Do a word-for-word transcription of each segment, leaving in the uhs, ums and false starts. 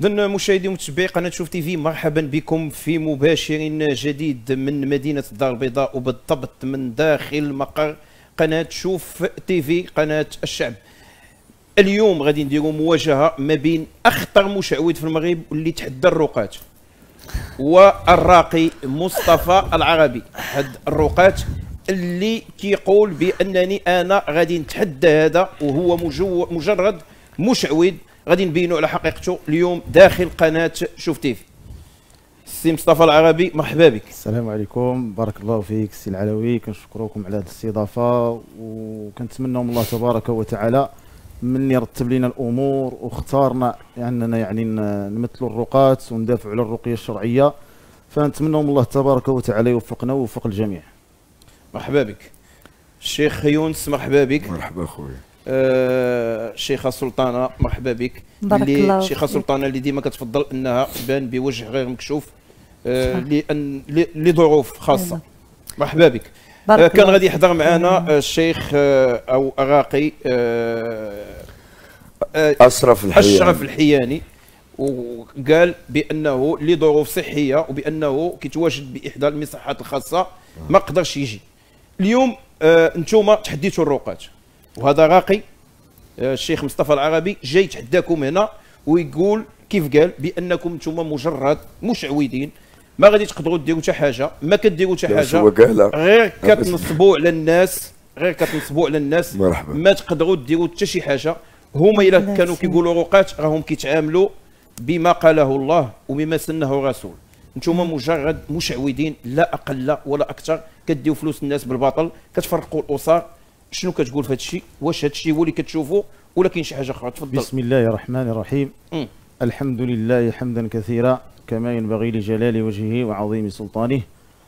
إذن مشاهدي ومتابعي قناة شوف تي في، مرحبا بكم في مباشر جديد من مدينة الدار البيضاء، وبالضبط من داخل مقر قناة شوف تي في قناة الشعب. اليوم غادي نديروا مواجهة ما بين أخطر مشعوذ في المغرب واللي تحدى الروقات والراقي مصطفى العربي، أحد الروقات اللي كيقول بأنني أنا غادي نتحدى هذا وهو مجرد مشعوذ. غادي نبينوا على حقيقته اليوم داخل قناه شوف تيفي. السي مصطفى العربي مرحبا بك. السلام عليكم، بارك الله فيك السي العلوي، كنشكروكم على هذه الاستضافه وكنتمنوا من الله تبارك وتعالى من يرتب لنا الامور واختارنا اننا يعني, يعني نمثلوا الرقاة وندافعوا على الرقيه الشرعيه، فنتمنوا من الله تبارك وتعالى يوفقنا ويوفق الجميع. مرحبا بك. الشيخ يونس مرحبا بك. مرحبا خويا. آه شيخة السلطانة مرحبا بك. بارك الله. شيخة السلطانة اللي ديما كتفضل انها تبان بوجه غير مكشوف آه لان لظروف خاصة. مرحبا بك. آه كان غادي يحضر معنا الشيخ آه او اراقي آه آه اشرف الحياني اشرف الحياني وقال بانه لظروف صحية وبانه كيتواجد باحدى المصحات الخاصة ما قدرش يجي. اليوم آه انتم تحديتوا الروقات وهذا راقي الشيخ مصطفى العربي جاي يتحداكم هنا ويقول كيف قال بانكم نتوما مجرد مشعوذين، ما غادي تقدروا ديروا حتى حاجه، ما كديروا حتى حاجه غير كتنصبوا على الناس، غير كتنصبوا على الناس مرحبا. ما تقدروا ديروا حتى شي حاجه. هما الا كانوا كيقولوا روقات راهم كيتعاملوا بما قاله الله وبما سنه الرسول. نتوما مجرد مشعوذين لا اقل ولا اكثر، كديوا فلوس الناس بالباطل، كتفرقوا الاسر. شنو كتقول في هذا الشيء؟ واش هذا الشيء هو اللي كتشوفه ولا كاين شي حاجه اخرى؟ تفضل. بسم الله الرحمن الرحيم. م. الحمد لله حمدا كثيرا كما ينبغي لجلال وجهه وعظيم سلطانه.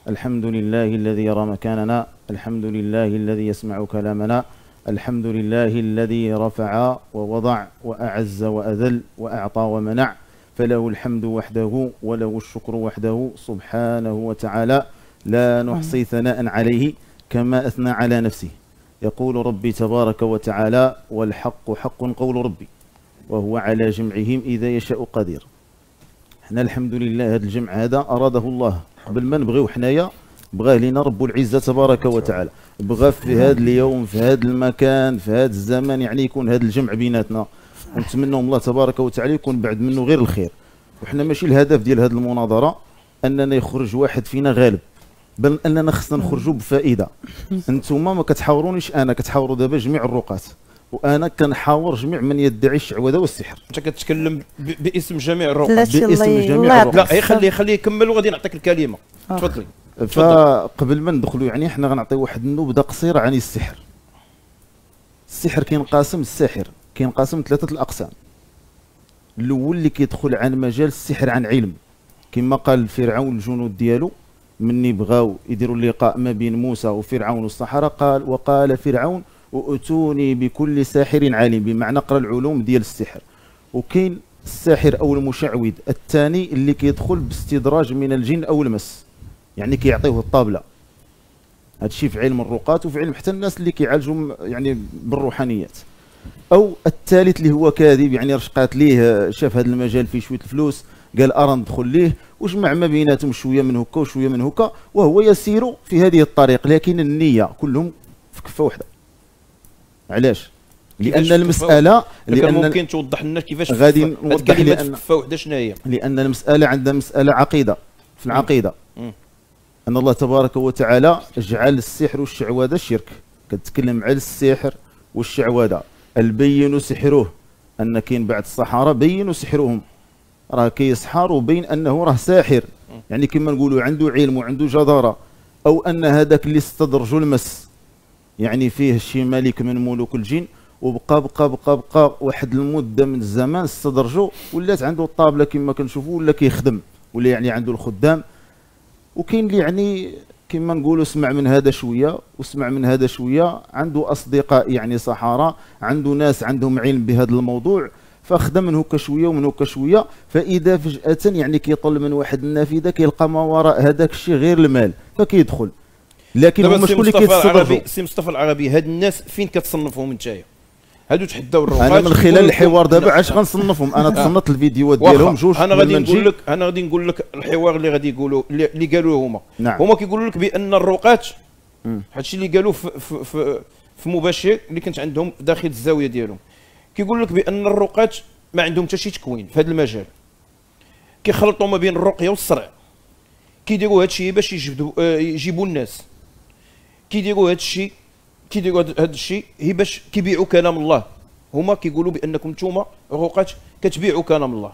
الحمد لله الذي يرى مكاننا، الحمد لله الذي يسمع كلامنا، الحمد لله الذي رفع ووضع واعز واذل واعطى ومنع، فله الحمد وحده وله الشكر وحده سبحانه وتعالى، لا نحصي ثناء عليه كما اثنى على نفسه. يقول ربي تبارك وتعالى: والحق حق قول ربي وهو على جمعهم إذا يشاء قدير. حنا الحمد لله هذا الجمع هذا أراده الله قبل ما نبغيو حنايا، بغاه لنا رب العزة تبارك وتعالى، بغاه في هذا اليوم في هذا المكان في هذا الزمان يعني يكون هذا الجمع بيناتنا، ونتمنوا الله تبارك وتعالى يكون بعد منه غير الخير. وحنا ماشي الهدف ديال هذه المناظرة أننا يخرج واحد فينا غالب، بل اننا خصنا نخرجوا بفائده. انتم ما كتحاورونيش، انا كتحاوروا دابا جميع الرقاة وانا كنحاور جميع من يدعي الشعوذه والسحر. انت كتتكلم باسم جميع الرقاة. باسم جميع الرقاة. لا خليه خليه يكمل وغادي نعطيك الكلمه. تفضلي. فقبل ما ندخلوا يعني حنا غنعطي واحد النبذه قصيره عن السحر. السحر كينقسم، الساحر كينقسم ثلاثه الاقسام. الاول اللي كيدخل عن مجال السحر عن علم، كما قال فرعون الجنود ديالو مني بغاو يديروا اللقاء ما بين موسى وفرعون والصحراء، قال: وقال فرعون ائتوني بكل ساحر عليم، بمعنى قرا العلوم ديال السحر. وكاين الساحر او المشعوذ الثاني اللي كيدخل باستدراج من الجن او المس، يعني كيعطيه الطابله. هادشي في علم الرقاة وفي علم حتى الناس اللي كيعالجوا يعني بالروحانيات. او الثالث اللي هو كاذب، يعني رشقات ليه، شاف هذا المجال فيه شويه الفلوس قال أرى ندخل ليه وجمع ما بيناتهم شويه من هكا وشويه من هكا وهو يسير في هذه الطريق، لكن النيه كلهم في كفه واحده. علاش؟ لان المساله لان ممكن توضح لنا كيفاش غادي نوضح لان كفه واحده شنو هي؟ لان المساله عندها مساله عقيده. في العقيده مم. ان الله تبارك وتعالى جعل السحر والشعوذه شرك. كتكلم على السحر والشعوذه، البين سحره ان كاين بعض الصحاره بينوا سحرهم، راه كيسحر وبين انه راه ساحر، يعني كما نقولوا عنده علم وعنده جداره. او ان هذاك اللي استدرجوا المس، يعني فيه شي ملك من ملوك الجن وبقى بقى بقى بقى واحد المده من الزمان استدرجوا، ولات عنده الطابله كما كنشوفوا، ولا كيخدم ولا يعني عنده الخدام. وكاين اللي يعني كما نقولوا سمع من هذا شويه وسمع من هذا شويه، عنده اصدقاء يعني سحاره، عنده ناس عندهم علم بهذا الموضوع، فخدم من هكا شويه ومن هكا شويه، فاذا فجاه يعني كيطل من واحد النافذه كيلقى ما وراء هذاك الشيء غير المال فكيدخل. لكن هما شكون اللي كيتصرفوا؟ سي مصطفى العربي، هاد الناس فين كتصنفهم نتايا؟ هادو تحداو الروقات. انا من خلال الحوار دابا علاش غنصنفهم، انا تصنت الفيديوهات ديالهم جوج. انا غادي نقول لك انا غادي نقول لك الحوار اللي غادي يقولوا اللي قالوه هما. نعم. هما كيقولوا لك بان الروقات هادشي اللي قالوه في, في, في, في مباشر اللي كانت عندهم داخل الزاويه ديالهم، كيقول لك بان الروقات ما عندهم حتى شي تكوين في هذا المجال، كيخلطوا ما بين الرقيه والصرع، كيديروا هادشي باش يجبدوا يجيبوا الناس، كيديروا هادشي كيديروا هاد الشيء هي باش كيبيعوا كلام الله. هما كيقولوا بانكم نتوما الرقات كتبيعوا كلام الله.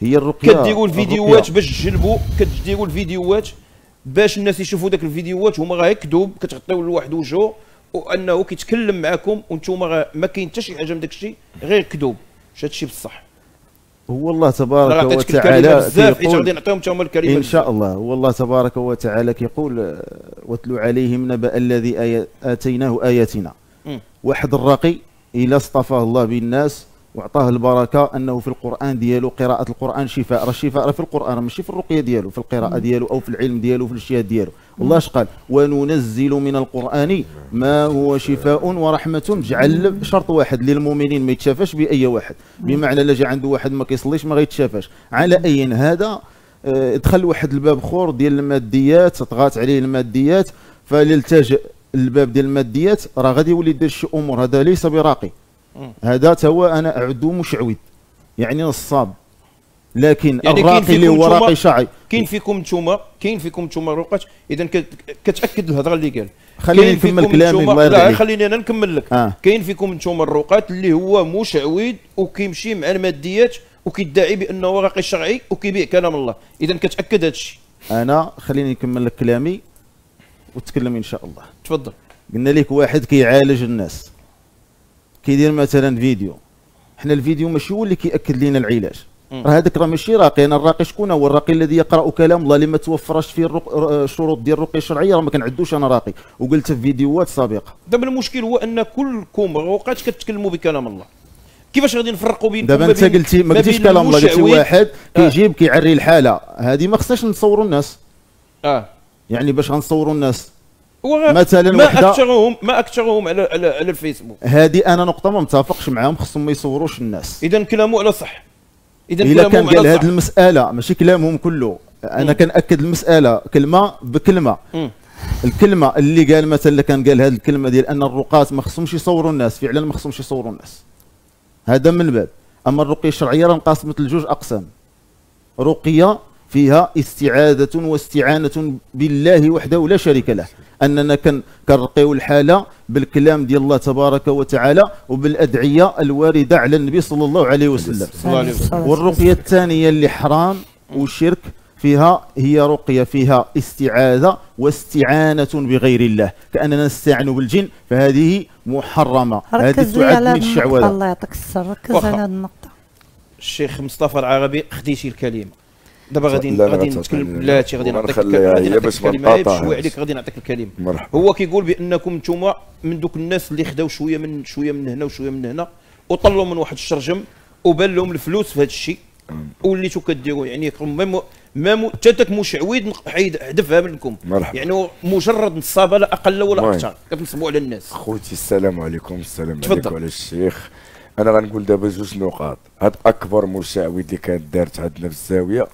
هي الرقيه كديروا الفيديوهات باش تجلبوا، كديروا الفيديوهات باش الناس يشوفوا داك الفيديوهات، هما راه يكذوب كتعطيو لواحد وجهه وانه كيتكلم معكم وانتوما ما كاين حتى شي حاجه من داك الشيء، غير كذوب. واش هادشي بصح؟ هو الله تبارك وتعالى كيقول إن شاء الله، هو الله تبارك وتعالى كيقول واتلو عليهم نبأ الذي آتيناه آياتنا. واحد الرقي إلا اصطفاه الله بالناس وعطاه البركة أنه في القرآن ديالو قراءة القرآن شفاء، راه الشفاء راه في القرآن ماشي في الرقية ديالو، في القراءة ديالو أو في العلم ديالو في الاجتهاد ديالو. الله اش قال؟ وننزل من القرآن ما هو شفاء ورحمة. جعل شرط واحد للمؤمنين ما يتشافاش بأي واحد، بمعنى لا جا عنده واحد ما كيصليش ما غيتشافاش. على أي هذا دخل واحد الباب خور ديال الماديات، طغات عليه الماديات فليلتجئ الباب ديال الماديات، راه غادي يولي يدير شي أمور. هذا ليس براقي، هذا هو انا اعد مشعوذ يعني نصاب، لكن يعني الراقي اللي هو راقي شعي. كاين فيكم نتوما كاين فيكم نتوما الرقات، اذا كتاكد الهضره اللي قال. خليني نكمل كلامي، الله يرضي عليك. لا خليني انا نكمل لك. آه. كاين فيكم نتوما الرقات اللي هو مشعوذ وكيمشي مع الماديات وكيدعي بانه راقي شرعي وكيبيع كلام الله، اذا كتاكد هذا الشيء. انا خليني نكمل لك كلامي وتكلم ان شاء الله. تفضل. قلنا لك واحد كيعالج الناس، كيدير مثلا فيديو، حنا الفيديو ماشي هو اللي كيأكد لنا العلاج، راه هذاك راه ماشي راقي. انا الراقي شكون هو؟ الراقي الذي يقرا كلام الله اللي ما توفرش فيه الشروط ديال الرقيه الشرعيه، راه ما كنعدوش انا راقي، وقلت في فيديوهات سابقه. دابا المشكل هو ان كلكم روقات كتكلموا بكلام الله، كيفاش غادي نفرقوا بين؟ دابا انت قلتي ما قلتيش كلام الله، قلتي واحد كيجيب كيعري الحاله، هذه ما خصناش نصوروا الناس. اه يعني باش غنصوروا الناس مثلا ما اكثرهم ما اكثرهم على على, على الفيسبوك. هذه انا نقطه ما متفقش معاهم، خصهم ما يصوروش الناس. اذا كلامه على صح، اذا كلامه على صح. الا كان قال هذه المساله ماشي كلامهم كله، انا كنأكد المساله كلمه بكلمه. مم. الكلمه اللي قال مثلا كان قال هذه الكلمه ديال ان الرقاة ما خصهمش يصوروا الناس، فعلا ما خصهمش يصوروا الناس، هذا من الباب. اما الرقيه الشرعيه راه انقسمت لجوج اقسام، رقيه فيها استعاذة واستعانة بالله وحده لا شريك له، أننا كنرقيو الحالة بالكلام ديال الله تبارك وتعالى وبالأدعية الواردة على النبي صلى الله عليه وسلم. والرقية الثانية اللي حرام والشرك فيها، هي رقية فيها استعاذة واستعانة بغير الله، كأننا نستعين بالجن، فهذه محرمة، هذه تعد من الشعوذة. الله يعطيك السر، ركز على هذه النقطة. الشيخ مصطفى العربي خديتي الكلمة. دابا غادي غادي نتكلم، لا شي غادي نعطيك الكلمه، شويه عليك غادي نعطيك الكلمه. هو كيقول بانكم نتوما من دوك الناس اللي خداو شويه من شويه من هنا وشويه من هنا وطلوا من واحد الشرجم وبان لهم الفلوس في هذا الشيء، وليتوا كديروا يعني ميم ميم حتى تاك مشعوذ حيد حذفها منكم، يعني مجرد نصابه لا اقل ولا اكثر كتنصبوا على الناس. خوتي السلام عليكم. السلام عليكم على الشيخ. انا غنقول دابا جوج نقاط. هاد اكبر مشعوذ اللي كانت دارت عندنا في الزاويه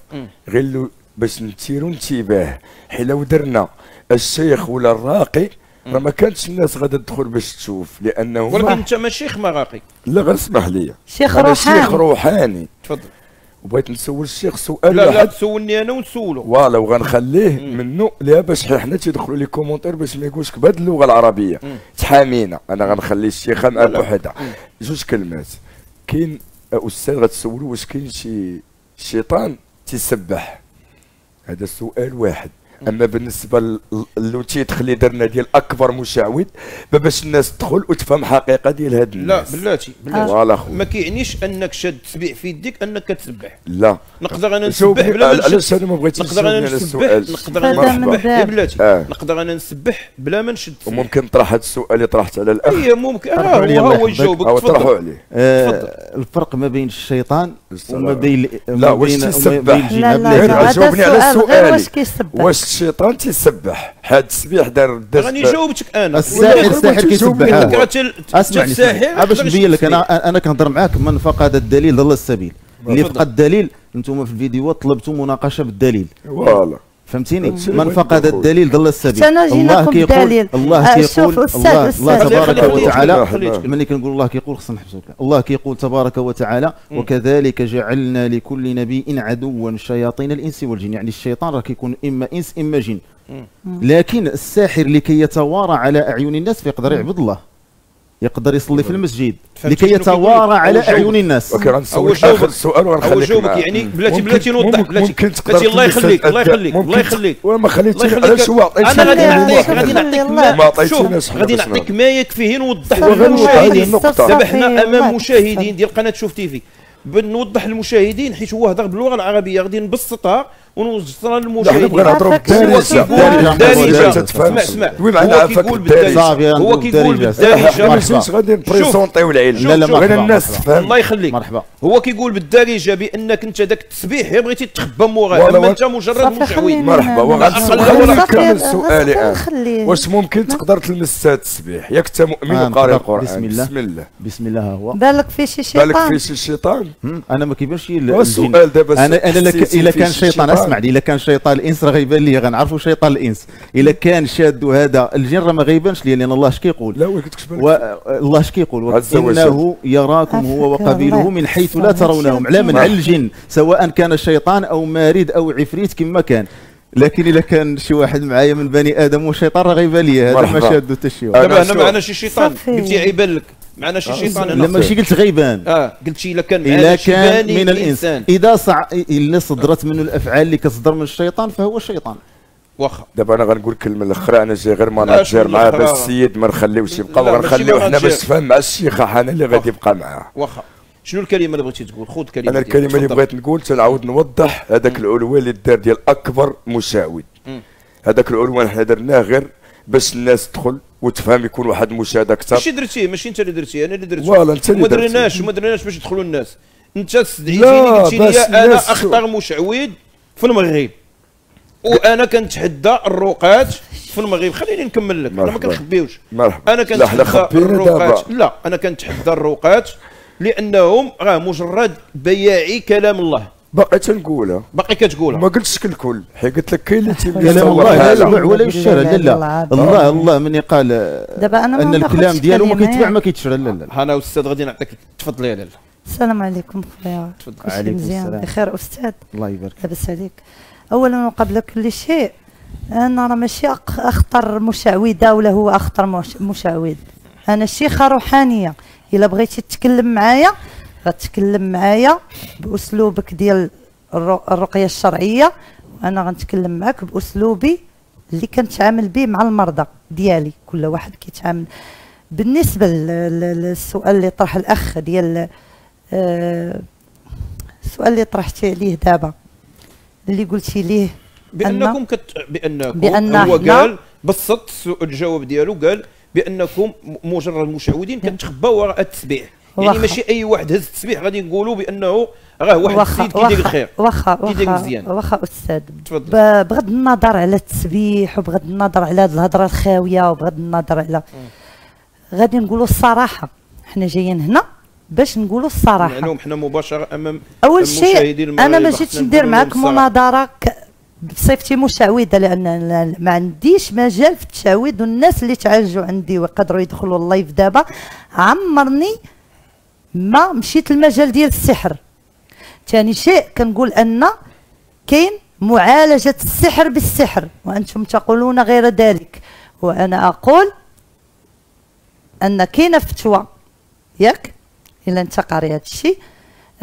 غير باش نثيروا انتباه، حيت لو درنا الشيخ ولا الراقي راه ما كانتش الناس غادا تدخل باش تشوف، لانه ولكن انت ما شيخ ما راقي. لا غير اسمح لي، شيخ روحاني. شيخ روحاني. تفضل. وبغيت نسول الشيخ سؤال. لا لا تسولني انا ونسولو. فوالا وغنخليه منه لا باش حنا تيدخلوا لي كومونتير باش ما يقولوش بهذه اللغه العربيه تحامينا. انا غنخلي الشيخ انا بوحدها. جوج كلمات. كاين استاذ غتسولو واش كاين شي شيطان تيسبح، هذا سؤال واحد. اما بالنسبه للوتيت اللي درنا ديال اكبر مشعوذ باش الناس تدخل وتفهم الحقيقه ديال هاد الناس. لا بلاتي بلاتي ما كيعنيش انك شاد تسبيح في يديك انك كتسبح. لا نقدر انا نسبح بلا ما نشد، نقدر انا نسبح نقدر انا نسبح بلاتي نقدر انا نسبح بلا ما نشد. وممكن طرح هذا السؤال اللي طرحت على الاخ. اي ممكن راه هو يجاوبك. تفضلوا عليه. الفرق ما بين الشيطان وما بين لا واش تسبح. لا لا جاوبني على السؤال. واش الشيطان تيسبح. هذا السبيح دار راني جاوبتك انا. الساحر الساحر كيسبح. اسمعني الساحر باش نبين لك. انا انا كنهضر معاك من فقد الدليل ضل السبيل. اللي فقد الدليل انتم في الفيديوهات طلبتم مناقشه بالدليل. فوالا فهمتيني؟ من فقد الدليل ضل السبيل. الله كيقول الله كيقول الله الله تبارك وتعالى ملي كنقول الله كيقول خصنا نحبسوك. الله كيقول تبارك وتعالى وكذلك جعلنا لكل نبي عدوا شياطين الانس والجن. يعني الشيطان راه كيكون اما انس اما جن. لكن الساحر لكي يتوارى على اعين الناس فيقدر يعبد الله. يقدر يصلي في المسجد لكي يتوارى على اعين الناس. اول جواب السؤال ونخليك يعني بلاتي بلاتي نوضح بلاتي بلاتي الله يخليك الله يخليك الله يخليك وما خليتيش علاش هو انا غادي نعطيك غادي نعطيك شوف غادي نعطيك ما يكفيه نوضح للمشاهدين. دابا حنا امام مشاهدين ديال قناه شوف تيفي بنوضح للمشاهدين حيت هو هضر باللغه العربيه غادي نبسطها ونوصلها للمشاهدين. بغينا نهضروا بالدارجه بالدارجه اسمع اسمع هو كيقول بالدارجه هو كيقول بالدارجه ماشي غادي نبريزونطيو العلم. لا بغينا الناس تفهم. الله يخليك مرحبا. هو كيقول بالدارجه بانك انت داك التسبيح غير بغيتي تخبى موراه اما انت مجرد مشعوذ. مرحبا وغنخلي سؤالي انا. واش ممكن تقدر تلمس هذا التسبيح ياك انت مؤمن وقاري القران؟ بسم الله بسم الله. هو بالك فيه شي شيطان بالك فيه شي شيطان. انا ما كيبانش لي السؤال دابا. انا انا الا كان شيطان اسمعني الا كان شيطان الانس راه غيبان لي غنعرفوا شيطان الانس. الا كان شاد هذا الجن راه ما غيبانش لي لان الله اش كيقول؟ لا وي كنت كتبان الله اش كيقول؟ انه يراكم هو وقبيله من حيث لا ترونهم. على من؟ على الجن سواء كان شيطان او مارد او عفريت كما كان. لكن الا كان شي واحد معايا من بني ادم والشيطان راه غيبان لي هذا ما شادو حتى شي واحد. دابا هنا معنا شي شيطان قلتي عيبان لك معنا شي شيطان. انا لما شي قلت غيبان اه قلتي الا كان معنا شي بني من الانسان اذا صع... اللي صدرت منه الافعال اللي كتصدر من الشيطان فهو شيطان. واخا دابا انا غنقول كلمه الاخرى. انا جاي غير ماناجير معاه باش السيد ما نخليوش يبقى وغنخليو حنا باش تفهم مع الشيخه انا اللي غادي يبقى معاه. واخا شنو الكلمه اللي بغيتي تقول؟ خذ كلمه. انا الكلمه اللي بغيت نقول تنعاود نوضح هذاك العنوان اللي دار ديال اكبر مشاهد. هذاك العنوان حنا درناه غير باش الناس تدخل وتفهم يكون واحد المشاهده اكثر. ماشي درتيه ماشي انت اللي درتيه انا اللي درتيه. والله انت اللي درتيه. ما درناش ما درناش باش يدخلوا الناس. انت استدعيتيني قلتي لي انا اخطر مشعوذ في المغرب وانا كنتحدى الروقات في المغرب. خليني نكمل لك. انا ما كنخبيوش. انا كنتحدى الروقات. لا انا كنتحدى الروقات لانهم راه مجرد بياعي كلام الله. باقي تنقولها باقي كتقولها ما قلتش الكل حيت قلت لك كاين اللي تيبغي كلام الله لا يسمع ولا يشرع. لا لا الله الله من يقال ان الكلام ديالو ما كيتباع ما كيتشرى. لا لا انا والاستاذ غادي نعطيك. تفضلي يا لاله. السلام عليكم خويا. تفضل. عليكم السلام. بخير استاذ؟ الله يبارك فيك. لاباس عليك؟ اولا وقبل كل شيء انا راه ماشي اخطر مشعوذه ولا هو اخطر مشعوذ. انا شيخه روحانيه. إلا بغيتي تتكلم معايا غتكلم معايا بأسلوبك ديال الرقية الشرعية وأنا غنتكلم معاك بأسلوبي اللي كنتعامل به مع المرضى ديالي. كل واحد كيتعامل. بالنسبة للسؤال اللي طرح الأخ ديال السؤال اللي طرحتي عليه دابا اللي قلتي ليه بأنكم كت... بأنكم بأن هو قال بسط الجواب ديالو قال بانكم مجرد مشعوذين كتخباو وراء التسبيح. يعني ماشي اي واحد هز التسبيح غادي نقولوا بانه راه واحد السيد كيدير الخير كيدير مزيان. واخا استاذ بغض النظر على التسبيح وبغض النظر على هذه الهضره الخاويه وبغض النظر على غادي نقولوا الصراحه. حنا جايين هنا باش نقولوا الصراحه لانهم حنا مباشره امام اول شيء انا ما جيتش ندير معك مناظره بصفتي مشعوذه لان ما عنديش مجال في التشعوذ والناس اللي تعالجوا عندي ويقدروا يدخلوا اللايف دابا. عمرني ما مشيت المجال ديال السحر. ثاني شيء كنقول ان كاين معالجه السحر بالسحر وانتم تقولون غير ذلك. وانا اقول ان كاينه فتوى ياك الا انت قاري هذا الشيء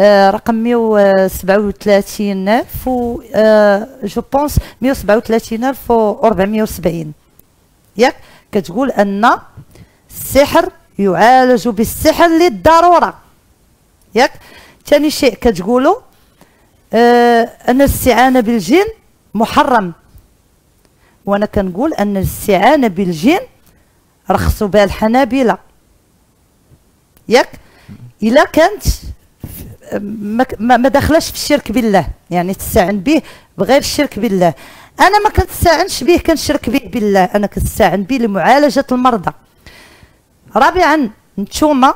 آه رقم مية وسبعة وثلاثين ألف و آه جو بونس مية وسبعة وثلاثين ألف وأربعمية وسبعين ياك كتقول أن السحر يعالج بالسحر للضرورة ياك. ثاني شيء كتقولوا آه أن الاستعانة بالجن محرم وأنا كنقول أن الاستعانة بالجن رخصوا بها الحنابلة ياك. إلا كانت ما دخلش في الشرك بالله، يعني تستعن به بغير الشرك بالله. انا ما كنتستعنش به، كنشرك به بالله. انا كنستعن به لمعالجه المرضى. رابعا نتوما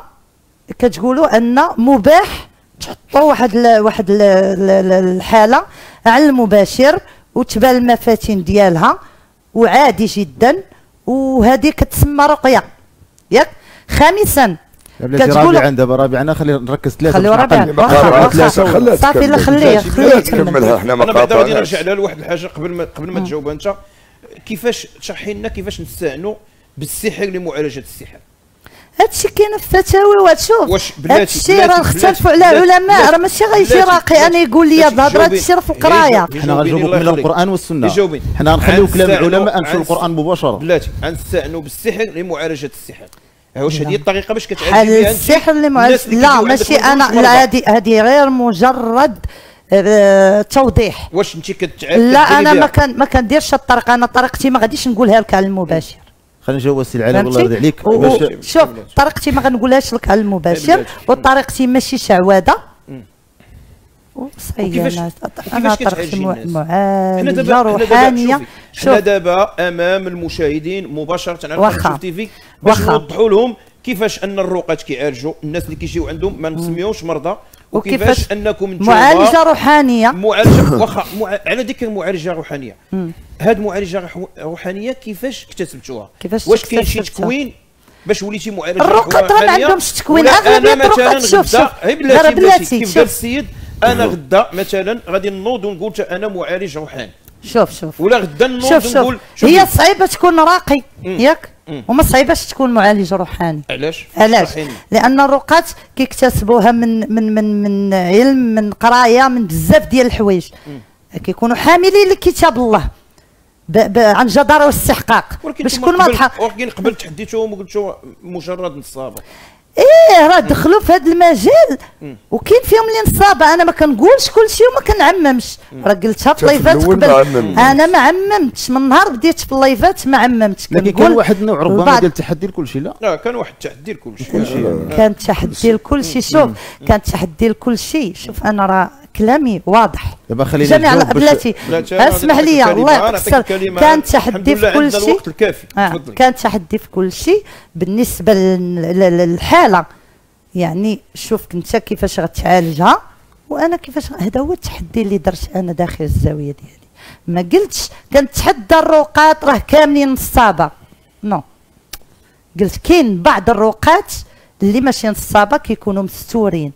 كتقولوا ان مباح تحطوا واحد ال واحد ال الحاله على المباشر وتبان المفاتن ديالها وعادي جدا، وهذه كتسمى رقيه، ياك. خامسا كتقول دابا رابعنا، خلي نركز ثلاثه، خليو رابعنا ثلاثه صافي، لا خليه خليه تكملها. حنا ما قاطعناش. انا غادي نرجع لها لواحد الحاجه قبل ما قبل ما تجاوب انت. كيفاش تشرحي لنا كيفاش نستعنوا بالسحر لمعالجه السحر؟ هادشي كاين في الفتاوى. وشوف هادشي راه اختلفوا على علماء، راه ماشي غيجي راقي انا يقول لي هاد الهضره هادشي راه في القرايه. حنا غنجاوبوك من القران والسنه، حنا غنخليو كلام العلماء نمشيو للقران مباشره. بلاتي غنستعنوا بالسحر لمعالجه السحر، واش هذه الطريقه باش كتعالج بها السحر اللي معالج؟ لا ماشي انا، لا هذه هذه غير مجرد آه توضيح. واش انت كتعالج؟ لا انا ما كان ما كنديرش الطريقه، انا طريقتي ما غاديش نقولها لك على المباشر. خلينا نجاوب السي العلم الله يرضي عليك. شوف طريقتي ما غنقولهاش لك على المباشر، وطريقتي ماشي شعواده. وكيفاش انا طريقتي معالجه روحانيه. حنا دابا امام المشاهدين مباشره على شوف تي في باش نوضحوا لهم كيفاش ان الرقات كيعالجوا الناس اللي كيجيو عندهم ما نسميوش مرضى، وكيفاش انكم معالجه روحانيه. معالجه واخا مع... على ذكر معالجه روحانيه، هاد معالجه روحانيه كيفاش اكتسبتوها؟ واش كاين شي تكوين باش وليتي معالجه روحانيه؟ الرقات راه ما عندهمش تكوين، اغلبيه الرقات. شوف شوف غير بلاتي كيف دار السيد. انا غدا مثلا غادي نوض ونقول انا معالج روحاني. شوف شوف ولا غدا نوض نقول شوف. هي صعيبه تكون راقي ياك، وما صعيباش تكون معالج روحاني. علاش؟ علاش؟ لان الرقات كيكتسبوها من من من من علم، من قرايه، من بزاف ديال الحوايج. كيكونوا حاملين لكتاب الله عن جدارة واستحقاق باش تكون واضحه. ولكن قبل تحديتهم وقلتوا مجرد نصابه. ايه راه دخلوا في هذا المجال وكاين فيهم اللي نصابه. انا ما كنقولش كل شيء وما كنعممش، راه قلتها في اللايفات قبل. انا ما عممتش من نهار بديت في اللايفات، ما عممتش. لكن كان واحد النوع ربما ديال التحدي لكل شيء. لا لا كان واحد التحدي لكل شيء، كان تحدي لكل شيء. شوف كان تحدي لكل شيء. شوف انا راه كلامي واضح. دابا خلينا جميع بلاتي اسمح لي الله يقصر. كان تحدي في كل شيء، آه. كان تحدي في كل شيء بالنسبه للحاله. يعني شوف انت كيفاش غتعالجها وانا كيفاش. هذا هو التحدي اللي درت انا داخل الزاويه ديالي. ما قلتش كنتحدى الرقات راه كاملين نصابه، نو. قلت كاين بعض الرقات اللي ماشي نصابه، كيكونوا مستورين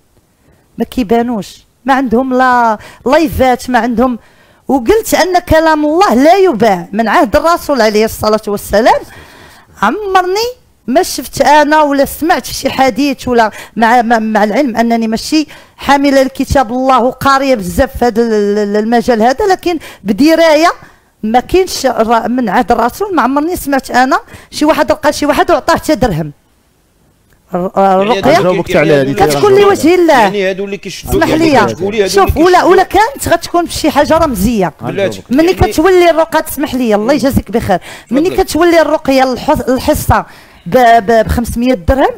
ما كيبانوش، ما عندهم لا لايفات، ما عندهم. وقلت ان كلام الله لا يباع من عهد الرسول عليه الصلاه والسلام. عمرني ما شفت انا ولا سمعت في شي حديث، ولا مع مع العلم انني ماشي حامله لكتاب الله وقاريه بزاف في هذا المجال هذا، لكن بدرايه. ما كاينش من عهد الرسول ما عمرني سمعت انا شي واحد لقى شي واحد وعطاه حتى درهم. الرقيه كتكون لوجه الله. يعني هادو اللي كيشدوا لي. شوف ولا ولا كانت غتكون بشي حاجه رمزيه. ملي كتولي الرقه، تسمح لي الله يجازيك بخير، ملي كتولي الرقيه الحصه ب خمسمية درهم،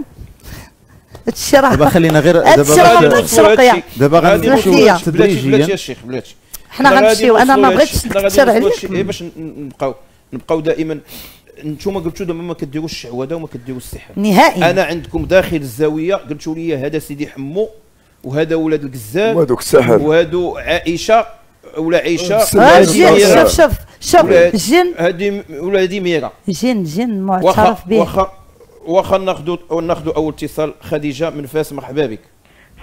هادشي راه. دابا خلينا غير دابا دابا غادي نمشيو تدريجيا. بلاتي يا شيخ بلاتي، حنا غنمشيو. انا ما بغيتش نكثر عليك باش نبقاو نبقاو دائما. انتوما قلتوا دابا ما كديروش الشعوذه وما كديروش السحر نهائيا. انا عندكم داخل الزاويه قلتوا لي هذا سيدي حمو وهذا ولاد الكزال وهذوك السحر وهذو عائشه ولا عائشه. شوف شوف شوف جن هذه ولا هذه ميره. جن جن معترف به. واخا واخا ناخذوا ناخذوا اول اتصال. خديجه من فاس، مرحبا بك.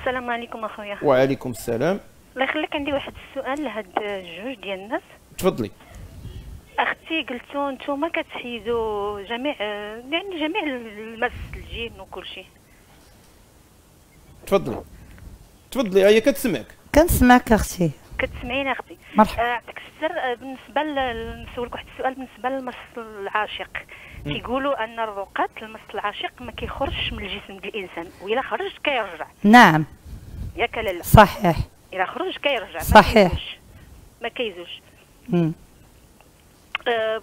السلام عليكم اخويا. وعليكم السلام. الله يخليك، عندي واحد السؤال لهاد الجوج ديال الناس. تفضلي اختي. قلتوا نتوما كتحيدوا جميع يعني جميع المس الجن وكل شيء. تفضلي تفضلي. هي كتسمعك. كنسمعك اختي. كتسمعيني اختي؟ مرحبا. يعطيك السر. بالنسبه نسولك واحد السؤال بالنسبه للمس العاشق. كيقولوا ان الرقات المس العاشق ما كيخرجش من الجسم ديال الانسان، والا خرج كيرجع. نعم ياك لا لا؟ صحيح. الا خرج كيرجع. صحيح. ما كيزوش. امم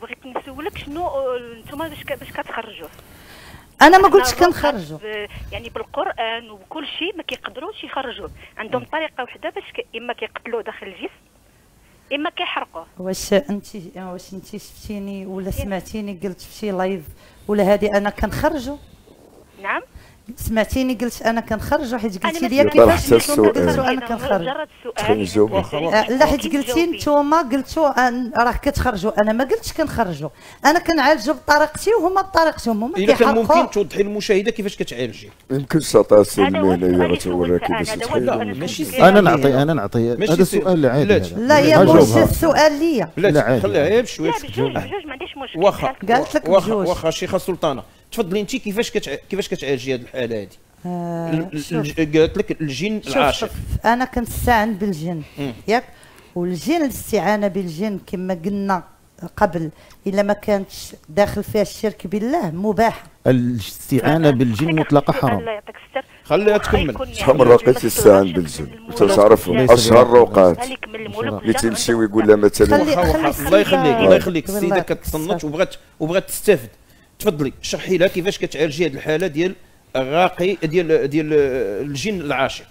بغيت نسولك شنو نتوما باش باش كتخرجوه؟ انا ما قلتش كنخرجوا يعني بالقران وبكل شيء، ما كيقدروش يخرجوه، عندهم طريقه وحده باش اما كيقتلوه داخل الجسم اما كيحرقوه. واش انت واش انت شفتيني ولا سمعتيني قلت في شي لايف ولا هذه انا كنخرجوا؟ نعم سمعتيني قلت انا كنخرجوا حيت قلتي لي كيفاش نتوما انا كنخرج. لا حيت قلتي نتوما قلتوا راه كتخرجوا، انا ما قلتش كنخرجوا، انا كنعالجوا بطريقتي وهما بطريقتهم. هما كيحرقوا. اذا كان ممكن توضحي للمشاهده كيفاش كتعالجي؟ يمكن شاطر سيمي هنايا غتوريها كيفاش تحل. انا نعطي انا نعطي هذا سؤال عادي. لا هي ماشي السؤال ليا، لا عادي خليها غير بشويه بجوج ما عنديش مشكل. واخا قالت لك بجوج. واخا شيخه سلطانه تفضلي انت كيفاش كتع... كيفاش كتعالجي هذه الحاله هذه؟ آه قالت لك الجن العاشق. انا كنستعان بالجن ياك، والجن الاستعانه بالجن كما قلنا قبل الا ما كانتش داخل فيها الشرك بالله مباحه. الاستعانه بالجن مطلقه حرام. الله يعطيك الستر خليها تكمل. شحال من راقيت تستعان بالجن وتتعرف اشهر الروقات اللي تمشي ويقول لها مثلا الله يخليك الله يخليك السيده كتصنت وبغات وبغات تستافد. تفضلي شرحي لها كيفاش كتعالجي هذه الحاله ديال الراقي ديال ديال الجن العاشق.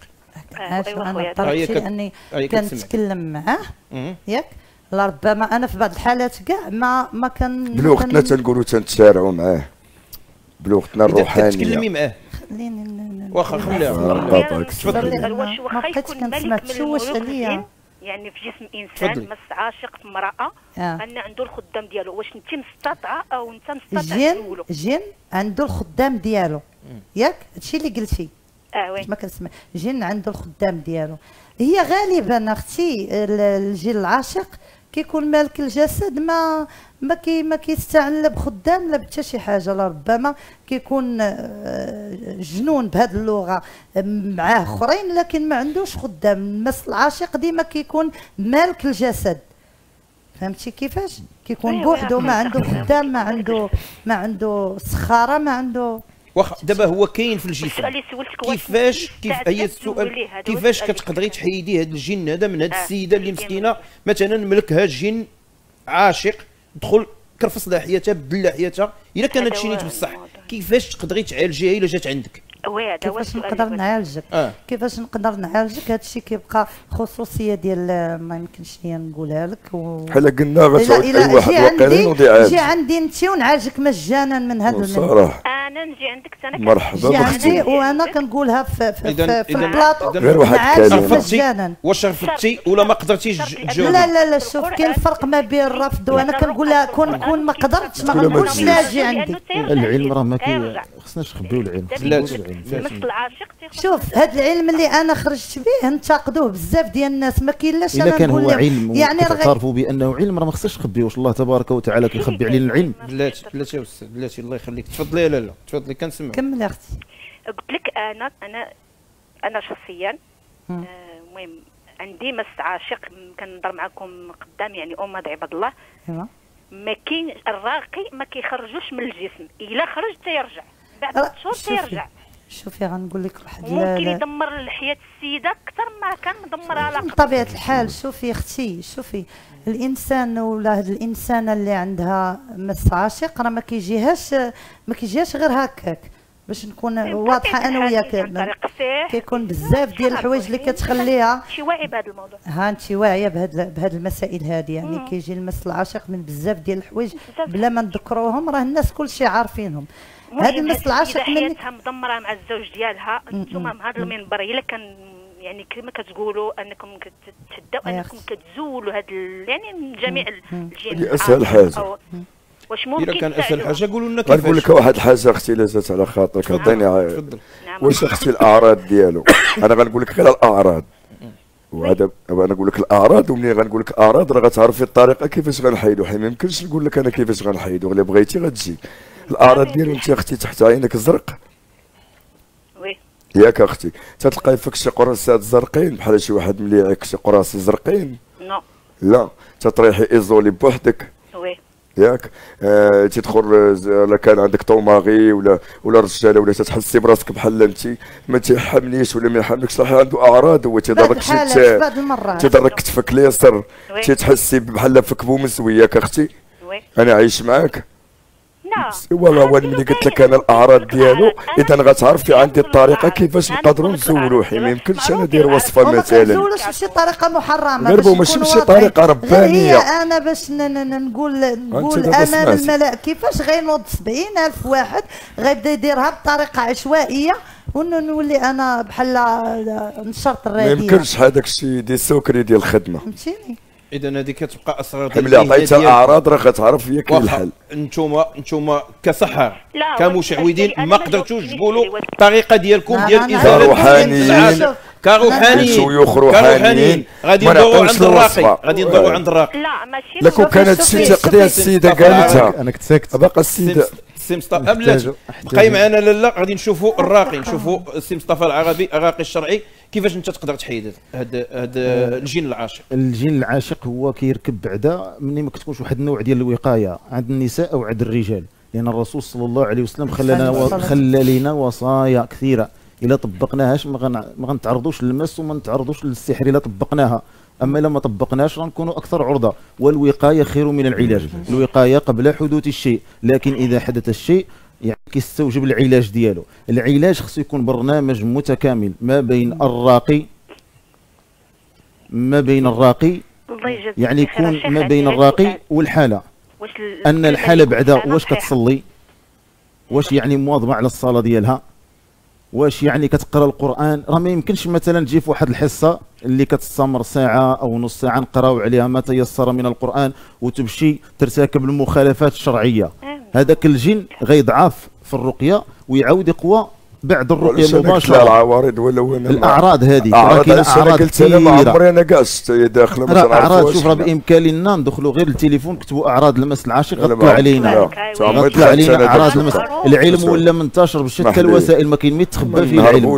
ايوا انا طريقتي كت... اني كنتكلم معاه ياك، لربما انا في بعض الحالات كاع ما ما كان بلوقتنا تنقولوا تنتسارعوا معاه بلوقتنا الروحانيه. تتكلمي معاه خليني واخا خليها تفضلي. واش واخا يكون ملك من يعني في جسم انسان مس عاشق في امراه آه. ان عنده الخدام ديالو، واش انت مستطعه او انت مستطعه تقولو جن عنده الخدام ديالو ياك؟ هادشي اللي قلتي اه وي ما كنسمع. جن عنده الخدام ديالو. هي غالبا اختي الجن العاشق كيكون مالك الجسد ما ما كي ما كيستعن لا بخدام لا بتا شي حاجه، لربما كيكون جنون بهذه اللغه معاه اخرين لكن ما عندوش خدام. المس العاشق ديما كيكون مالك الجسد، فهمتي كيفاش؟ كيكون بوحدو ما عنده خدام ما عنده ما عنده سخاره ما عنده. واخا دابا هو كاين في الجسم كيفاش كيف هي السؤال كيفاش كتقدري تحيدي هذا الجن هذا من هذه السيده اللي مسكينه مثلا ملكها جن عاشق دخل كرفص لها حياتها بدل حياتها الا كانت شي نيت بصح، كيفاش تقدري تعالجيها الا جات عندك؟ كيفاش نقدر نعالجك؟ آه. كيفاش نقدر نعالجك؟ هذا الشيء كيبقى خصوصيه ديال ما يمكنش ليا نقولها لك و... بحال قلنا غتعود اي واحد واقيلا نوضي عالج. نجي عندي انت ونعالجك مجانا من هذا المنبر. انا نجي عندك انا مرحبا بختي وانا كنقولها في في, في, في البلاطو غير واحد الكلمه مجانا. واش رفضتي ولا ما قدرتيش تجاوبي؟ لا لا لا شوف كاين الفرق ما بين الرفض وانا كنقولها كون نكون ما قدرتش ما غنقولش ناجي عندي. العلم راه ما خصناش نخبيو العلم. شوف هذا العلم اللي انا خرجت به انتقدوه بزاف ديال الناس ما كاينلاش. انا كان هو علم يعني كتعرفوا بانه علم راه ما خصش نخبيه، واش الله تبارك وتعالى كيخبي علينا العلم. بلاتي بلاتي استاذ بلاتي الله يخليك تفضلي يا لاله تفضلي كنسمع. كملي اختي. قلت لك انا انا انا شخصيا المهم آه عندي مس عاشق كنهضر معكم قدام يعني امهات عباد الله. ايوا ما كاين الراقي ما كيخرجوش من الجسم، الا خرج تيرجع بعد ثلاث شهور تيرجع. شوفي غنقول لك واحد ممكن يدمر حياة السيدة أكثر ما كان مدمرها لها بطبيعة الحال. شوفي أختي شوفي الإنسان ولا هاد الإنسانة اللي عندها مس عاشق راه ما كيجيهاش ما كيجيهاش غير هكاك باش نكون واضحة أنا وياك. كيكون بزاف ديال الحوايج اللي كتخليها أنت واعية بهذا الموضوع. ها أنت واعية بهاد بهاد المسائل هذه يعني كيجي المس العاشق من بزاف ديال الحوايج بلا ما نذكروهم راه الناس كلشي عارفينهم. هذه المس العاشق من حياتها مدمره مع الزوج ديالها. انتم من هذا المنبر الا كان يعني كما كتقولوا انكم كتتحداو انكم كتزولوا هذا يعني من جميع الجنس. اسهل حاجه واش ممكن الا كان اسهل حاجه قولوا لنا كيفاش. غنقول لك واحد الحاجه اختي اللي جات على خاطرك عطيني واش اختي الاعراض ديالو. انا غنقول لك غير الاعراض وهذا انا نقول لك الاعراض ومنين غنقول لك الاعراض راه غتعرفي الطريقه كيفاش غنحيدو حيت ما يمكنش نقول لك انا كيفاش غنحيدو غير بغيتي غتجي. الاعراض ديالو انت اختي تحت عينك الزرق وي ياك اختي تتلقاي فيك شي قراصات زرقين بحال شي واحد ملي يعيك شي قراص زرقين نو لا تطريحي ايزولي بوحدك وي ياك آه تدخل الا كان عندك طوماغي ولا ولا رجاله ولا تتحسي براسك بحال انت ما تيحمليش ولا ما يحملكش صح عنده اعراض هو تيضرك شي تيضرك كتفك اليسر تتحسي بحال فك بومسوي ياك اختي وي انا عايش معاك نعم والله وانا ملي قلت لك انا الاعراض ديالو اذا غتعرفي عندي الطريقه كيفاش نقدروا نزولو حي ما يمكنش انا ندير وصفه مثلا ما نزولوش بشي طريقه محرمه غير ماشي بشي طريقه ربانيه انا باش نقول نقول امام الملأ كيفاش غينوض سبعين ألف واحد غيبدا يديرها بطريقه عشوائيه ونولي انا بحال نشرط الراديه ما يمكنش هذاك الشيء ديال السكري ديال الخدمه فهمتيني اذا هذه كتبقى اسرار ديال اللي عطيتها الاعراض راه غتعرف هي كاين الحل نتوما نتوما كسحر كمشعوذين ما قدرتوش تقولوا الطريقه ديالكم ديال ازاله الروحانيين كروحانيين كروحانيين غادي ندوروا عند الراقي غادي ندوروا عند الراقي لا ماشي لكن كانت السيده تقضيها السيده قالتها انا كنت ساكت باقا السيده سي مصطفى بلاتي بقاي معنا لالا غادي نشوفوا الراقي نشوفوا السي مصطفى العربي الراقي الشرعي كيفاش انت تقدر تحيد هذا هذا الجين العاشق؟ الجين العاشق هو كيركب بعدا ملي ما كتكونش واحد النوع ديال الوقايه عند النساء او عند الرجال لان الرسول صلى الله عليه وسلم خلى خلى لنا وصايا كثيره الا طبقناهاش ما غنتعرضوش للمس وما نتعرضوش للسحر الا طبقناها اما الا ما طبقناهاش غنكونوا اكثر عرضه والوقايه خير من العلاج الوقايه قبل حدوث الشيء لكن اذا حدث الشيء يعني كيستوجب العلاج ديالو، العلاج خصو يكون برنامج متكامل ما بين الراقي ما بين الراقي يعني يكون ما بين الراقي والحاله ان الحاله بعدا واش كتصلي واش يعني مواظبه على الصلاه ديالها واش يعني كتقرا القران راه ما يمكنش مثلا تجي في واحد الحصه اللي كتستمر ساعه او نص ساعه نقراو عليها ما تيسر من القران وتمشي ترتكب المخالفات الشرعيه هذاك الجن غيضعف في الرقيه ويعاود يقوى بعد الرقيه مباشره العوارض ولا وين الاعراض هذه كاين اعراض كثيره ما عمري انا كاس داخله ما عرفتش اعراض شوف راه بامكاننا ندخلوا غير التليفون كتبوا اعراض المس العاشق غطلع علينا غطلع علينا اعراض المس العلم ولا منتشر بشتى الوسائل ما كاين ما يتخبى فيه العلم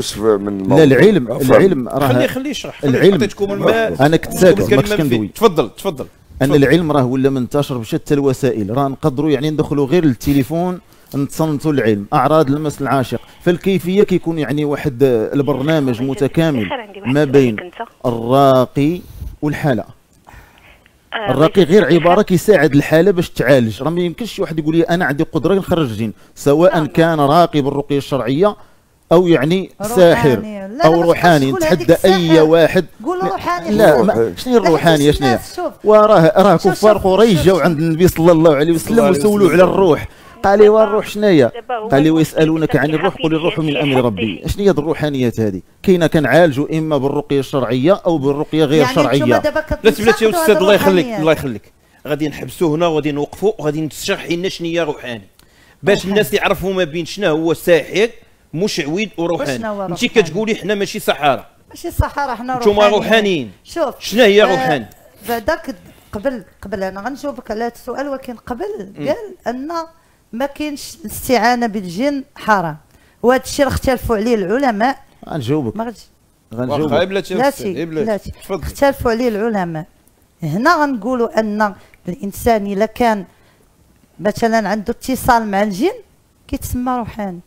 لا العلم العلم راه خلي خلي يشرح عطيتكم الماء انا كنت ساكت ما كنتش كندوي تفضل تفضل ان العلم راه ولا منتشر بشتى الوسائل راه نقدروا يعني ندخلوا غير للتليفون نتصنتوا العلم اعراض المس العاشق فالكيفيه كيكون يعني واحد البرنامج متكامل ما بين الراقي والحاله الراقي غير عباره كيساعد الحاله باش تعالج راه ما يمكنش شي واحد يقول لي انا عندي قدره نخرج الجن سواء كان راقي بالرقيه الشرعيه أو يعني ساحر أو روحاني نتحدى أي واحد قول روحاني لا شنو الروحانية شنو هي وراه راه كفار قريش جاو عند النبي صلى الله عليه وسلم وسولوه على الروح قال لي والروح شنو هي قال لي ويسألونك عن الروح قل الروح من أمر ربي شنو هي الروحانيات هذه كاينه كنعالجوا إما بالرقية الشرعية أو بالرقية غير شرعية بلاتي بلاتي يا أستاذ الله يخليك الله يخليك غادي نحبسوا هنا وغادي نوقفوا وغادي تشرحي لنا شنو هي روحاني باش الناس يعرفوا ما بين شنو هو ساحر مشعوذ وروحاني انت كتقولي حنا ماشي سحاره ماشي سحاره حنا روحانيين انتوما روحانيين شوف شنو هي روحاني بعداك قبل قبل انا غنجاوبك على هذا السؤال ولكن قبل قال ان ما كاينش الاستعانه بالجن حرام وهذا الشيء راه اختلفوا عليه العلماء غنجاوبك ما غاديش غنجاوبك بلاتي بلاتي اختلفوا عليه العلماء هنا غنقولوا ان الانسان الا كان مثلا عنده اتصال مع الجن كيتسمى روحاني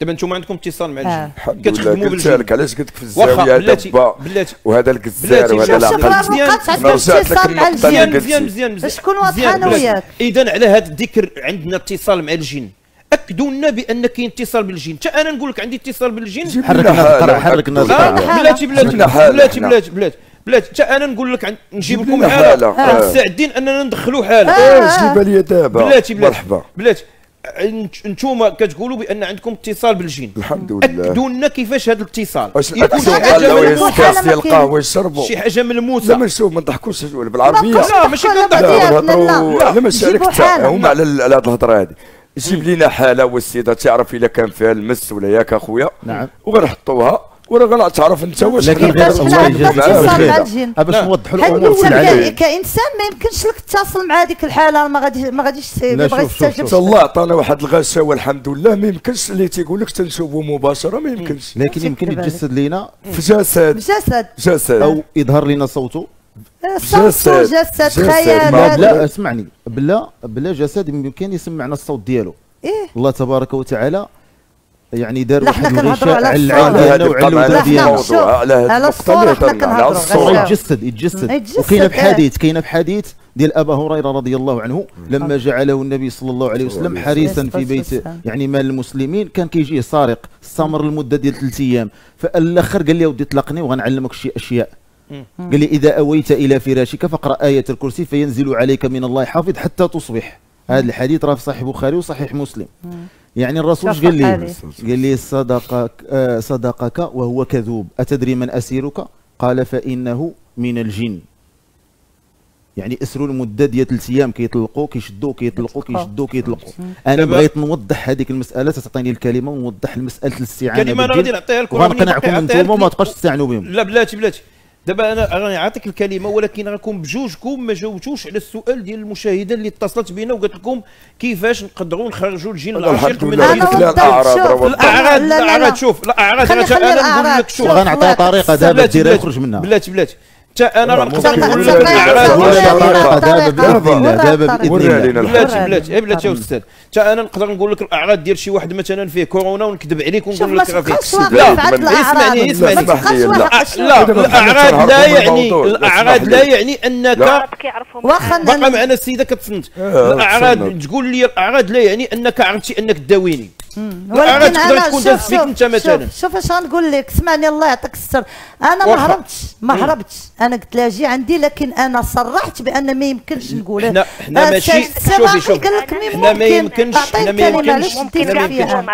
دابا نتوما عندكم اتصال مع الجن كتخدموا بالجن علاش قلت لك في الزاويه دابا وهذا الكزار وهذا العقل مزيان مزيان مزيان مزيان شكون واضحه انا وياك اذا على هذا الذكر عندنا اتصال مع الجن اكدوا لنا بان كاين اتصال بالجن حتى انا نقول لك عندي اتصال بالجن حرك النظر حرك النظر بلاتي بلاتي بلاتي بلاتي بلاتي بلاتي حتى انا نقول لك نجيب لكم حاله مستعدين اننا ندخلوا حاله اه جيبها لي دابا بلاتي مرحبا بلاتي انتوما كتقولوا بان عندكم اتصال بالجن الحمد لله اكدوا لنا كيفاش هذا الاتصال يكون كاس ديال القهوه يشربوا شي حاجه ملموسه لا ما نشوف ما نضحكوش بالعربيه لا ماشي كنضحكوا لا ماشي عليك هما على على هذه الهضره هذه جيب لينا حاله والسيده تعرف الا كان فيها المس ولا ياك اخويا نعم وغنحطوها وراه غلا تعرف انت واش لكن غير الله يجازيك بالخير باش نوضحوا الامور في العالم كانسان ما يمكنش لك تتصل مع هذيك الحاله ما غاديش ما غاديش ما بغاش تستجب الله عطانا واحد الغشاوه الحمد لله ما يمكنش اللي تيقول لك تنشوفوا مباشره ما يمكنش لكن يمكن يتجسد لينا في جسد جسد جسد او يظهر لنا صوته صوته جسد خيال لا اسمعني بلا بلا جسد يمكن يسمعنا الصوت ديالو الله تبارك وتعالى يعني دار واحد الغشاء على العادي انا وعلى الوداد ديالنا على الصوره حنا كنهضروا يتجسد يتجسد وكاينه بحديث كاينه بحديث ديال ابا هريره رضي الله عنه لما جعله النبي صلى الله عليه وسلم حريصا في بيت يعني مال المسلمين كان كيجيه سارق استمر لمده ديال ثلاث ايام فالاخر قال لي ودي طلقني وغنعلمك شي اشياء قال لي اذا اويت الى فراشك فاقرا ايه الكرسي فينزل عليك من الله حافظ حتى تصبح. هذا الحديث راه في صحيح البخاري وصحيح مسلم. يعني الرسول اش قال لي؟ قال لي صدقك آه صدقك وهو كذوب، أتدري من أسيرك؟ قال فإنه من الجن. يعني أسروا لمدة ديال ثلاث أيام كيطلقوا كيشدوا كيطلقوا كيشدوا كيطلقوا. أنا بغيت نوضح هذيك المسألة تعطيني الكلمة ونوضح المسألة الاستعانة كلمة أنا غادي نعطيها لكم وغنقنعكم انتوما وما تبقاش تستعنوا بهم. لا بلاتي بلاتي. دابا انا راني عاطيك الكلمه ولكن راكم بجوجكم ما جاوبتوش على السؤال ديال المشاهده اللي اتصلت بينا وقالت لكم كيفاش نقدروا نخرجوا الجن العشيق من الاعراض. الاعراض شوف الاعراض انا نقول لك شوف غنعطيها طريقه دابا ديرها يخرج منها. بلاتي بلاتي حتى انا غنقدر نقول لك الاعراض طريقه دابا باذن الله دابا باذن الله. بلاتي بلاتي بلاتي يا استاذ حتى انا نقدر نقول لك الاعراض ديال شي واحد مثلا فيه كورونا ونكذب عليك ونقول لك راه فيه اسمعني اسمعني لا الاعراض لا يعني الاعراض لا يعني انك باقا معنا السيده كتصنت الاعراض تقول لي الاعراض لا يعني انك عرفتي انك داويني ولكن انا تكون دازت فيك انت مثلا شوف اش غنقول لك اسمعني الله يعطيك السر انا ما هربتش ما هربتش انا قلت لها جي عندي لكن انا صرحت بان ما يمكنش نقول حنا حنا ماشي شوفي شوفي حنا ما يمكنش حنا ما يمكنش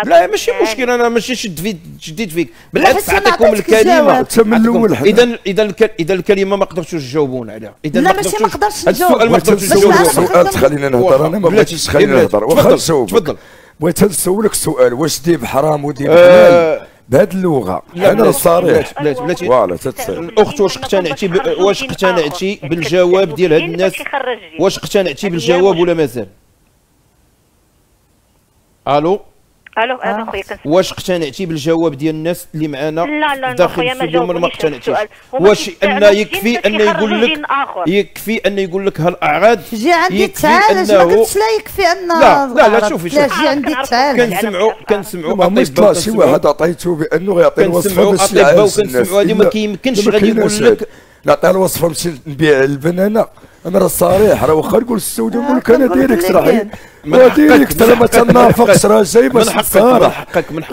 لا ماشي مشكل انا ماشي شد فيك شديت فيك بالعكس عطيتكم الكلمه اذا اذا اذا الكلمه ما قدرتوش تجاوبونا عليها اذا لا ماشي ما قدرتش السؤال ما قدرتش تجاوبونا خلينا نهضر انا ما بغيتش تخليني نهضر واخا نجاوبك تفضل بغيت نسولك سؤال واش ديب حرام وديب حلال بهذه اللغه انا صريح فوالا تتصير الاخت واش اقتنعتي واش اقتنعتي بالجواب ديال هاد الناس واش اقتنعتي بالجواب ولا مازال؟ الو الو انا خويا كنسمع واش اقتنعتي بالجواب ديال الناس اللي معانا داخل السوق ما اقتنعتيش واش انه يكفي انه يقول لك يكفي انه يقول لك هالاعراض جي عندي تعالج ما كنتش لا يكفي ان لا لا لا شوفي شوفي جي عندي تعالج كنسمعوا كنسمعوا اطباء شي واحد عطيته بانه غيعطي الوصفه باش اطباء وكنسمعوا هذه ما كيمكنش غادي يقول لك نعطيها الوصفه نمشي نبيع البنانه انا راه صريح راه واخا نقول السود نقول لك انا ديريكت راه وديريكت انا ما تنافقش راه جاي باش صريح من حقك من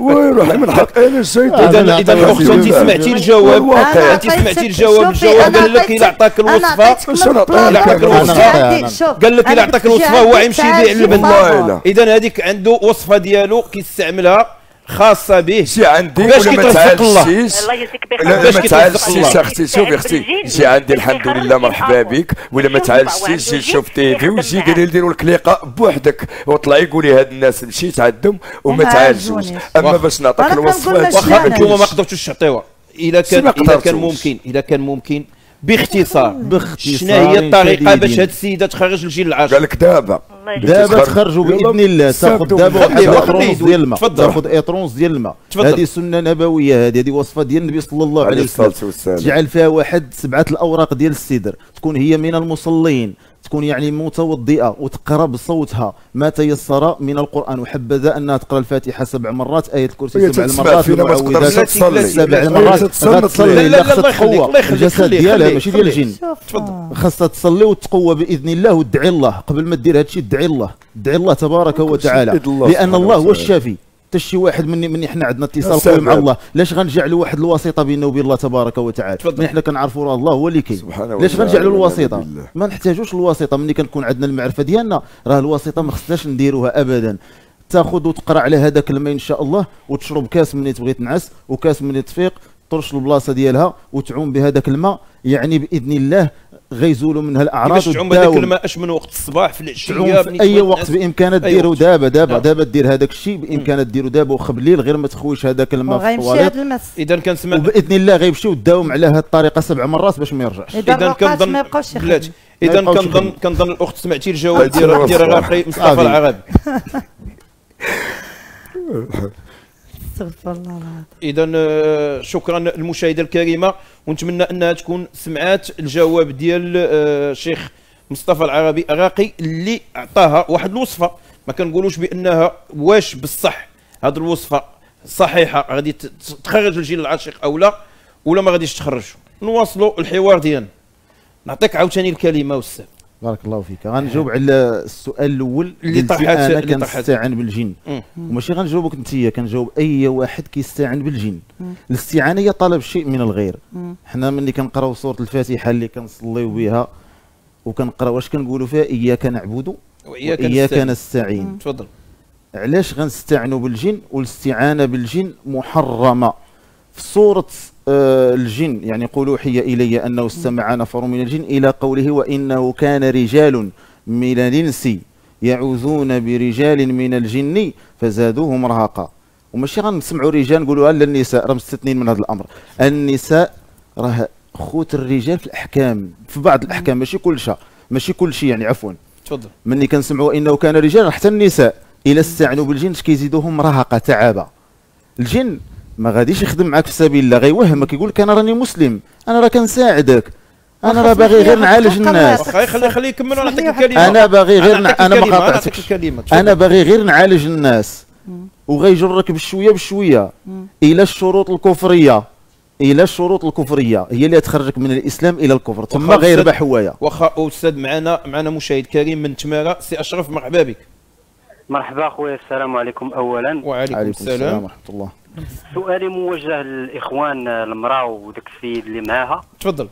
حقك انا جاي اذا اذا الاخت انت سمعتي الجواب انت سمعتي الجواب الجواب قال لك الا عطاك الوصفه واش نعطيك الوصفه قال لك الا عطاك الوصفه هو غيمشي يبيع البنانه اذا هذيك عنده وصفه ديالو كيستعملها خاصه به شي عندي ولا ما تعالجتيش الله يجزيك بخير باش كتعالجتيش اختي شوفي اختي شي عندي الحمد لله مرحبا بك ولا ما تعالجتيش جي شوف تيفي وجي قال لي نديروا الكليقه بوحدك وطلعي قولي هاد الناس مشيت عندهم وما تعالجوش اما باش نعطيك الوصفه واخا نتوما ما قدرتوش تعطيوها الا كان الا كان ممكن الا كان ممكن باختصار باختصار شنو هي الطريقه باش هاد السيده تخرج الجيل العاشر؟ قال لك دابا دابا تخرجوا باذن الله تاخذ دابا واحد اطرونس ديال الماء تاخذ اطرونس ديال الماء هذه سنه نبويه هذه هذه وصفه ديال النبي صلى الله عليه وسلم تجعل فيها واحد سبعه الاوراق ديال السدر تكون هي من المصلين تكون يعني متوضئه وتقرا بصوتها ما تيسر من القران وحبذا انها تقرا الفاتحه سبع مرات ايه الكرسي سبع المرات المعوذات سبع مرات تصلي لا خاصها تقوى الجسد ديالها ماشي ديال الجن خاصها تصلي وتقوى باذن الله وتدعي الله قبل ما دير هادشي دعي الله دعي الله تبارك وتعالى لان الله هو الشافي حتى شي واحد مني مني حنا عندنا اتصال قوي مع الله لاش غنجعلوا واحد الوسيطه بيننا وبين الله تبارك وتعالى ملي حنا كنعرفوا راه الله هو اللي كاين لاش غنجعلوا الوسيطه ما نحتاجوش الوسيطه ملي كنكون عندنا المعرفه ديالنا راه الوسيطه ما خصناش نديروها ابدا تاخذ وتقرا على هذاك الماء ان شاء الله وتشرب كاس مني تبغي تنعس وكاس مني تفيق ترش البلاصه ديالها وتعوم بهذاك الماء يعني باذن الله غيزولوا منها الاعراض تعوم هذاك الماء اش من وقت الصباح في العشيه في اي وقت بامكانها ديروا دابا دابا دابا دير هذاك الشيء بامكانها ديروا دابا وخا بالليل غير ما تخويش هذاك الماء في الطواليت اذا كنسمع وباذن الله غيمشيو داوم على هذه الطريقه سبع مرات باش ما يرجعش اذا كنظن اذا كنظن كنظن الاخت سمعتي الجواب ديال ديال اخي مصطفى العربي استغفر الله العظيم. اذا شكرا المشاهده الكريمه ونتمنى انها تكون سمعات الجواب ديال الشيخ مصطفى العربي الراقي اللي اعطاها واحد الوصفه ما كنقولوش بانها واش بصح هذه الوصفه صحيحه غادي تخرج الجيل العاشق او لا ولا ما غاديش تخرجوا. نواصلوا الحوار ديالنا، نعطيك عاوتاني الكلمه والسي. بارك الله فيك. غنجاوب على السؤال الاول اللي طرحت. انا كنستعن بالجن وماشي غنجاوبك انت، كنجاوب اي واحد كيستعن بالجن. الاستعانه هي طلب شيء من الغير. حنا ملي كنقراو سوره الفاتحه اللي كنصليو بها وكنقراو اش كنقولوا فيها؟ اياك نعبد واياك, وإياك نستعين. تفضل. علاش غنستعنوا بالجن؟ والاستعانه بالجن محرمه في سوره آه الجن، يعني قل أوحي الي انه استمع نفر من الجن الى قوله وانه كان رجال من الانس يعوذون برجال من الجن فزادوهم رهقا. وماشي غنسمعوا رجال نقولوا لا النساء، راه مستثنين من هذا الامر. النساء راه خوت الرجال في الاحكام، في بعض الاحكام، ماشي كل شيء، ماشي كل شيء يعني عفوا. تفضل. ملي كنسمعوا انه كان رجال حتى النساء الى استعنوا بالجن كيزيدوهم رهقه، تعابه. الجن ما غاديش يخدم معاك في سبيل الله، غيوهمك يقول لك انا راني مسلم، انا راه كنساعدك، انا راه باغي غير نعالج الناس. واخا خليه خليه يكمل ونعطيك الكلمه. انا باغي غير انا ما قاطعتكش، انا باغي غير نعالج الناس وغيجرك بشويه بشويه الى الشروط الكفريه، الى الشروط الكفريه هي اللي تخرجك من الاسلام الى الكفر، ثم غيربح هوايا. واخا استاذ، معنا معنا مشاهد كريم من تمارا. سي اشرف مرحبا بك. مرحبا خويا، السلام عليكم اولا. وعليكم السلام ورحمه الله. سؤالي موجه للاخوان، المراه وداك السيد اللي معاها. تفضل.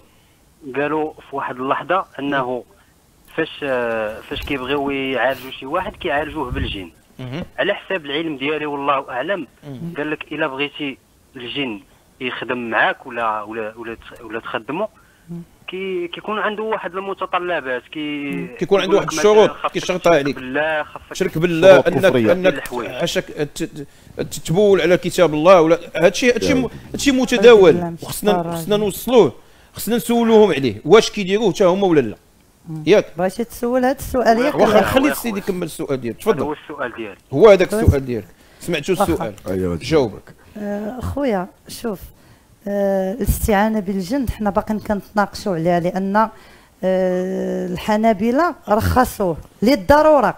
قالوا في واحد اللحظه انه فاش فاش كيبغيو يعالجوا شي واحد كيعالجوه بالجن. على حساب العلم ديالي والله اعلم، قال لك الا بغيتي الجن يخدم معاك ولا ولا ولا, ولا تخدمه كي كيكون عنده واحد المتطلبات، كي كيكون عنده واحد الشروط كيشرطها عليك. شرك بالله، انك انك عشاك تتبول على كتاب الله ولا هادشي. هادشي هادشي متداول وخصنا خصنا نوصلوه، خصنا نسولوهم عليه واش كيديروه حتى هما ولا لا. ياك باش تسول هاد السؤال. ياك واخا نخلي السيد يكمل السؤال ديالو. تفضل. هو السؤال ديالي، هو هذاك السؤال ديالك، سمعتو السؤال؟ ايوا جاوبك. خويا شوف، الاستعانه بالجن حنا باقيين كنتناقشوا عليها، لان الحنابله رخصوه للضروره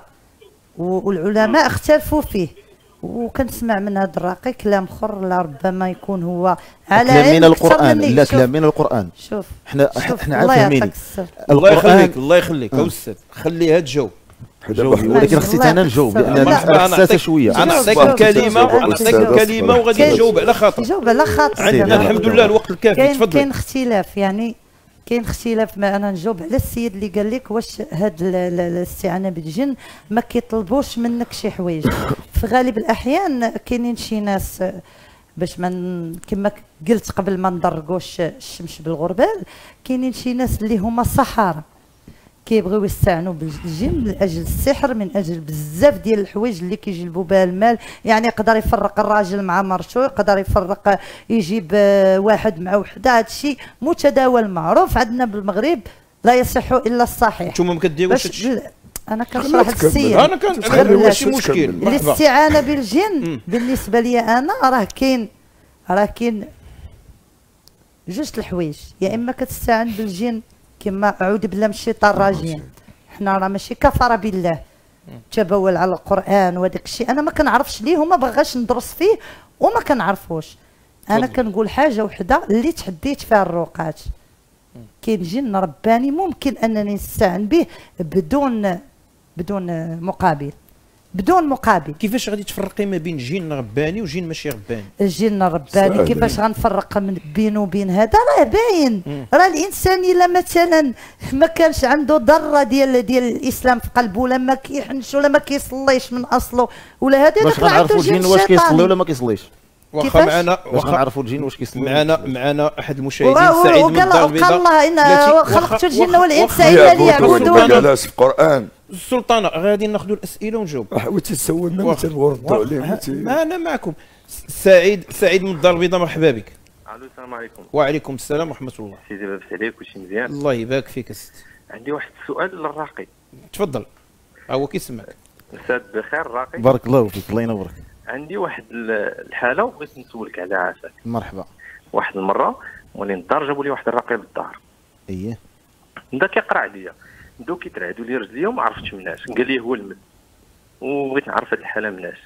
والعلماء اختلفوا فيه. وكنسمع من هذا الراقي كلام اخر لربما يكون هو على علم من القران. لا كلام من القران. شوف حنا حنا عارفين. الله يخليك الله يخليك اوسع، خليها تجاوب. ولكن خصيت انا نجاوب لان انا حساسه شويه. نعطيك الكلمه، نعطيك الكلمه وغادي نجاوب على خاطر نجاوب على خاطر عندنا الحمد لله الوقت الكافي. تفضل. كاين اختلاف، يعني كاين اختلاف. ما انا نجاوب على السيد اللي قال لك واش هاد الاستعانه بالجن ما كيطلبوش منك شي حوايج. في غالب الاحيان كاينين شي ناس باش ما كما قلت قبل ما ندرقوش الشمس بالغربال، كاينين شي ناس اللي هما الصحاره كيبغيو يستعنوا بالجن من اجل السحر، من اجل بزاف ديال الحوايج اللي كيجلبوا بها المال. يعني يقدر يفرق الراجل مع مرشو، يقدر يفرق يجيب واحد مع وحده. هذا الشيء متداول معروف عندنا بالمغرب، لا يصح الا الصحيح. انتم ما كديروش. انا كنشرح السير، انا كنقول ماشي مشكل. الاستعانه بالجن بالنسبه لي انا راه كاين راه كاين جوج الحوايج. يا اما كتستعن بالجن كما اعوذ بالله من الشيطان الرجيم، حنا راه ماشي كفر بالله، تبول على القران وداك الشيء انا ما كنعرفش ليه وما بغاش ندرس فيه وما كنعرفوش. انا كنقول حاجه وحده اللي تحديت فيها الروقات، كاين جن رباني ممكن انني نستعن به بدون بدون مقابل. بدون مقابل. كيفاش غادي تفرقي ما بين جن رباني وجن ماشي رباني؟ الجن الرباني كيفاش غنفرق من بينه وبين هذا؟ راه باين، راه الانسان الا مثلا ما كانش عنده ذره ديال ديال الاسلام في قلبه، لا ما كيحنش ولا ما كيصليش من اصله ولا هذا، داك راه عنده جن شيطاني. واش كيصلي ولا ما كيصليش؟ واخا معنا واخا نعرفوا الجن واش كيصلي. معنا معنا احد المشاهدين سعيد من الدار البيضاء. وقال الله ان خلقت الجن والانس الا ليعبدون. في القران السلطانه غادي ناخذوا الاسئله ونجاوب. حاولتي تسولنا ما تنردوا عليه. ما انا معكم. سعيد سعيد من الدار البيضاء مرحبا بك. الو السلام عليكم. وعليكم السلام ورحمه الله. سيدي لاباس عليك؟ كلشي مزيان الله يبارك فيك سيدي. عندي واحد السؤال للراقي. تفضل ها هو كيسمعك. مساك بخير راقي. بارك الله فيك الله ينورك. عندي واحد الحاله وبغيت نسولك على عافاك. مرحبا. واحد المره مولين الدار جابوا لي واحد الراقي للدار. اييه. بدا كيقرا عليا، بداو كيترعدوا لي رجليا وما عرفتش مناش، قال لي هو المن وبغيت نعرف هاد الحاله مناش.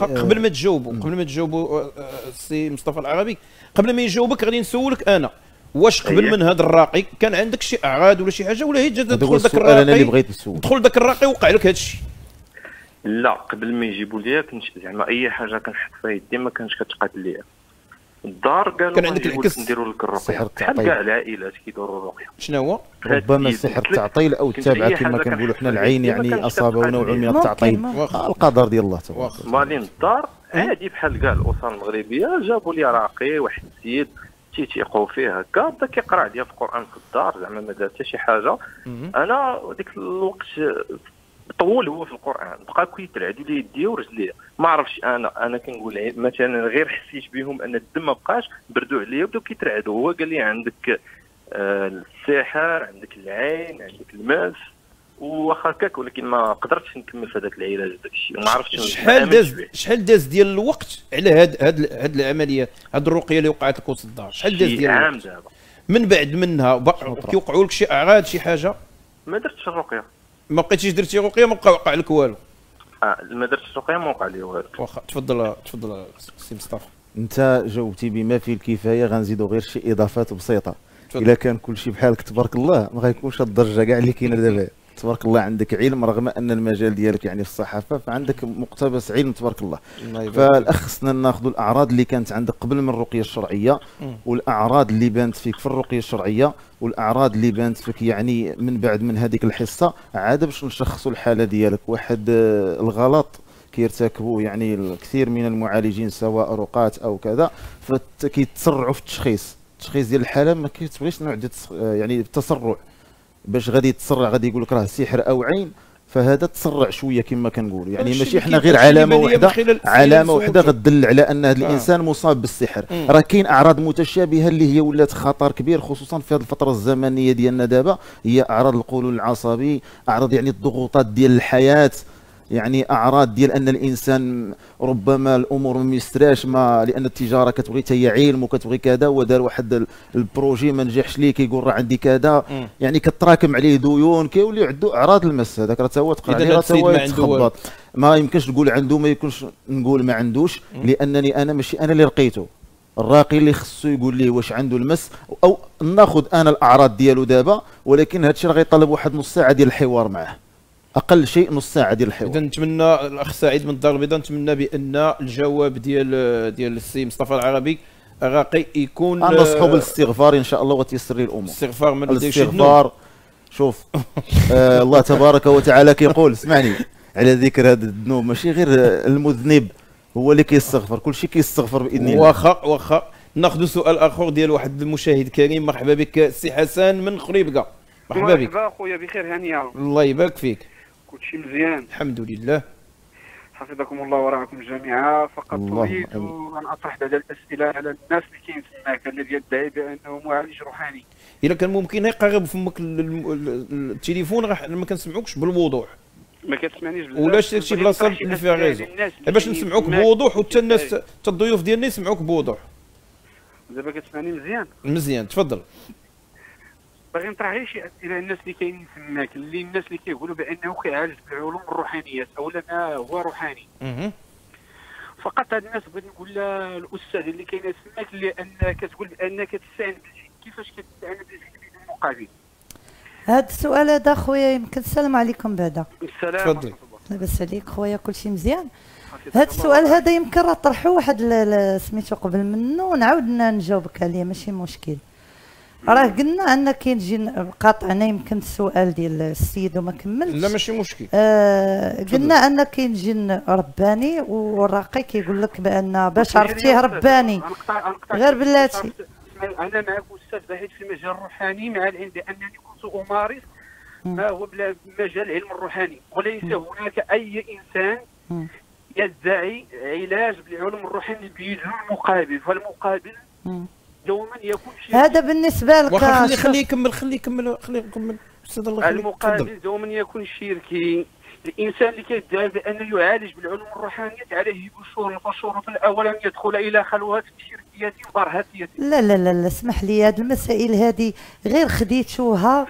قبل ما تجاوبوا قبل ما تجاوبوا السي مصطفى العربي، قبل ما يجاوبك غادي نسولك انا، واش قبل من هذا الراقي كان عندك شي اعراض ولا شي حاجه، ولا هي جات تدخل ذاك الراقي؟ انا اللي بغيت نسول دخل ذاك الراقي وقع لك هذا الشيء؟ لا، قبل ما يجيبوا ليا كنت زعما اي حاجه كنحط فيها يدي ما كانش كتقاد ليا. الدار قالوا كان عندك العكس، نديروا لك الرقيه بحال كاع العائلات كيديروا الرقيه. شنو هو؟ ربما السحر التعطيل او التبعه كما كنقولوا حنا، العين يعني اصابه نوع من التعطيل، القدر ديال الله تبارك وتعالى. مالين الدار عادي بحال كاع الاسر المغربيه، جابوا لي راقي واحد السيد تيثيقوا فيه هكا، بدا كيقرا عليا في القران في الدار، زعما ما دار حتى شي حاجه. انا ديك الوقت طول هو في القران، بقى كيترعدوا لي يديا ورجليا، ما عرفتش انا انا كنقول مثلا غير حسيت بهم ان الدم ما بقاش، بردوا عليا وبداو كيترعدوا. هو قال لي عندك آه السحر، عندك العين، عندك الماس، واخا هكاك، ولكن ما قدرتش نكمل في هذاك العلاج داك الشيء، ما عرفتش شحال داز شحال داز ديال الوقت على هاد هاد هاد العمليه، هاد الرقيه اللي وقعت لك وسط الدار، شحال داز ديال الوقت؟ شي عام دابا. من بعد منها كيوقعوا لك شي اعراض شي حاجه؟ ما درتش الرقيه، ما بقيتيش درتي رقيه، ما بقى وقع لك والو. اه ما درتش رقيه ما وقع لي والو. واخا تفضل تفضل سي مصطفى. انت جاوبتي بما فيه الكفايه، غنزيدوا غير شي اضافات بسيطه. الا كان كلشي بحالك تبارك الله ما غيكونش الدرجه كاع اللي كاينه دابا. تبارك الله عندك علم، رغم ان المجال ديالك يعني في الصحافه، فعندك مقتبس علم تبارك الله. فالاخ خصنا ناخذوا الاعراض اللي كانت عندك قبل من الرقيه الشرعيه، والاعراض اللي بانت فيك في الرقيه الشرعيه، والاعراض اللي بانت فيك يعني من بعد من هذيك الحصه، عاد باش نشخصوا الحاله ديالك. واحد الغلط كيرتكبوه يعني الكثير من المعالجين سواء رقاة او كذا، فكيتسرعوا في التشخيص، التشخيص ديال الحاله ما كيتبغيش نوع ديال يعني التسرع، باش غادي يتسرع غادي يقول لك راه سحر او عين، فهذا تسرع شويه كما كنقول، يعني ماشي حنا غير علامه وحده، علامه وحده غتدل على ان هذا الانسان مصاب بالسحر. راه كاين اعراض متشابهه اللي هي ولات خطر كبير، خصوصا في هذه الفتره الزمنيه ديالنا دابا، هي اعراض القولون العصبي، اعراض يعني الضغوطات ديال الحياه، يعني اعراض ديال ان الانسان ربما الامور ما ميسراش، ما لان التجاره كتبغي حتى هي علم وكتبغي كذا، ودار واحد البروجي ما نجحش ليه كيقول راه عندي كذا، يعني كتراكم عليه ديون، كيولي عنده اعراض المس. هذاك راه تا هو تقرا عليه، راه تا هو يتخبط، ما يمكنش تقول عنده، ما يكونش نقول ما عندوش، لانني انا ماشي انا اللي لقيته، الراقي اللي خصو يقول لي واش عنده المس، او ناخذ انا الاعراض ديالو دابا، ولكن هذا الشيء راه غيطلب واحد نص ساعه ديال الحوار معاه، اقل شيء نص ساعه ديال الحوار. اذا نتمنى الاخ سعيد من الدار البيضاء، نتمنى بان الجواب ديال ديال السي مصطفى العربي راقي يكون انا صحوب الاستغفار ان شاء الله وتيسر لي الامور. الاستغفار من الاستغفار شوف آه الله تبارك وتعالى كيقول اسمعني على ذكر هذا الذنوب، ماشي غير المذنب هو اللي كيستغفر، كل شيء كيستغفر باذن الله. واخا واخا ناخذ سؤال اخر ديال واحد المشاهد كريم. مرحبا بك السي حسن من خريبقة. مرحبا بك. مرحبا اخويا، بخير هانيه؟ الله يبارك فيك. كلشي مزيان الحمد لله، حفظكم الله وراكم جميعا. فقط اريد ان اطرح بعض الاسئله على الناس اللي كاين تماك، الذي يدعي بانه معالج روحاني. اذا كان ممكن يقرب فمك التليفون، راه ما كنسمعوكش بالوضوح. ما كتسمعنيش بزاف ولا شي بلاصه اللي فيها غيزو باش نسمعوك بوضوح، وحتى الناس حتى الضيوف ديالنا يسمعوك بوضوح. دابا كتسمعني مزيان؟ مزيان، تفضل. باغي نطرح غير شي اسئله على الناس اللي كاينين تماك، اللي الناس اللي كيقولوا بانه كيعالج بالعلوم الروحانيات، اولا ما هو روحاني. اها. فقط هاد الناس بغيت نقول للاستاذ اللي كاينه تماك، لان كتقول بانك كتستعين بالجن، كيفاش كتستعين بالجن بدون مقابل؟ هاد السؤال هذا خويا يمكن. السلام عليكم. بعدا السلام ورحمه الله. لاباس عليك خويا؟ كلشي مزيان. هاد السؤال هذا يمكن راه طرحوه واحد سميتو قبل منه، ونعاود نجاوبك عليه، ماشي مشكل. راه قلنا ان كاين جن، قاطعنا يمكن السؤال ديال السيد وما كملتش. لا ماشي مشكل. آه قلنا ان كاين جن رباني، والراقي كيقول لك بان باش عرفتيه رباني غير بلاتي. انا معك استاذ بعيد في المجال الروحاني، مع العلم بانني كنت امارس ما هو مجال العلم الروحاني، وليس هناك اي انسان يدعي علاج بالعلوم الروحانيه بدون مقابل، فالمقابل دوما يكون شيء. هذا بالنسبه لك. خليه خليه يكمل خليه يكمل خليه يكمل استاذ الله يخليك. المقابل دوما يكون شركي. الانسان اللي كيدعي بانه يعالج بالعلوم الروحانيات عليه بشهور وشهور في الاول ان يدخل الى خلوات شركيات برهاتيه. لا لا لا اسمح لي، هذه المسائل هذه غير خديتوها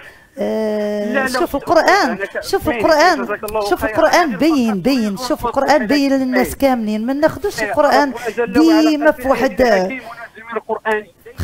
شوف القرآن شوف القرآن شوف القرآن بين بين شوف القرآن بين للناس كاملين، ما ناخذوش القرآن ديما في واحد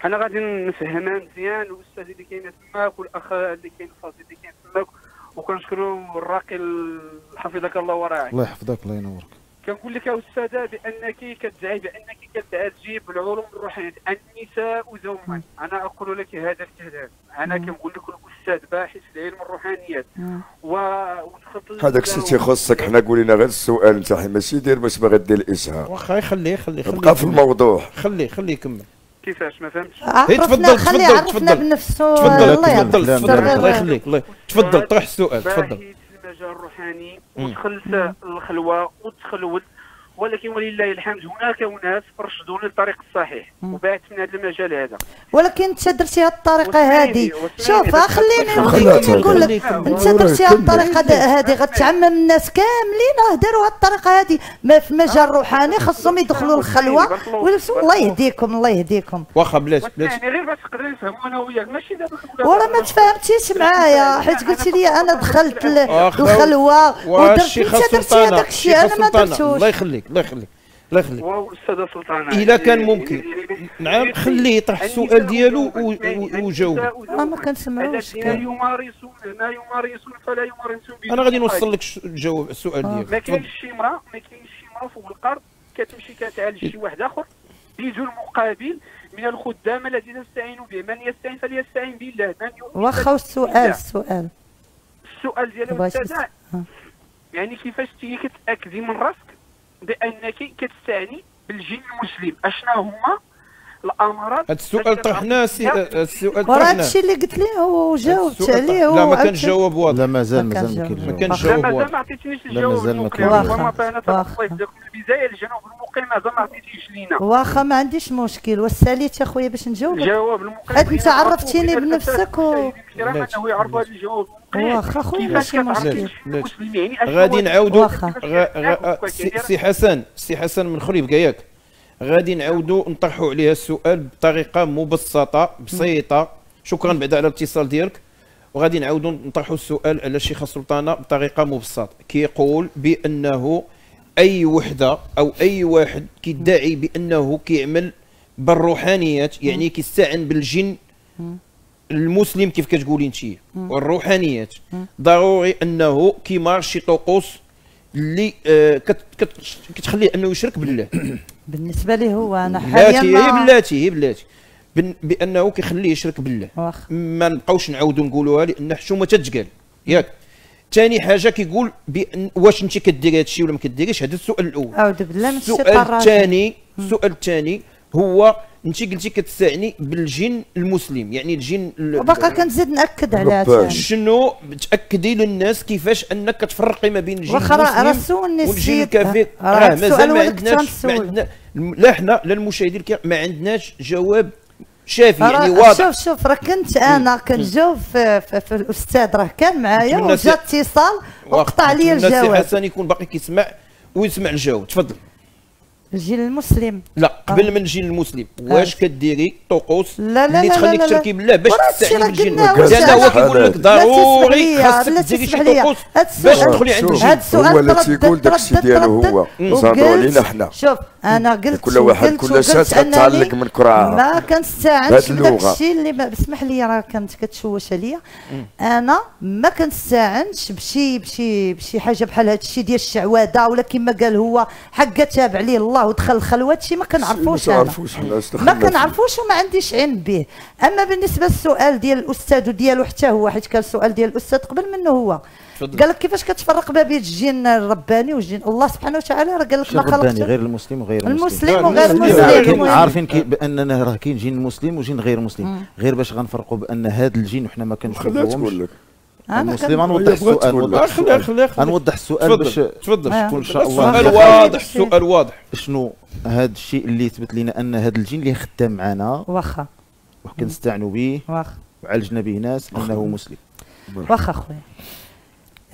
حنا غادي نفهمها مزيان والاستاذ اللي كاين تماك والاخ اللي كاين الفاضل اللي كاين تماك وكنشكروا الراقي حفظك الله وراعي. الله يحفظك الله ينورك. كنقول لك يا استاذه بانك كتدعي بانك كتجيب العلوم الروحيه النساء زوما، انا اقول لك هذا الكلام، انا كنقول لك الاستاذ باحث في علم الروحانيات و هذاك الشيء تيخصك حنا قولينا غير السؤال نتاع ماشي دير باش باغي دير الاشهار. واخا خليه خليه خليه بقى في الموضوع. خليه خليه يكمل. كيفاش ما فهمتش؟ تفضل تفضل تفضل تفضل تفضل تفضل الله يخليك الله تفضل طرح السؤال تفضل. باهي في المجال الروحاني ودخل الخلوه وتخلول ولكن ولله الحمد هناك اناس رشدوني للطريق الصحيح وبعدت من هذا المجال هذا. ولكن انت درتيها الطريقه هذه شوف خليني نقول لك انت درتيها الطريقه هذه غتعمم الناس كاملين راه داروها الطريقه هذه ما في مجال روحاني خصهم يدخلوا للخلوه الله يهديكم الله يهديكم. واخا بلاتي بلاتي يعني غير باش تقدري نفهموا انا وياك ماشي دابا وراه ما تفاهمتيش معايا حيت قلتي لي انا دخلت الخلوه ودرت انت درتي هذاك الشيء انا ما درتوش. الله يخليك الله يخليك الله يخليك. واو الاستاذ السلطانه الا كان ممكن نعم خليه يطرح السؤال ديالو وجاوبه. ما كنسمعوش يمارسون لا يمارسون فلا يمارسون. انا غادي نوصل لك الجواب السؤال ديالك. ما كاينش شي امراه ما كاينش شي امراه فوق الارض كتمشي كتعالج شي واحد اخر بدون المقابل من الخدام الذين يستعينوا به. من يستعين فليستعين بالله من يؤمن. واخا السؤال السؤال السؤال ديالو استاذ يعني كيفاش تيجي كتاكدي من راسك بانك كتستعني بالجن المسلم اشنا هما الامراض؟ هذا السؤال طرحناه السؤال طرحناه وراه هادشي اللي قلت ليه وجاوبت عليه. لا ما كانش جواب واضح. لا مازال مازال ما كانش جواب واضح. مازال ما عطيتنيش الجواب المقيم وما بانت الله يجزاكم البدايه الجنوب المقيم مازال ما عطيتيش لينا. واخا ما عنديش مشكل والساليت يا خويا باش نجاوبك الجواب المقيم. انت عرفتيني بنفسك و انه يعرفوا هذا الجواب واخا خويا ماشي مشكل غادي نعاودو. سي حسن سي حسن من خريبقة ياك غادي نعاودو نطرحوا عليها السؤال بطريقه مبسطه بسيطه. شكرا بعدا على الاتصال ديالك. وغادي نعاودو نطرحوا السؤال على الشيخه سلطانه بطريقه مبسطه. كيقول بانه اي وحده او اي واحد كيدعي بانه كيعمل بالروحانيات يعني كيستعن بالجن المسلم كيف كتقولي انت والروحانيات ضروري انه كيمارس شي طقوس اللي آه كت كت كتخليه انه يشرك بالله. بالنسبه ليه هو انا حاليا هي بلاتي هي بلاتي بانه كيخليه يشرك بالله. واخا ما نبقاوش نعاودوا نقولوها لان حشومه تتقال ياك. ثاني حاجه كيقول بان واش انت كديري هذا الشيء ولا ما كديريش. هذا السؤال الاول. اعوذ بالله من الشيطان الثاني. السؤال الثاني هو انت قلتي كتستعني بالجن المسلم يعني الجن وباقا كنزيد ناكد على شنو تاكدي للناس كيفاش انك كتفرقي ما بين الجن المسلم والجن الكافر. راه مازال ما عندناش ما عندنا لا حنا لا المشاهدين ما عندناش جواب شافي يعني واضح. شوف شوف راه كنت انا كنجاوب في, في, في الاستاذ راه كان معايا وجا اتصال وقطع لي الجواب. السي حسن يكون باقي كيسمع ويسمع الجواب. تفضل. الجيل المسلم لا قبل آه. من الجيل المسلم واش آه. كديري طقوس اللي تخليك تشركي بالله باش تستعين بالجن؟ لان هو كيقول لك ضروري خاصك ديري شي طقوس باش تدخلي عند الجن. هذا السؤال هو اللي تيقول داك الشيء ديالو هو صادوا علينا حنا. شوف انا قلت كل واحد كل شات كتعلق من كرعه ما كنستعنش بداك الشيء اللي اسمح لي راه كنت كتشوش عليا. انا ما كنستعنش بشي بشي بشي حاجه بحال هذا الشيء ديال الشعوذه ولا كما قال هو حقا تابع ليه الله ودخل الخلوه. هادشي ما كنعرفوش انا ما كنعرفوش وما عنديش علم به. اما بالنسبه للسؤال ديال الاستاذ وديالو حتى هو حيت كان السؤال ديال الاستاذ قبل منه هو قال لك كيفاش كتفرق ما بين الجن الرباني والجن الله سبحانه وتعالى راه قال لك ما خلقش غير المسلم وغير المسلم وغير المسلم عارفين باننا راه كاين جن مسلم وجن غير مسلم غير باش غنفرقوا بان هذا الجن وحنا ما كنشوفوهمش المسلمين نوضح السؤال نوضح نوضح السؤال باش تفضل تكون ان شاء الله السؤال واضح. السؤال واضح، شنو هذا الشيء اللي ثبت لنا ان هذا الجن اللي خدام معنا واخا وكنستعنوا به واخا وعالجنا به ناس انه مسلم؟ واخا خويا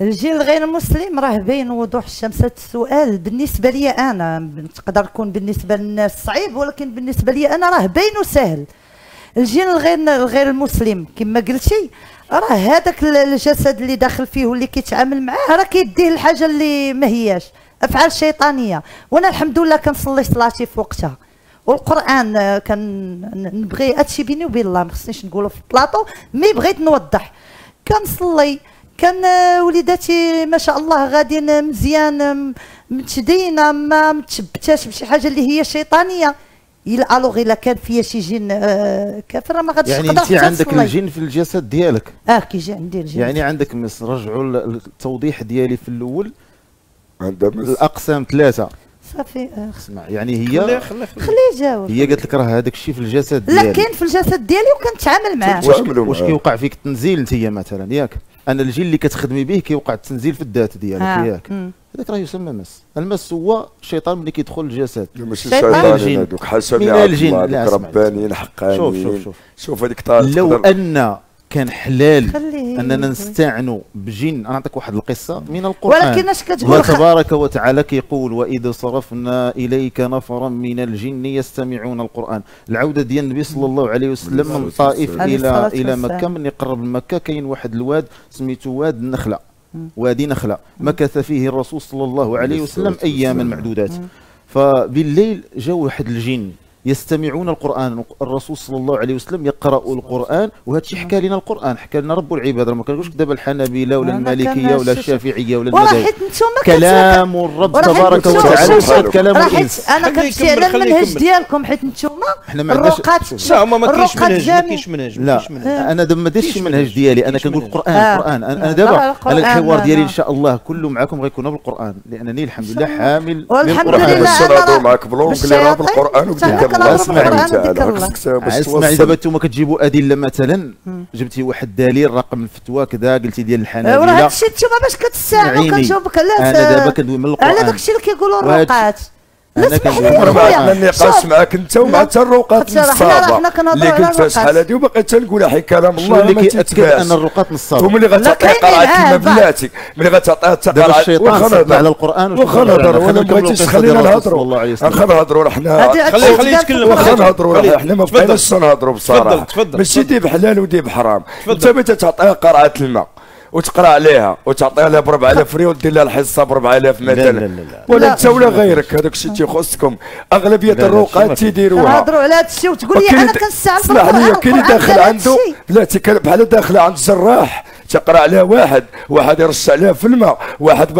الجيل غير مسلم راه باين وضوح الشمس. هذا السؤال بالنسبه لي انا تقدر تكون بالنسبه للناس صعيب، ولكن بالنسبه لي انا راه باين وسهل. الجيل الغير الغير المسلم كما قلتي راه هذاك الجسد اللي داخل فيه واللي كيتعامل معاه راه كيديه الحاجه اللي ما هياش افعال شيطانيه. وانا الحمد لله كنصلي صلاتي في وقتها والقران كنبغي هادشي بيني وبين الله، ما خصنيش نقولو في البلاطو. مي بغيت نوضح كنصلي، كان وليداتي ما شاء الله غاديين مزيان متشدينه ما متشبتاش بشي حاجه اللي هي شيطانيه. الا الوغ الا كان فيا شي جن كافر ما غاديش نقدر نصلي. يعني انت عندك الجن في الجسد ديالك؟ اه كيجي عندي الجن. يعني عندك مس، رجعوا التوضيح ديالي في الاول، الاقسام ثلاثه صافي. اسمع يعني هي خليه خليه خليه يجاوب. هي قالت لك راه هذاك الشيء في الجسد ديالي. لا كاين في الجسد ديالي وكنتعامل معاه. واش كيوقع فيك التنزيل انت مثلا ياك؟ أنا الجن اللي كتخدمي به كيوقع التنزيل في الذات ديالك آه. ياك هذاك راه يسمى مس. المس هو الشيطان ملي كيدخل الجسد. ماشي الشيطان هذوك حسني هذوك ربانيين حقانيين. شوف شوف شوف شوف هذيك طارت. لو أن كان حلال أننا نستعنوا بجن. أنا نعطيك واحد القصة من القرآن، ولكن اش كتقول؟ الله تبارك وتعالى كيقول وإذا صرفنا إليك نفرا من الجن يستمعون القرآن. العودة ديال النبي صلى الله عليه وسلم من الطائف إلى إلى مكة، من يقرب لمكة كاين واحد الواد سميتو واد النخلة، وادي نخلة، مكث فيه الرسول صلى الله عليه وسلم أياما معدودات. فبالليل جاء واحد الجن يستمعون القرآن، الرسول صلى الله عليه وسلم يقرأ القرآن. وهذا الشيء حكى لنا القرآن، حكى لنا رب العباد، ما كنقولش دابا الحنابلة ولا المالكية ولا الشافعية ولا المذاهب. كلام الرب تبارك وتعالى كلام الإنس. أنا كنمشي على المنهج ديالكم حيت نتوما الرقات. لا هما ما كاينش منهج، ما كاينش منهج. لا أنا دابا ما درتش المنهج ديالي، أنا كنقول القرآن القرآن. أنا دابا أنا الحوار ديالي إن شاء الله كله معكم غيكون بالقرآن، لأنني الحمد لله حامل للقرآن. بس نهضروا معاك بالأونجلي راه بالقرآن وبديك. اسمعي اسمعي دابا انتوما كتجيبوا ادله، مثلا جبتي واحد دليل رقم الفتوى كذا قلتي ديال الحنابله وراه هادشي انتوما باش كتساعدوا. كنجاوبك على انا دابا كندوي من القران على داكشي اللي كيقولوا الروقات. انا كنقول النقاش معاك انت ومع حتى الروقات الصعبه اللي قلتها شحال هادي وباقي تنقولها، حيت كلام الله اللي كيأكد ان الروقات الصعبه وملي غتعطي قراءه كما بلاتي، ملي غتعطيها تقرا وخا على القران وخا نهضر. وانا ما بغيتيش خلينا نهضروا، خا نهضروا حنا، خليه خليه يتكلم، واخا نهضروا حنا ما بغيناش نهضروا بصراحه. ماشي دي بحلال ودي بحرام. انت ملي تعطيها قراءه الماء وتقرا عليها وتعطيها لها ب أربعة آلاف ريال ودير لها الحصه ب أربعة آلاف مثلا، ولا انت ولا غيرك. هذاك الشيء تيخصكم، اغلبيه الروقات تيديروها. هضروا على هذا الشيء وتقول لي انا كنستعمل. اسمح لي، كاين اللي داخل عنده بلاتي كان بحال داخله عند الجراح تقرا عليها، واحد واحد يرش عليها في الماء، واحد ب...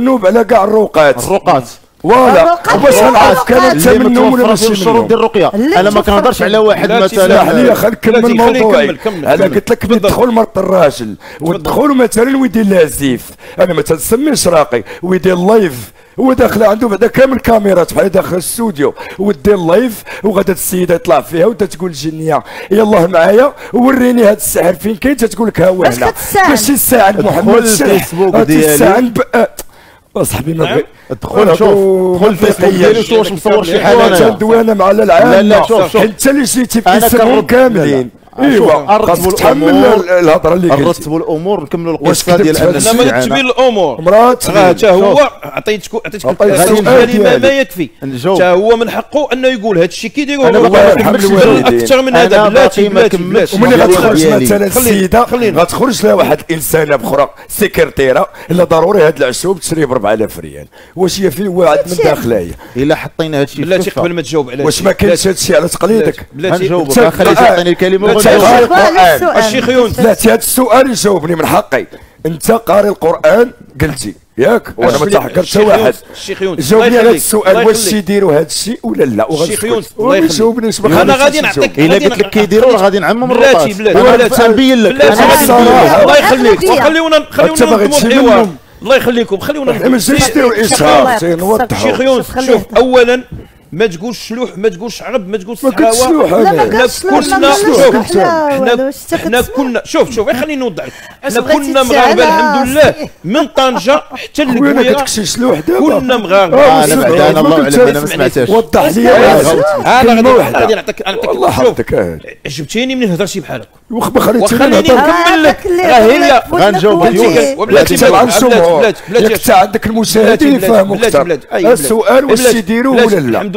نوب على كاع الروقات. الروقات فوالا باش نعرف كان تمنهم ولا ماشي الشروط ديال الرقيه. انا ما كنهضرش على واحد مثلا. اسمح لي خليك كمل موضوعي. انا قلت لك يدخل مرت الراجل ويدخل مثلا ويدير لها الزيف، انا ما تنسميش راقي، ويدير لايف هو داخل عنده بعدا كامل كاميرات بحال داخل الستوديو ودير لايف، وغادا السيده يطلع فيها وتتقول الجنيه يلاه معايا وريني هذا السحر فين كاين، تتقول لك ها هو هنا. ماشي الساعه محمد الفيسبوك ديالي اصاحبي ما بغيت ادخل شوف دخل الفيسبوك ديالي واش مصور شي حاجه. انا تندوي انا مع العالم. لا لا شوف شوف حتى اللي جيتي باسمهم كاملين. ايوا رتبوا الامور، الهضره اللي قلتي رتبوا الامور، نكملوا القصه ديال انا ما نتبين الامور. راه حتى هو عطيتك عطيتك الكلمه ما يكفي، حتى هو من حقه انه يقول هذا الشيء كي داير. الله يرحم الوالدين اكثر من هذا بلاتي بلاتي. وملي غتخرج مثلا السيده غتخرج لها واحد الانسانه بخرى سكرتيره، الا ضروري هذا العشوب تشري ب أربعة آلاف ريال. واش هي فين وعد من داخلها هي؟ الا حطينا هذا الشيء بلاتي قبل ما تجاوب على واش ما كاينش هذا الشيء على تقليدك غنجاوبك. خليك تعطيني الكلمه الشيخ يونس. لا هذا السؤال يجاوبني من حقي. انت قاري القران قلتي ياك وانا ما تحكرت حتى واحد. الشيخ يونس جاوبني على هذا السؤال، واش يديروا هذا الشيء ولا لا؟ الشيخ يونس الله يخليك، انا غادي نعطيك، الا قلت لك كيديروا غادي نعمم الرباط بلاتي نبين لك الله يخليك، وخليونا خليونا نضموا الله يخليكم خليونا نضموا الشيخ يونس. شوف اولا ما تقولش شلوح، ما تقولش عرب، ما تقولش سحاوه، لا ما كنا شوف حنا حنا كنا شوف شوف غير خليني نوضح لك، حنا كنا مغاربه الحمد لله من طنجه حتى للقويره، كنا مغاربه. انا بعدا انا الله اعلم انا ما سمعتهاش، وضح لي انا غادي نعطيك نعطيك عجبتيني منين هضرتي بحال هكا وخليني نكمل لك راه غنجاوب اليوم. بلاتي بلاتي بلاتي انت عندك المشاهدين يفهموا اكثر. السؤال واش يديروا ولا لا؟ الحمد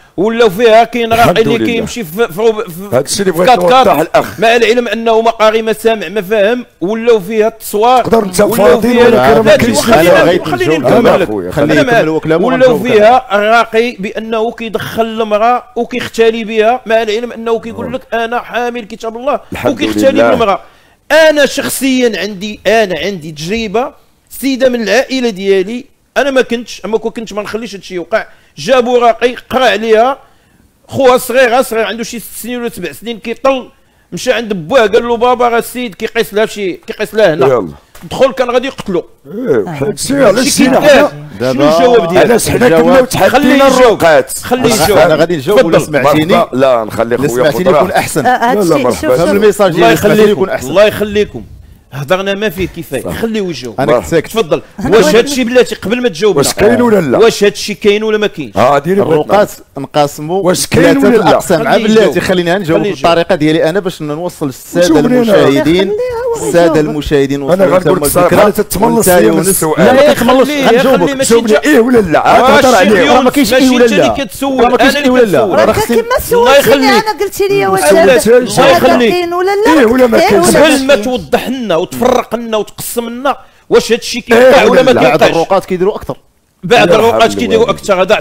ولاو فيها كاين راقي اللي كيمشي في هادشي اللي بغيت نوضح الاخ، مع العلم انه ما قاري ما سامع ما فاهم، ولاو فيها التصوير تقدر انت فاضي ولا ما كاينش حاجه. خليني نكمل خليني ولاو فيها الراقي بانه كيدخل المراه وكيختلي بها، مع العلم انه كيقول لك انا حامل كتاب الله وكيختلي بالمراه. انا شخصيا عندي انا عندي تجربه، سيده من العائله ديالي انا ما كنتش اما كنت ما نخليش هادشي يوقع، جابوا راقي قرا عليها خوها صغيره صغير عنده شي ست سنين ولا سبع سنين كيطل، مشى عند بواه قال له بابا راه السيد كيقيس لها شي كيقيس لها هنا، دخل كان غادي يقتلو. ايه هادشي علاش شنو الجواب ديالك؟ علاش حنا كنا تحدينا الرقات؟ خليه يجاوب. انا غادي نجاوب ولا سمعتيني؟ لا نخلي خويا سمعتيني يكون احسن. لا مرحبا فهم الميساج ديالك خليه يكون احسن. الله يخليكم هضرنا ما فيه كفايه، خليه يجاوب. انا ساكت. تفضل. واش هادشي بلاتي قبل ما تجاوب واش كاين ولا لا؟ واش هادشي كاين ولا ما كاينش؟ اه ديري الرقات نقاسموا واش كاين ولا لا؟ الاقسام مع بلاتي خليني نجاوب بالطريقه ديالي انا باش نوصل للساده المشاهدين الساده المشاهدين انا غنقول لك الفكره تتملص لي من السؤال. لا ما تتملصش غنجاوبك، جاوبني ايه ولا لا؟ عاد هضر عليه راه ما كاينش ايه ولا لا، ما كاينش ايه ولا لا، راه كيما سولتيني انا قلتي لي واش هذا كاين ولا لا؟ ايه ولا ما كاينش؟ قبل ما توضح لنا وتفرق لنا وتقسم لنا واش هادشي كيقطع ولا ما كيقطعش. بعض الرقات كيديروا اكثر، بعض الرقات كيديروا اكثر. هذا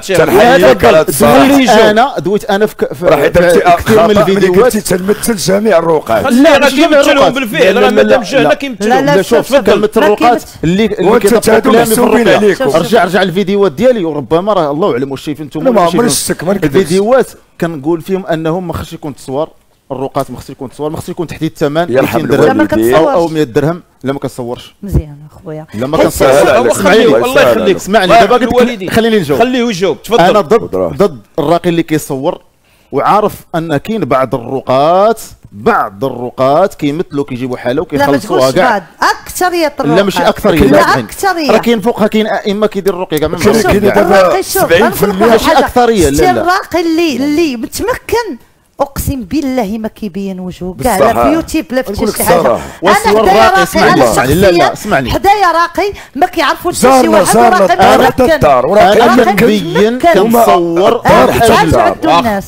عطيه انا دويت انا في راح درتي كثير من الفيديوهات تمثل جميع الرقات. لا راه كيمثلهم بالفعل، راه مادام جهنا كيمثلهم. لا شوف كنمثل الرقات اللي كيتقلبوا عليكم، رجع رجع الفيديوهات ديالي وربما راه الله اعلم واش شايفين انتم ولا ما شفتش الفيديوهات كنقول فيهم انهم ما خصش يكون تصوير الرقات، ما خصش يكون تصور، ما خصش يكون تحديد الثمن مئتين درهم او او مئة درهم. لا ما كنصورش مزيان اخويا، لا ما كنصورش. اسمعني الله يخليك اسمعني دابا قلت خليني نجاوب خليه يجاوب. تفضل. انا ضد ضد الراقي اللي كيصور، وعارف ان كاين بعض الرقات بعض الرقات كيمثلوا كيجيبوا حاله وكيخلصوها كاع. اكثريه الرقات. لا ماشي اكثريه، لا اكثريه راه كاين فوقها كاين ائمه كيدير الرقيه كاع ما معروفش. الراقي شوف ماشي اكثريه، لا لا الراقي اللي اللي متمكن اقسم بالله ما كيبين وجهه كاع، لا بيوتي بلا حتى شي حاجه. انا راقي اسمعني لا لا اسمعني حدايا راقي ما كيعرفوش شي واحد راقي متمكن. انا كنبين كنصور عندو الناس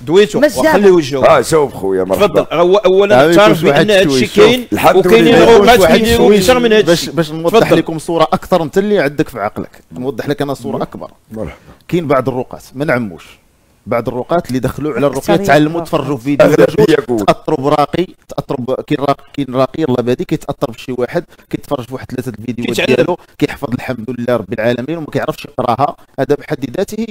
دويتو وخليه يجاوب. اه جاوب خويا مرحبا. تفضل. هو اولا تعرف بان هادشي كاين وكاينين الروبات كيديروا اكثر من هادشي باش نوضح لكم صوره اكثر انت اللي عندك في عقلك، نوضح لك انا صوره اكبر. مرحبا. كاين بعض الرقات ما نعموش، بعض الرقات اللي دخلوا على الرقيه تعلموا تفرجوا فيديو تاثروا براقي، تاثروا كاين راقي كاين راقي الله بادي كيتاثر بشي واحد كيتفرج في واحد ثلاثه الفيديوهات ديالو كيحفظ الحمد لله رب العالمين وما كيعرفش يقراها. هذا بحد ذاته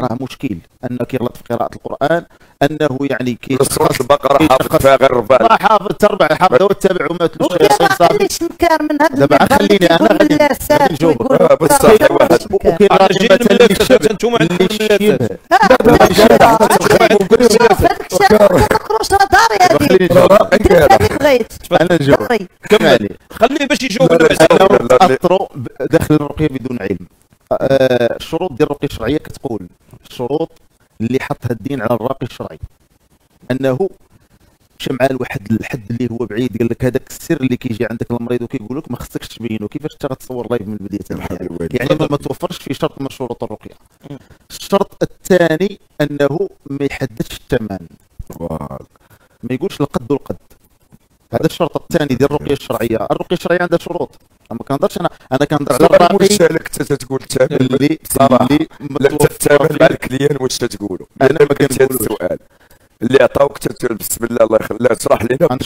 راه مشكل انه كيغلط في قراءه القران، انه يعني كيتخصص سوره البقره حافظ فيها غير ربع راه حافظ تربع حافظ وتابع وما تلوش صافي. دابا خليني انا غادي نجاوبك بصح واحد وكاين انا نجاوب كمل خليه باش يجاوب. اثروا داخل الرقيه بدون علم. الشروط ديال الرقيه الشرعيه كتقول الشروط اللي حطها الدين على الراقي الشرعي انه مشى مع واحد الحد اللي هو بعيد، قال لك هذاك السر اللي كيجي عندك المريض وكيقول لك ما خصكش تبينه. كيفاش انت غتصور لايف من بدايه يعني ما توفرش في شرط من شروط الرقيه. الشرط الثاني انه ما يحددش الثمن. ما يقولش القد والقد. هذا الشرط الثاني ديال الرقيه الشرعيه، الرقيه الشرعيه عندها شروط، ما كنهضرش انا انا كنهضر على الراقي تتقول الثمن اللي صراحه لا تتثامن مع الكليان واش تتقولوا. انا ما كنقولش السؤال اللي عطاوك تتقول بسم الله الله يخليك لا تشرح لينا.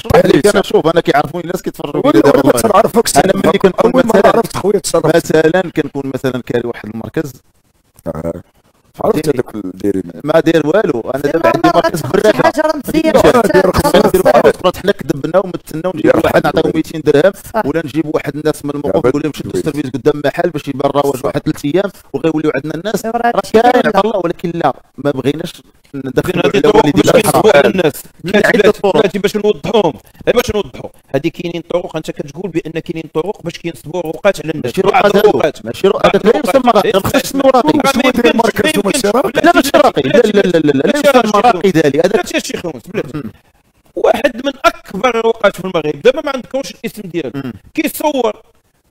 انا شوف انا كيعرفوني الناس كيتفرجوا لي دابا والله كنعرفك. انا ملي كنكون مثلا مثلا كنكون مثلا كاري واحد المركز عرفت هذاك الديري ما داير والو. انا دابا عندي مركز براكه حجر مزيان خلاص حنا كذبنا ومتنا ونجيبوا واحد نعطيو مئتين درهم ولا نجيبوا واحد الناس من الموقف نقول لهم شدوا السيرفيس قدام محل باش يبان الرواج واحد ثلاث ايام وغيوليو عندنا الناس راه كاين على الله. ولكن لا ما بغيناش ندخلوا على الوالدين باش نسوقوا الناس باش نوضحوهم باش نوضحوا هذه كاينين طرق. انت كتقول بان كاينين طرق باش كينصبوا رقات على الناس. ماشي رقات لا يسمى رقات. لا ماشي راقي لا لا لا لا لا لا راقي دالي هذاك الشيخ يونس بلاتي واحد من اكبر الوقات في المغرب. دابا ما عندكمش الاسم ديالو كيصور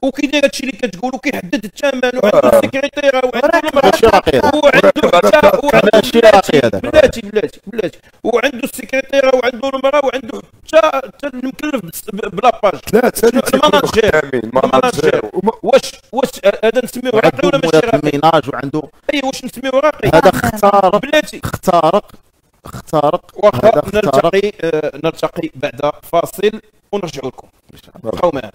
وكيدير هادشي اللي كتقول وكيحدد الثمن وعنده السكرتيره وعنده المراه وعنده حتى ماشي راقي هذا بلاتي بلاتي بلاتي وعنده السكرتيره وعنده المراه وعنده حتى المكلف بلاباج ثلاثه المناجير المناجير واش واش هذا نسميوه راقي ولا ماشي راقي؟ ميناج وعنده اي واش نسميوه راقي؟ هذا اختارق بلاتي اختارق اختارق. واخا نلتقي نلتقي بعد فاصل ونرجع لكم بقاو معنا.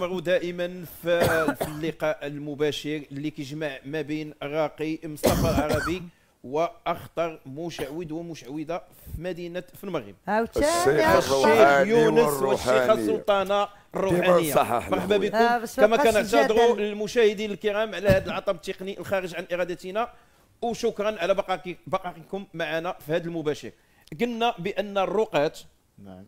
نستمروا دائما في اللقاء المباشر اللي كيجمع ما بين راقي مصطفى العربي واخطر مشعوذ ومشعوذه في مدينه في المغرب. عاوتاني الشيخ يونس والشيخه السلطانه الروحانيه. مرحبا بكم. كما كنعتذروا للمشاهدين الكرام على هذا العطب التقني الخارج عن ارادتنا، وشكرا على بقائكم معنا في هذا المباشر. قلنا بان الرقات نعم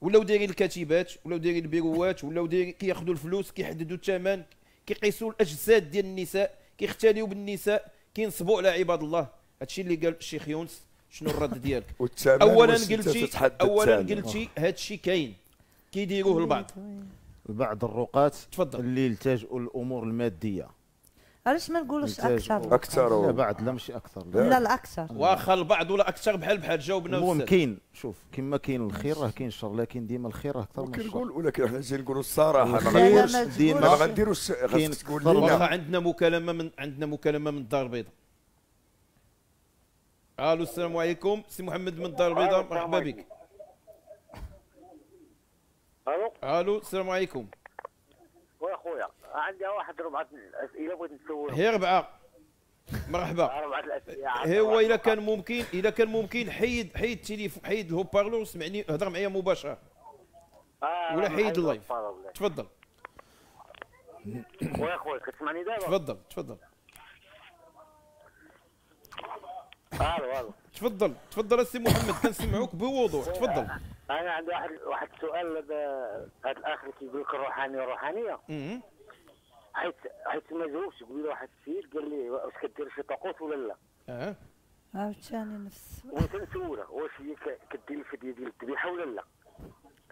ولاو دايرين الكتيبات، ولاو دايرين البيروات، ولاو دايرين كياخذوا الفلوس، كيحددوا الثمن، كيقيسوا الاجساد ديال النساء، كيختاليوا بالنساء، كينصبوا على عباد الله. هادشي اللي قال الشيخ يونس. شنو الرد ديالك؟ اولا قلتي اولا قلتي هادشي كاين كيديروه البعض بعض الرقات تفضل اللي يلتجؤوا للامور الماديه. علاش ما نقولوش اكثر؟ اكثر بعض لا ماشي اكثر لا, لا الاكثر واخا البعض ولا اكثر بحال بحال جاوبنا بزاف. ممكن شوف كما كاين الخير راه كاين الشر، لكن ديما الخير اكثر من الشر. كنقول ولكن احنا جايين نقولوا الصراحه الخير ديما ما غنديروش غير تقول لنا. واخا عندنا مكالمه من عندنا مكالمه من الدار البيضاء. الو السلام عليكم. سي محمد من الدار البيضاء مرحبا بك. الو الو السلام عليكم. واخويا عندي واحد ربعة الأسئلة بغيت نسولهم. هي ربعة. مرحبا. ربعة الأسئلة. هو إذا كان ممكن إذا كان ممكن حيد حيد التليفون حيد الهوبارلور وسمعني هضر معايا مباشرة. آه ولا حيد اللايف. تفضل. خويا خويا كتسمعني دابا؟ تفضل تفضل. ألو ألو. تفضل تفضل السي محمد كنسمعوك بوضوح تفضل. أنا عندي واحد واحد السؤال هذا الأخ اللي كيقول لك الروحاني والروحانية. حيت حيت ما جاوبش قبيله واحد السيد قال لي واش كدير شي طقوس ولا لا؟ اه عاوتاني نفس السؤال. وتنسوله واش هي كدير الفديه ديال الذبيحه ولا لا؟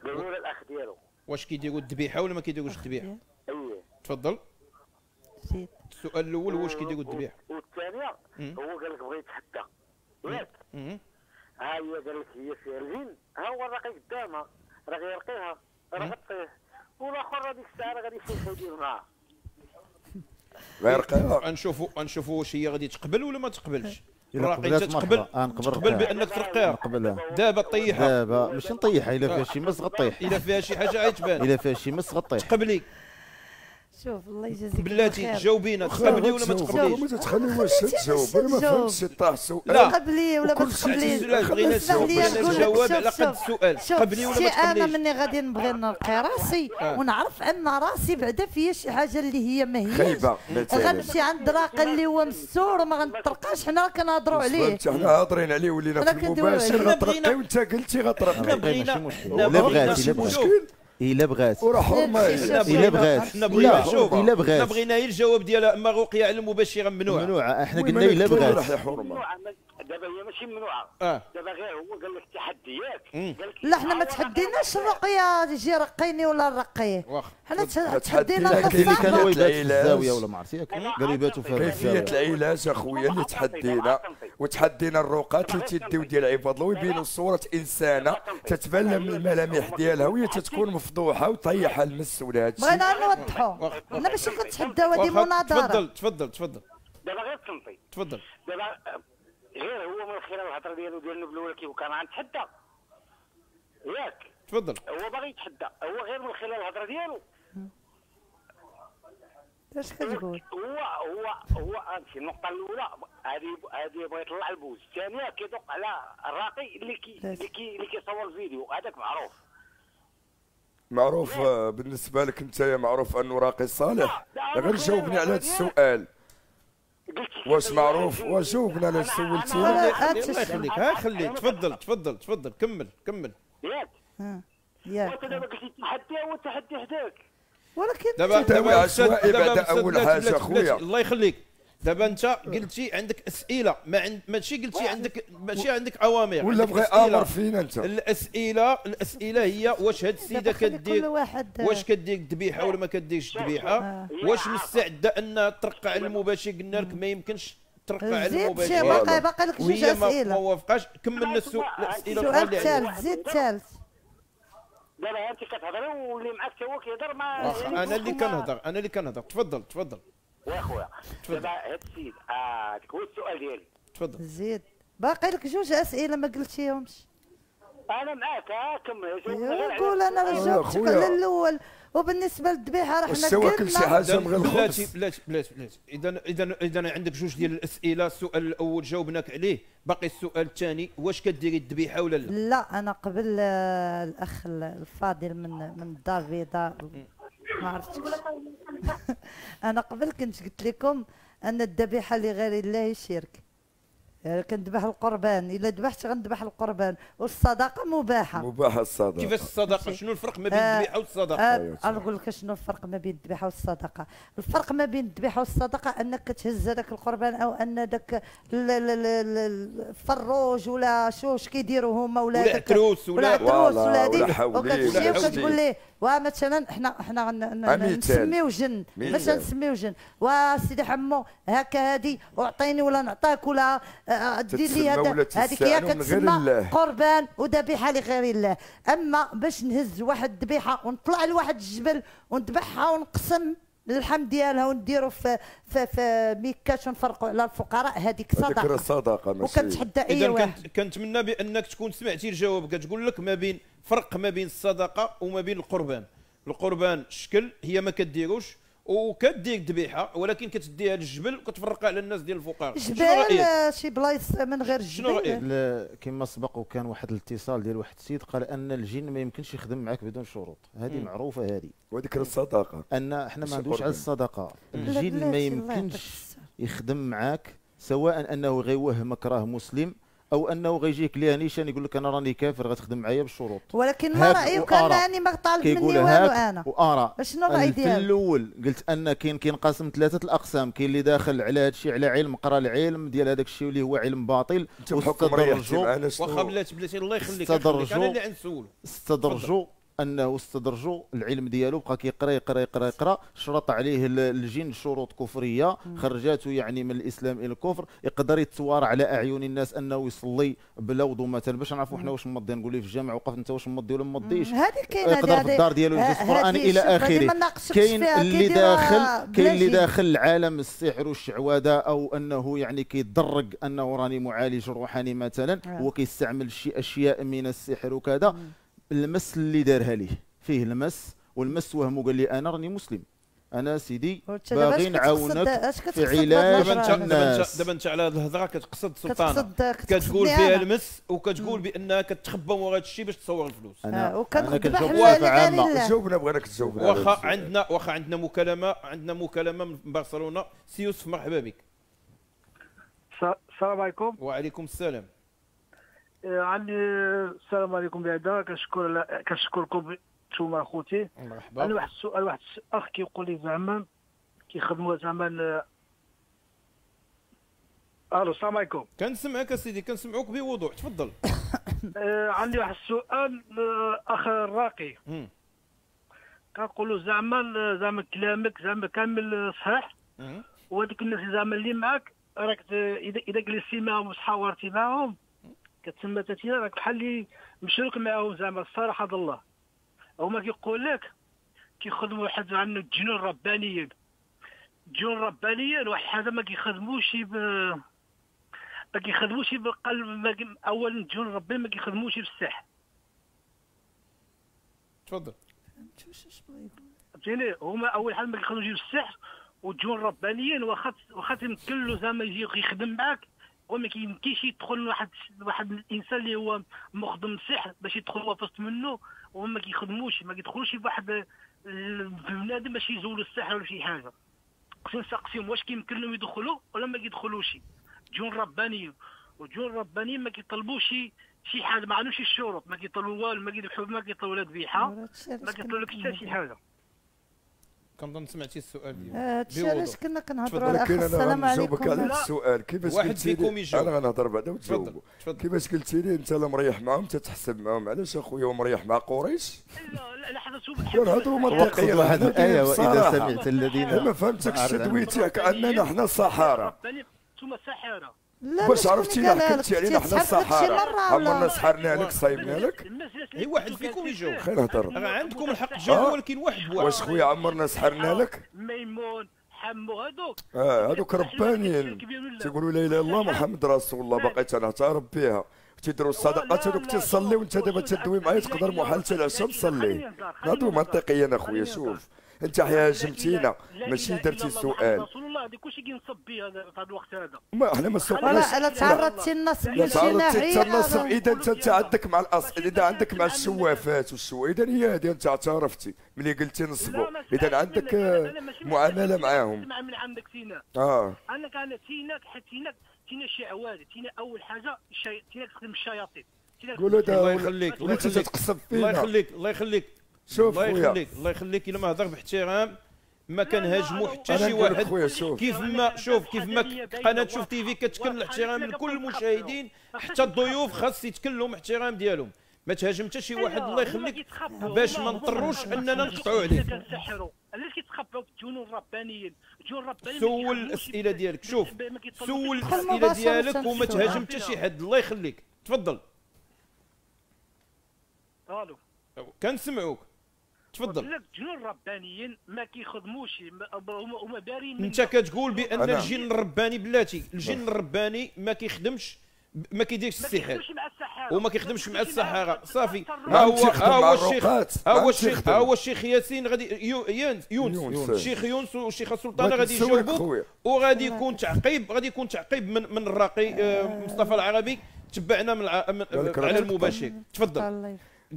قالوا له الاخ ديالو. واش كيديروا الذبيحه ولا ما كيديروش الذبيحه؟ اييه. تفضل. زيد. السؤال الاول هو واش كيديروا الذبيحه؟ والثانيه هو قال لك بغا يتحدى ياك؟ ها هي قال لك هي فيها الجن، ها هو الراقي قدامها راه غيرقيها راه غطيه والاخر هذيك الساعه غادي يشوفوا يديروا معاها. غنشوفوا غنشوفوا واش هي غادي تقبل ولا ما تقبلش. الراقي انت تقبل تقبل بانك ترقيها دابا طيحها دابا ماشي نطيحها الا فيها شي مس غطيح الا فيها شي حاجه غيتبان الا فيها شي مس غطيح تقبلي. شوف الله يجازيك بلاتي جاوبينا تقبلي ولا ما تقبليش؟ ما تخليوهاش تجاوب انا ما فهمتش طاح السؤال. لا تقبلي ولا ما تقبليش بغينا الجواب على قد السؤال. تقبلي ولا ما تقبليش؟ انا مني غادي نبغي نلقي راسي ونعرف ان راسي بعدا فيا شي حاجه اللي هي ما هيش خايبه غنمشي عند راقي اللي هو مستور وما غنطرقاش. حنا كنهضروا عليه حنا هاضرين عليه ولينا في المباشر غنطرقي وانت قلتي غنطرقي بغينا لا بغاتي لا بغاتي إلا بغات وراه حرمه إلا بغات حنا بغينا شوف إلا بغات حنا بغينا غير الجواب ديالها. أما الرقية على المباشرة ممنوعة ممنوعة احنا قلنا إلا بغات ممنوعة. دابا هي ماشي ممنوعة دابا غير هو قال لك تحديات. لا حنا ما تحديناش الرقية يجي رقيني ولا الرقيه حنا تحدينا اللي كانوا يباتوا في الزاوية ولا ما عرفتي قالوا يباتوا في الزاوية. كيفية العلاج أخويا اللي تحدينا وتحدينا الرقات اللي تيديو ديال عباد الله ويبينوا صورة إنسانة تتبان الملامح ديالها وهي تتكون مفضوحه وطيحها المس ولا هادشي. بغينا نوضحوا انا ماشي كنتحداو هذه مناظره. تفضل تفضل تفضل دابا غير تنطي تفضل دابا غير هو من خلال الهضره ديالو ديال الاولى كيف كان غنتحدى ياك تفضل هو باغي يتحدى هو غير من خلال الهضره ديالو اش كتقول هو هو هو في النقطه الاولى هذه هذه بغى يطلع البوز. الثانيه كيدق على الراقي اللي كي اللي كيصور الفيديو هذاك معروف معروف بالنسبه لك انت معروف انه راقي صالح. غير جاوبني على هذا السؤال واش معروف وجاوبنا على سولتي. الله يخليك ها خليك تفضل تفضل تفضل كمل كمل ياك ياك دابا قلت التحدي هو التحدي حداك ولكن دابا دابا عشوائي بعد اول حاجه خويا الله يخليك. دابا انت قلتي عندك اسئله ما ماشي قلتي عندك ماشي عندك اوامر ولا بغي امر فينا انت. الاسئله الاسئله هي واش هاد السيده كدير واش كدير الذبيحه ولا ما كديرش الذبيحه واش مستعده انها ترقع على المباشر. قلنا لك ما يمكنش ترقع على المباشر باقي باقي لك جوج اسئله ما وافقاش. كملنا الاسئله السؤال الثالث زيد الثالث. دابا انت كتهضري واللي معاك تا هو كيهضر ما انا اللي كنهضر انا اللي كنهضر تفضل تفضل يا خويا. دابا هاد السيد هذاك هو السؤال ديالي. تفضل زيد باقي لك جوج اسئله ما قلتيهمش. انا معاك كمل. نقول انا جاوبتك على الاول. وبالنسبه للذبيحه راه حنا كلنا كل شي حاجه غير بلاتي بلاتي بلاتي بلاتي. اذا اذا اذا عندك جوج ديال الاسئله، السؤال الاول جاوبناك عليه، باقي السؤال الثاني واش كديري الذبيحه ولا لا؟ لا انا قبل الاخ الفاضل من من الدار البيضاء ما عرفتش. انا قبل كنت قلت لكم ان الذبيحه لغير الله شرك، يعني كنذبح القربان، الا ذبحت غنذبح القربان، والصدقه مباحه. مباحه الصدقه. كيفاش الصدقه؟ شنو الفرق ما بين الذبيحه والصدقه؟ نقول لك شنو الفرق ما بين الذبيحه والصدقه. الفرق ما بين الذبيحه والصدقه انك كتهز هذاك القربان، او ان ذاك الفروج ولا شوش كيديروا هما، ولا ولا عتروس ولا عتروس ولا هذيك، وكتجي وكتقول ليه ومثلا حنا حنا نسميو جن، مثلا نسميو جن، وسيدي حمو هكا هذه وعطيني ولا نعطاك ولا دير لي هذا، هذيك هي كتسمى قربان وذبيحه لغير الله. اما باش نهز واحد الذبيحه ونطلع لواحد الجبل ونذبحها ونقسم اللحم ديالها ونديرو في في في ميكاش ونفرقوا على الفقراء، هذيك صدقه. صدقه ماشي. وكتحدى اي واحد. كنتمنى بانك تكون سمعتي الجواب. كتقول لك ما بين فرق ما بين الصدقه وما بين القربان. القربان شكل هي ما كديروش وكدير الذبيحه، ولكن كتديها للجبل وكتفرقها على الناس ديال الفقراء. جبال شي بلايص من غير الجبل. شنو رايك؟ كما سبق وكان واحد الاتصال ديال واحد السيد قال ان الجن ما يمكنش يخدم معك بدون شروط، هذه معروفه هذه. وذكر الصدقه ان حنا ما ندوش على الصدقه. الجن ما يمكنش يخدم معك، سواء انه غيوهمك راه مسلم او انه غيجيك ليه نيشان يقول لك انا راني كافر غتخدم معايا بالشروط. ولكن ما رايك؟ انني ما طالب مني والو. انا وارى شنو الراي ديالك؟ في الاول قلت ان كاين كينقسم ثلاثه الاقسام، كاين اللي داخل على هذا الشيء على علم، قرا العلم ديال هذاك الشيء اللي هو علم باطل واستدرجوا. واخا بلاتي بلاتي الله يخليك، انا اللي غنسولو. استدرجوا انه استدرجوا العلم ديالو، بقى كيقرا يقرا يقرا يقرا، شرط عليه الجن شروط كفريه خرجاته يعني من الاسلام الى الكفر. يقدر يتوارى على اعين الناس انه يصلي بلا وضوء مثلا، باش نعرفوا حنا واش مضي. نقول ليه في الجامع وقف انت واش مضي ولا ما مضيش، يقدر في الدار ديالو يجلس القران الى اخره. كاين اللي داخل كاين اللي داخل عالم السحر والشعوذه، او انه يعني كيدرج انه راني معالج روحاني مثلا، هو كيستعمل شي اشياء من السحر وكذا. المس اللي دارها ليه فيه المس، والمس وهمه قال لي انا راني مسلم، انا سيدي باغي نعاونك في علاج الناس. دابا انت على هذه الهضره كتقصد سلطانه، كتقول فيها المس وكتقول بانها كتخبى ورا هذا الشيء باش تصور الفلوس. انا كنجاوب عامه. جاوبنا بغيناك تجاوب. واخا عندنا واخا عندنا مكالمه عندنا مكالمه من برشلونه. سي يوسف مرحبا بك. السلام عليكم. وعليكم السلام. عني السلام عليكم بعدا. كنشكر كنشكركم نتوما اخوتي. مرحبا. انا واحد السؤال، واحد الاخ كيقول لي زعما كيخدموا زعما. الو السلام عليكم. كنسمعك اسيدي، كنسمعوك بوضوح، تفضل. عندي واحد السؤال اخ الراقي، كنقولوا زعما زعما كلامك زعما كامل صحيح، وهذيك الناس زعما اللي معاك راك اذا جلستي معاهم وتحاورتي معاهم كتسمى تاتينا راك بحال اللي مشروك معاهم زعما. الصراحه الله هما كيقول لك كيخدموا واحد عندنا الجنون ربانيين، الجنون ربانيين واحد الحاجه ما كيخدموش ب ما كيخدموش بالقلب. ما اولا الجنون ربي ما كيخدموش بالسحر. تفضل. فهمتيني، هما اول حاجه ما كيخدموش بالسحر، والجنون ربانيين واخا واخا تمكن له زعما يجي يخدم معاك وما كيمكنش يدخل واحد واحد الانسان اللي هو مخدم سحر باش يدخل هو في وسط منه، وما كيخدموش ما كيدخلوش بواحد البنادم باش يزولوا السحر ولا شي حاجه. خصني نسقسيهم واش كيمكن لهم يدخلوا ولا ما كيدخلوش. جون ربانيين، وجون ربانيين ما كيطلبوش شي حاجه، ما عندهمش الشروط، ما كيطلبوا والو، ما كيذبحوا، ما كيطلبوا لا ذبيحه، ما كيطلبوا لك حتى شي حاجه. كنظن سمعتي السؤال ديالك. هادشي علاش كنا كنهضروا على الاخ. السلام عليكم. ولكن انا غنجاوبك على السؤال. كيفاش قلتي لي انا غنهضر بعدا وتجاوبوا. كيفاش قلتي لي انت لا مريح معاهم تتحسب معاهم، علاش اخويا مريح مع قريش؟ لا لا حضرتوا كنهضروا منطقيا. واحد الايه واذا سمعت الذين ما فهمتكش شدويتي كاننا حنا الصحارى. انتم الصحارى. باش عرفتي لا حكيتي علينا حنا الصحارى، عمرنا سحرنا عليك صايبنا لك. اي واحد فيكم يجاوب خير هضر، راه عندكم الحق تجاوبوا ولكن واحد بواحد. واش خويا عمرنا سحرنا لك؟ ميمون حمو هذوك اه هذوك ربانيين تيقولوا لا اله الا الله محمد رسول الله، باقي تنعترف بها. تيديروا الصدقات هذوك تيصليو، وانت دابا تدوي معايا تقدر محال حتى العشاء تصلي. نهضروا منطقيا اخويا. شوف انت هاجمتينا ماشي درتي السؤال. رسول الله هذا كلشي كينصب به هذا في هذا الوقت هذا. ما احنا ما صبناش. انا تعرضت للنصب من شي ناحيه. النصب اذا انت عندك مع الاصل، اذا عندك مع الشوافات والشو، اذا هي هذه انت اعترفتي ملي قلتي نصبوا، اذا عندك معامله معاهم. اسمع من عندك سيناء. اه. انا كان سيناء حيت سيناء تينا شي عواد، تينا اول حاجه تينا تخدم الشياطين. قولوا هذا الله يخليك الله يخليك الله يخليك الله يخليك. شوف الله يخليك الله يخليك الا ما هضر باحترام ما كنهاجموا حتى شي واحد. كيف ما شوف كيف ما قناه شوف تي في كتكلم احترام من كل المشاهدين حتى الضيوف خاص يتكلموا احترام ديالهم. ما تهاجم حتى شي واحد الله يخليك باش ما نضطروش اننا نقطعوا عليه. علاش كيتخباو بالجنون الربانيين؟ الجنون الربانيين سول الاسئله ديالك. شوف سول الاسئله ديالك وما تهاجم حتى شي حد الله يخليك. تفضل. الو كنسمعوك تفضل. لك الجنون الربانيين ما كيخدموش هما بارين. انت كتقول بان الجن الرباني بلاتي الجن الرباني ما كيخدمش ما كيديرش السحر وما كيخدمش مع السحاره صافي. ها هو ها هو الشيخ ها هو الشيخ ها هو الشيخ ياسين غادي يونس يونس الشيخ يونس والشيخ السلطانه غادي يجاوبوك وغادي يكون تعقيب غادي يكون تعقيب من من الراقي مصطفى العربي. تبعنا من على المباشر. تفضل.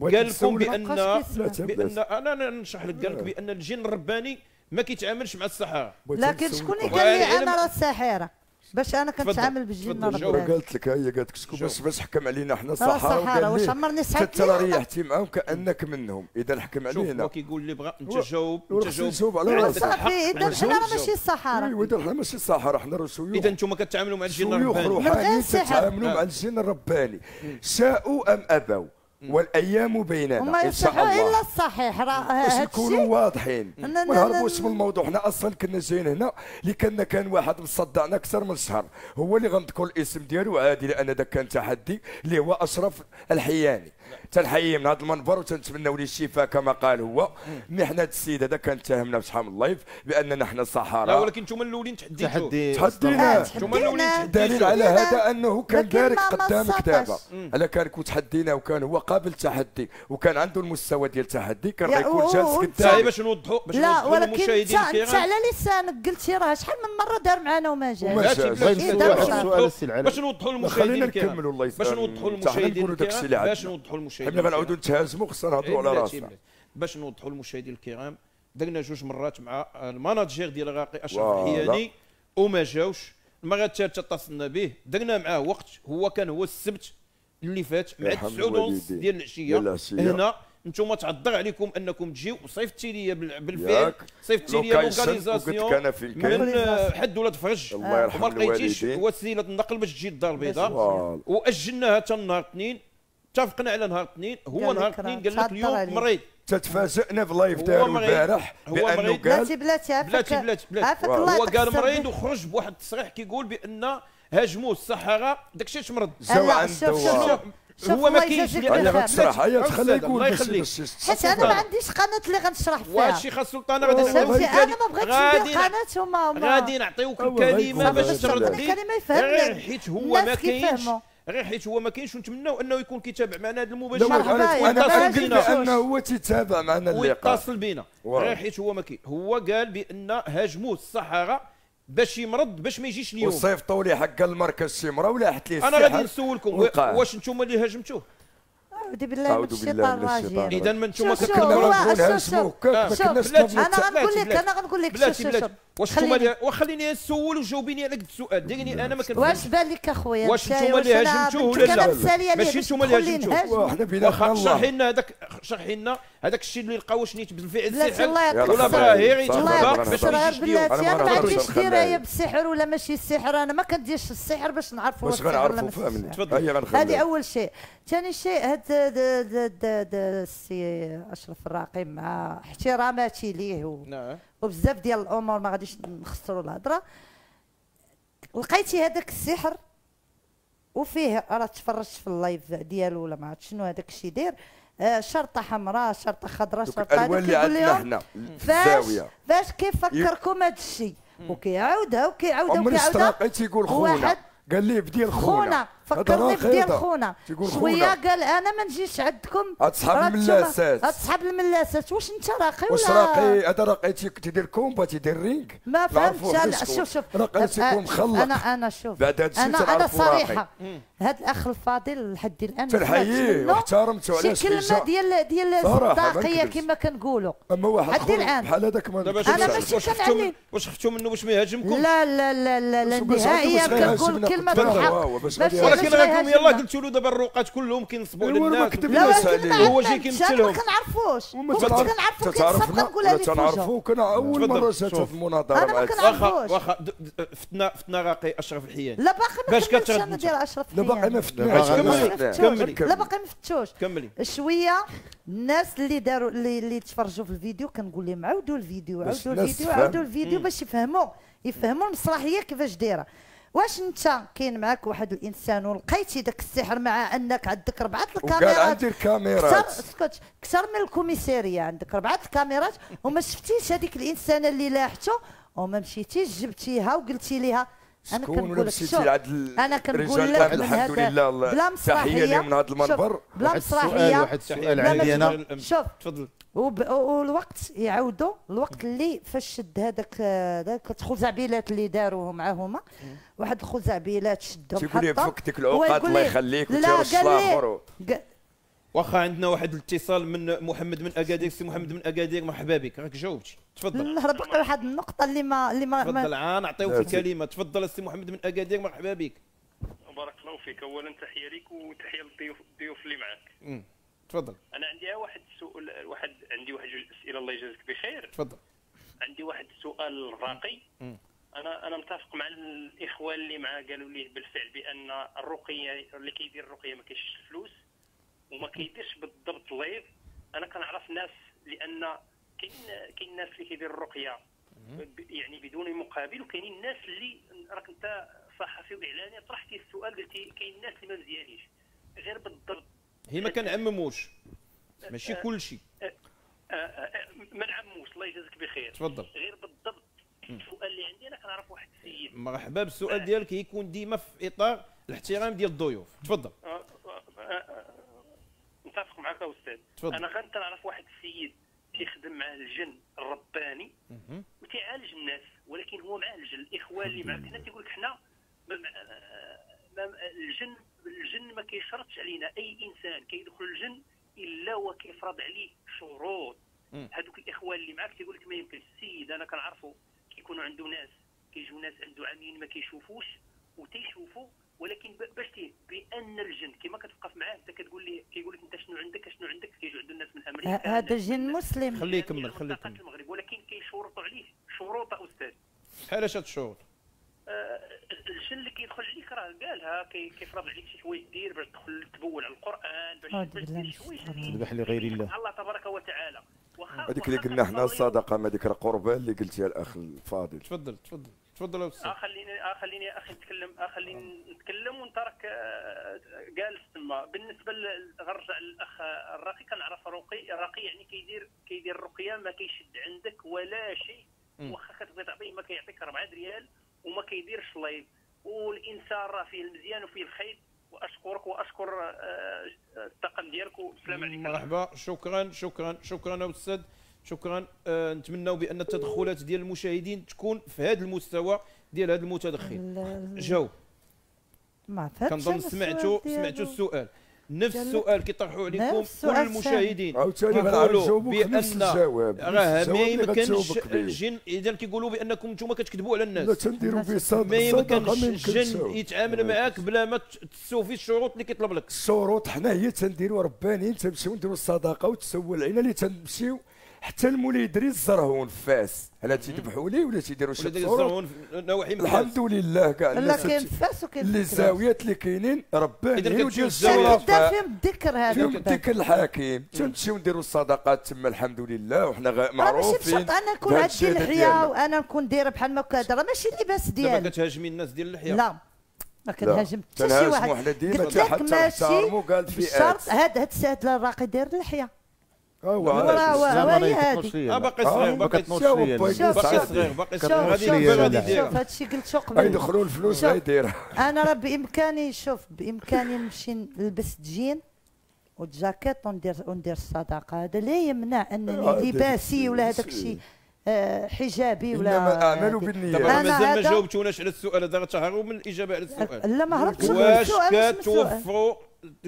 قال لكم بان بان انا نشرح لك. قال لك بان الجن الرباني ما كيتعاملش مع السحاره. لكن شكون اللي قال لي انا راه الساحره باش انا كنتعامل بالجن الرباني؟ قالت لك هي قالت لك شكون باش باش حكم علينا حنا السحاره؟ وقال واش عمرني سحرت حتى ريحتي معاهم كانك منهم. اذا حكم علينا. شوف هو كيقول اللي بغى. انت جاوب انت جاوب على راسك. صافي اذا حنا راه ماشي السحاره. ايوا اذا حنا ماشي السحاره حنا راه سيوف. اذا انتم كتعاملوا مع الجن الرباني. كتعاملوا مع الجن الرباني شاءوا ام ابوا والايام بيننا. وما يصحوا الا الصحيح. راه نكونوا واضحين ما نهربوش من الموضوع. حنا اصلا كنا جايين هنا اللي كنا كان واحد مصدعنا اكثر من شهر. هو اللي غنذكر الاسم ديالو عادي لان ذاك كان تحدي اللي هو اشرف الحياني. تنحييه من هذا المنبر وتنتمنوا ليه الشفاء كما قال هو. مي حنا هذا السيد هذا كان اتهمنا في شحال من لايف باننا حنا الصحراء. لا ولكن انتم الاولين تحديتوه. تحدينا انتم الاولين تحديتوه. الدليل على هذا انه كان دارك قدامك دابا. الا كان كنت تحدينا وكان هو قابل تحدي وكان عنده المستوى ديال التحدي كان غيكون جالس قدامك. باش نوضحوا باش نوضحوا للمشاهدين الكرام. لا ولكن على لسانك قلتي راه شحال من مره دار معنا وما جاش. باش نوضحوا للمشاهدين الكرام باش نوضحوا للمشاهدين الكرام باش نوضحوا المشاهدين. حنا غنعاودوا نتهاجموا خصنا نهضروا على راسنا. باش نوضحوا للمشاهدين الكرام درنا جوج مرات مع المناجير ديال الراقي اشرف الحياني وما جاوش. المره الثالثه اتصلنا به درنا معاه وقت. هو كان هو السبت اللي فات مع تسعة ونص ديال العشيه هنا. انتم تعذر عليكم انكم تجيو وصيفطتي لي بالفعل صيفطتي لي لوكاليزاسيون من حد ولا تفرج وما لقيتيش وسيله النقل باش تجي للدار البيضاء واجلناها حتى نهار الاثنين. اتفقنا على نهار الاثنين. هو نهار الاثنين قال لك اليوم مريض. تتفاجئنا في اللايف ديالو البارح بانه قال بلاتي بلاتي بلاتي بلاتي هو قال مريض وخرج بواحد التصريح كيقول بان هاجموه السحاره داكشي اش مرض. هو ما كاينش اللي غتشرح. هيا تخليه يقول حيت انا ما عنديش قناه اللي غنشرح فيها. وهادشي خاص السلطانه غادي نعطيوك. انا ما بغيتش ندير قناه هما غادي نعطيوك الكلمه باش تردي حيت هو ما كاينش غير حيت هو ما كاينش ونتمناو انه يكون كيتابع معنا هذا المباشر. انا قلت بانه هو تيتابع معنا اللقاء ويتصل بينا. غير حيت هو ما كاين. هو قال بان هاجموه السحاره باش يمرض باش ما يجيش اليوم وصيفطوا ليه حق المركز شي مرة ولاحت ليه. انا غادي نسولكم واش نتوما اللي هاجمتوه؟ أعوذ بالله من الشيطان الرجيم. إذا ما نتوما كتكلموا أنا غنقول لك أنا غنقول لك شوف شوف واش نتوما وخليني نسول وجاوبيني على قد السؤال. ديريني أنا ما كنقولش. واش بان لك أخويا؟ واش نتوما اللي هاجمتوه ولا لا؟ ماشي نتوما اللي هاجمتوه. واخا شرحي لنا هذاك شرحي لنا هذاك الشيء اللي لقاو واش نيت بالفعل السحر ولا براهير يتطلق باش نعرف بلاتي. أنا ما عنديش دراية بالسحر ولا ماشي السحر. أنا ما كنديرش السحر باش نعرفوا واش غنعرفوا فهمني. تفضل. هذه أول شيء. ثاني شيء هاد السي اشرف الراقي مع احتراماتي ليه وبزاف ديال الامور ما غاديش نخسروا الهضره. لقيتي هذاك السحر وفيه راه تفرجت في اللايف ديالو ولا ما عرفت شنو هذاك الشيء داير شرطه حمراء شرطه خضراء شرطه كيقول لهم فاش فاش كيفكركم هذا الشيء وكيعاودها وكيعاودها وكيعاودها. عمر الشراقي تيقول خونا قال ليه بدي الخونه فكرني بديال خونا شويه قال انا ما نجيش عندكم اصحاب الملاسات اصحاب الملاسات. واش انت راقي ولا واش راقي؟ هذا راقي تيدير كومبا تيدير رينغ ما فهمتش. شوف شوف انا انا شوف انا انا صريحه. هذا الاخ الفاضل لحد الان تنحييه واحترمته على شي كلمه ديال ديال الصداقيه كما كنقولوا. اما واحد بحال هذاك انا ماشي كنعلم. واش خفتوا منه باش ما يهاجمكم؟ لا لا لا لا نهائيا كنقول كلمه الحق. ولكن راكم يلاه قلتوا له دابا الروقات كلهم كينصبوا على الناس. لا هو جاي كيمثلهم ما كنعرفوش وما كنعرفو كيتصبغ نقولها لك. كنعرفو كنا اول مره شاتو في المناظره. انا ما كنعرفوش واخا فتنا فتنا راقي اشرف الحياني. لا باقي ما كنعرفش انا ديال اشرف الحياني. لا باقي ما فتناش. كملي كملي. لا باقي ما فتوش كملي شويه. الناس اللي داروا اللي اللي تفرجوا في الفيديو كنقول لهم عاودوا الفيديو عاودوا الفيديو عاودوا الفيديو باش يفهموا يفهموا المسرحيه كيفاش دايره. واش انت كاين معاك واحد الانسان ولقيتي داك السحر مع انك عندك اربعه الكاميرات وقال عندي الكاميرات اسكت اكثر من الكوميساريه عندك اربعه الكاميرات وما شفتيش هذيك الانسانه اللي لاحته وما مشيتيش جبتيها وقلتي ليها. انا كنقول لك شوف انا كنقول لك الحمد لله بلا مسرحيه من هذا المنبر. بلا مسرحيه واحد السؤال عندي انا شوف تفضل. والوقت يعاودوا الوقت اللي فاش شد هذاك ذاك الخزعبيلات اللي داروه معاهما واحد الخزعبيلات شدهم حطوا تيقول لي فكتك العقد الله يخليك وتيرى الشلاغر. واخا عندنا واحد الاتصال من محمد من اكادير. سي محمد من اكادير مرحبا بك راك جاوبتي تفضل. لا بقى واحد النقطه اللي ما اللي ما تفضل عا نعطيوك الكلمه تفضل. سي محمد من اكادير مرحبا بك. بارك الله فيك. اولا تحيه ليك وتحيه للضيوف الضيوف اللي معاك. تفضل. انا عندي واحد السؤال واحد عندي واحد جوج اسئله الله يجازيك بخير. تفضل. عندي واحد السؤال راقي. انا انا متفق مع الاخوان اللي معاه قالوا لي بالفعل بان الرقيه اللي كيدير الرقيه ما كاينش الفلوس وما كيديرش بالضبط لايف. انا كنعرف ناس لان كاين كاين ناس اللي كيدير الرقيه يعني بدون مقابل وكاينين الناس اللي راك انت صحفي واعلامي طرحتي السؤال قلتي كاين الناس اللي ما مزيانينش غير بالضبط هي ما كنعمموش ماشي كلشي ما نعمموش الله يجازيك بخير. تفضل. غير بالضبط السؤال اللي عندي انا كنعرف واحد السيد. مرحبا بالسؤال ديالك يكون ديما في اطار الاحترام ديال الضيوف. تفضل. متفق معك يا استاذ. تفضل. انا كنعرف واحد السيد كيخدم مع الجن الرباني وتيعالج الناس ولكن هو معالج الاخوان اللي معك هنا تيقول لك حنا الجن الجن ما كيشرطش علينا. اي انسان كيدخل الجن الا وكيفرض عليه شروط. هذوك الاخوان اللي معاك تيقول لك ما يمكنش. السيد انا كنعرفو كيكونوا عنده ناس كيجيو ناس عنده عامين ما كيشوفوش وتيشوفوا ولكن باش تيه بان الجن كما كتوقف معاه انت كتقول ليه كيقول لك انت شنو عندك شنو عندك كيجيو عنده الناس من امريكا. هذا جن مسلم خليه يكمل خليه يكمل. المغرب ولكن كيشورطوا عليه شروط استاذ. شحال هاد الشروط؟ الجن اللي كيدخل عليك راه قالها كيفرض عليك شي حوايج دير باش تدخل تبول على القران باش دير شي حوايج تذبح لغير الله الله تبارك وتعالى. هذيك اللي قلنا حنا الصدقه ما ذكر قربان اللي قلتيها الاخ الفاضل. تفضل تفضل تفضل يا استاذ. خليني خليني اخي نتكلم خليني نتكلم وانت راك جالس تما. بالنسبه نرجع للاخ الراقي كنعرف رقي الراقي يعني كيدير كيدير الرقيه ما كيشد عندك ولا شيء واخا كتبغي تعطيه ما كيعطيك أربعة ريال وما كيديرش لايف. والانسان راه فيه المزيان وفيه الخير. واشكرك واشكر الطاقم ديالك والسلام عليكم. مرحبا شكرا شكرا شكرا يا استاذ شكرا. أه نتمنوا بان التدخلات ديال المشاهدين تكون في هذا المستوى ديال هذا المتدخل. جاوب. ما فهمتش كنظن سمعتوا سمعتوا السؤال نفس السؤال كيطرحوا عليكم كل المشاهدين كيقولوا بان راه ما يمكنش الجن. اذا كيقولوا بانكم نتوما كتكذبوا على الناس. ما يمكنش الجن يتعامل معاك بلا ما تسوفي الشروط اللي كيطلب لك. الشروط حنا هي تنديروا ربانيين تنمشيو نديروا الصدقه وتسول علينا اللي تنمشيو حتى المولي يدري الزرهون في فاس. هلا تيذبحوا ليه ولا تيديروا شي الزرهون نواحي من فاس. الحمد لله كاع الناس لا كاين فاس وكاين اللي الزاويات اللي كاينين ربانيين وديال الزوايا فيهم الذكر. هذا فيهم الذكر الحكيم. تنمشيو نديروا الصدقات تما الحمد لله وحنا معروفين. ماشي بشرط انا نكون عندي اللحيه وانا نكون دايره بحال ما كدار ماشي لباس ديالي. ما كتهاجمي الناس ديال اللحيه لا ما كنهاجم حتى شي واحد. قلت لك ماشي بشرط هذا هاد السيد الراقي داير اللحيه راه هذه باقي صغير باقي صغير باقي صغير باقي صغير غادي غادي يدير. شوف هادشي قلتو قبل يدخلوا الفلوس غيديرها. انا راه بامكاني شوف بامكاني نمشي نلبس جين وجاكيت وندير وندير الصداقه. هذا لا يمنع انني لباسي ولا هذاك الشيء حجابي ولا انما الاعمال بالنيات. انا مازال ما جاوبتوناش على السؤال هذا، غتشهروا من الاجابه على السؤال. لا ما هربتش من السؤال. واش كتوفروا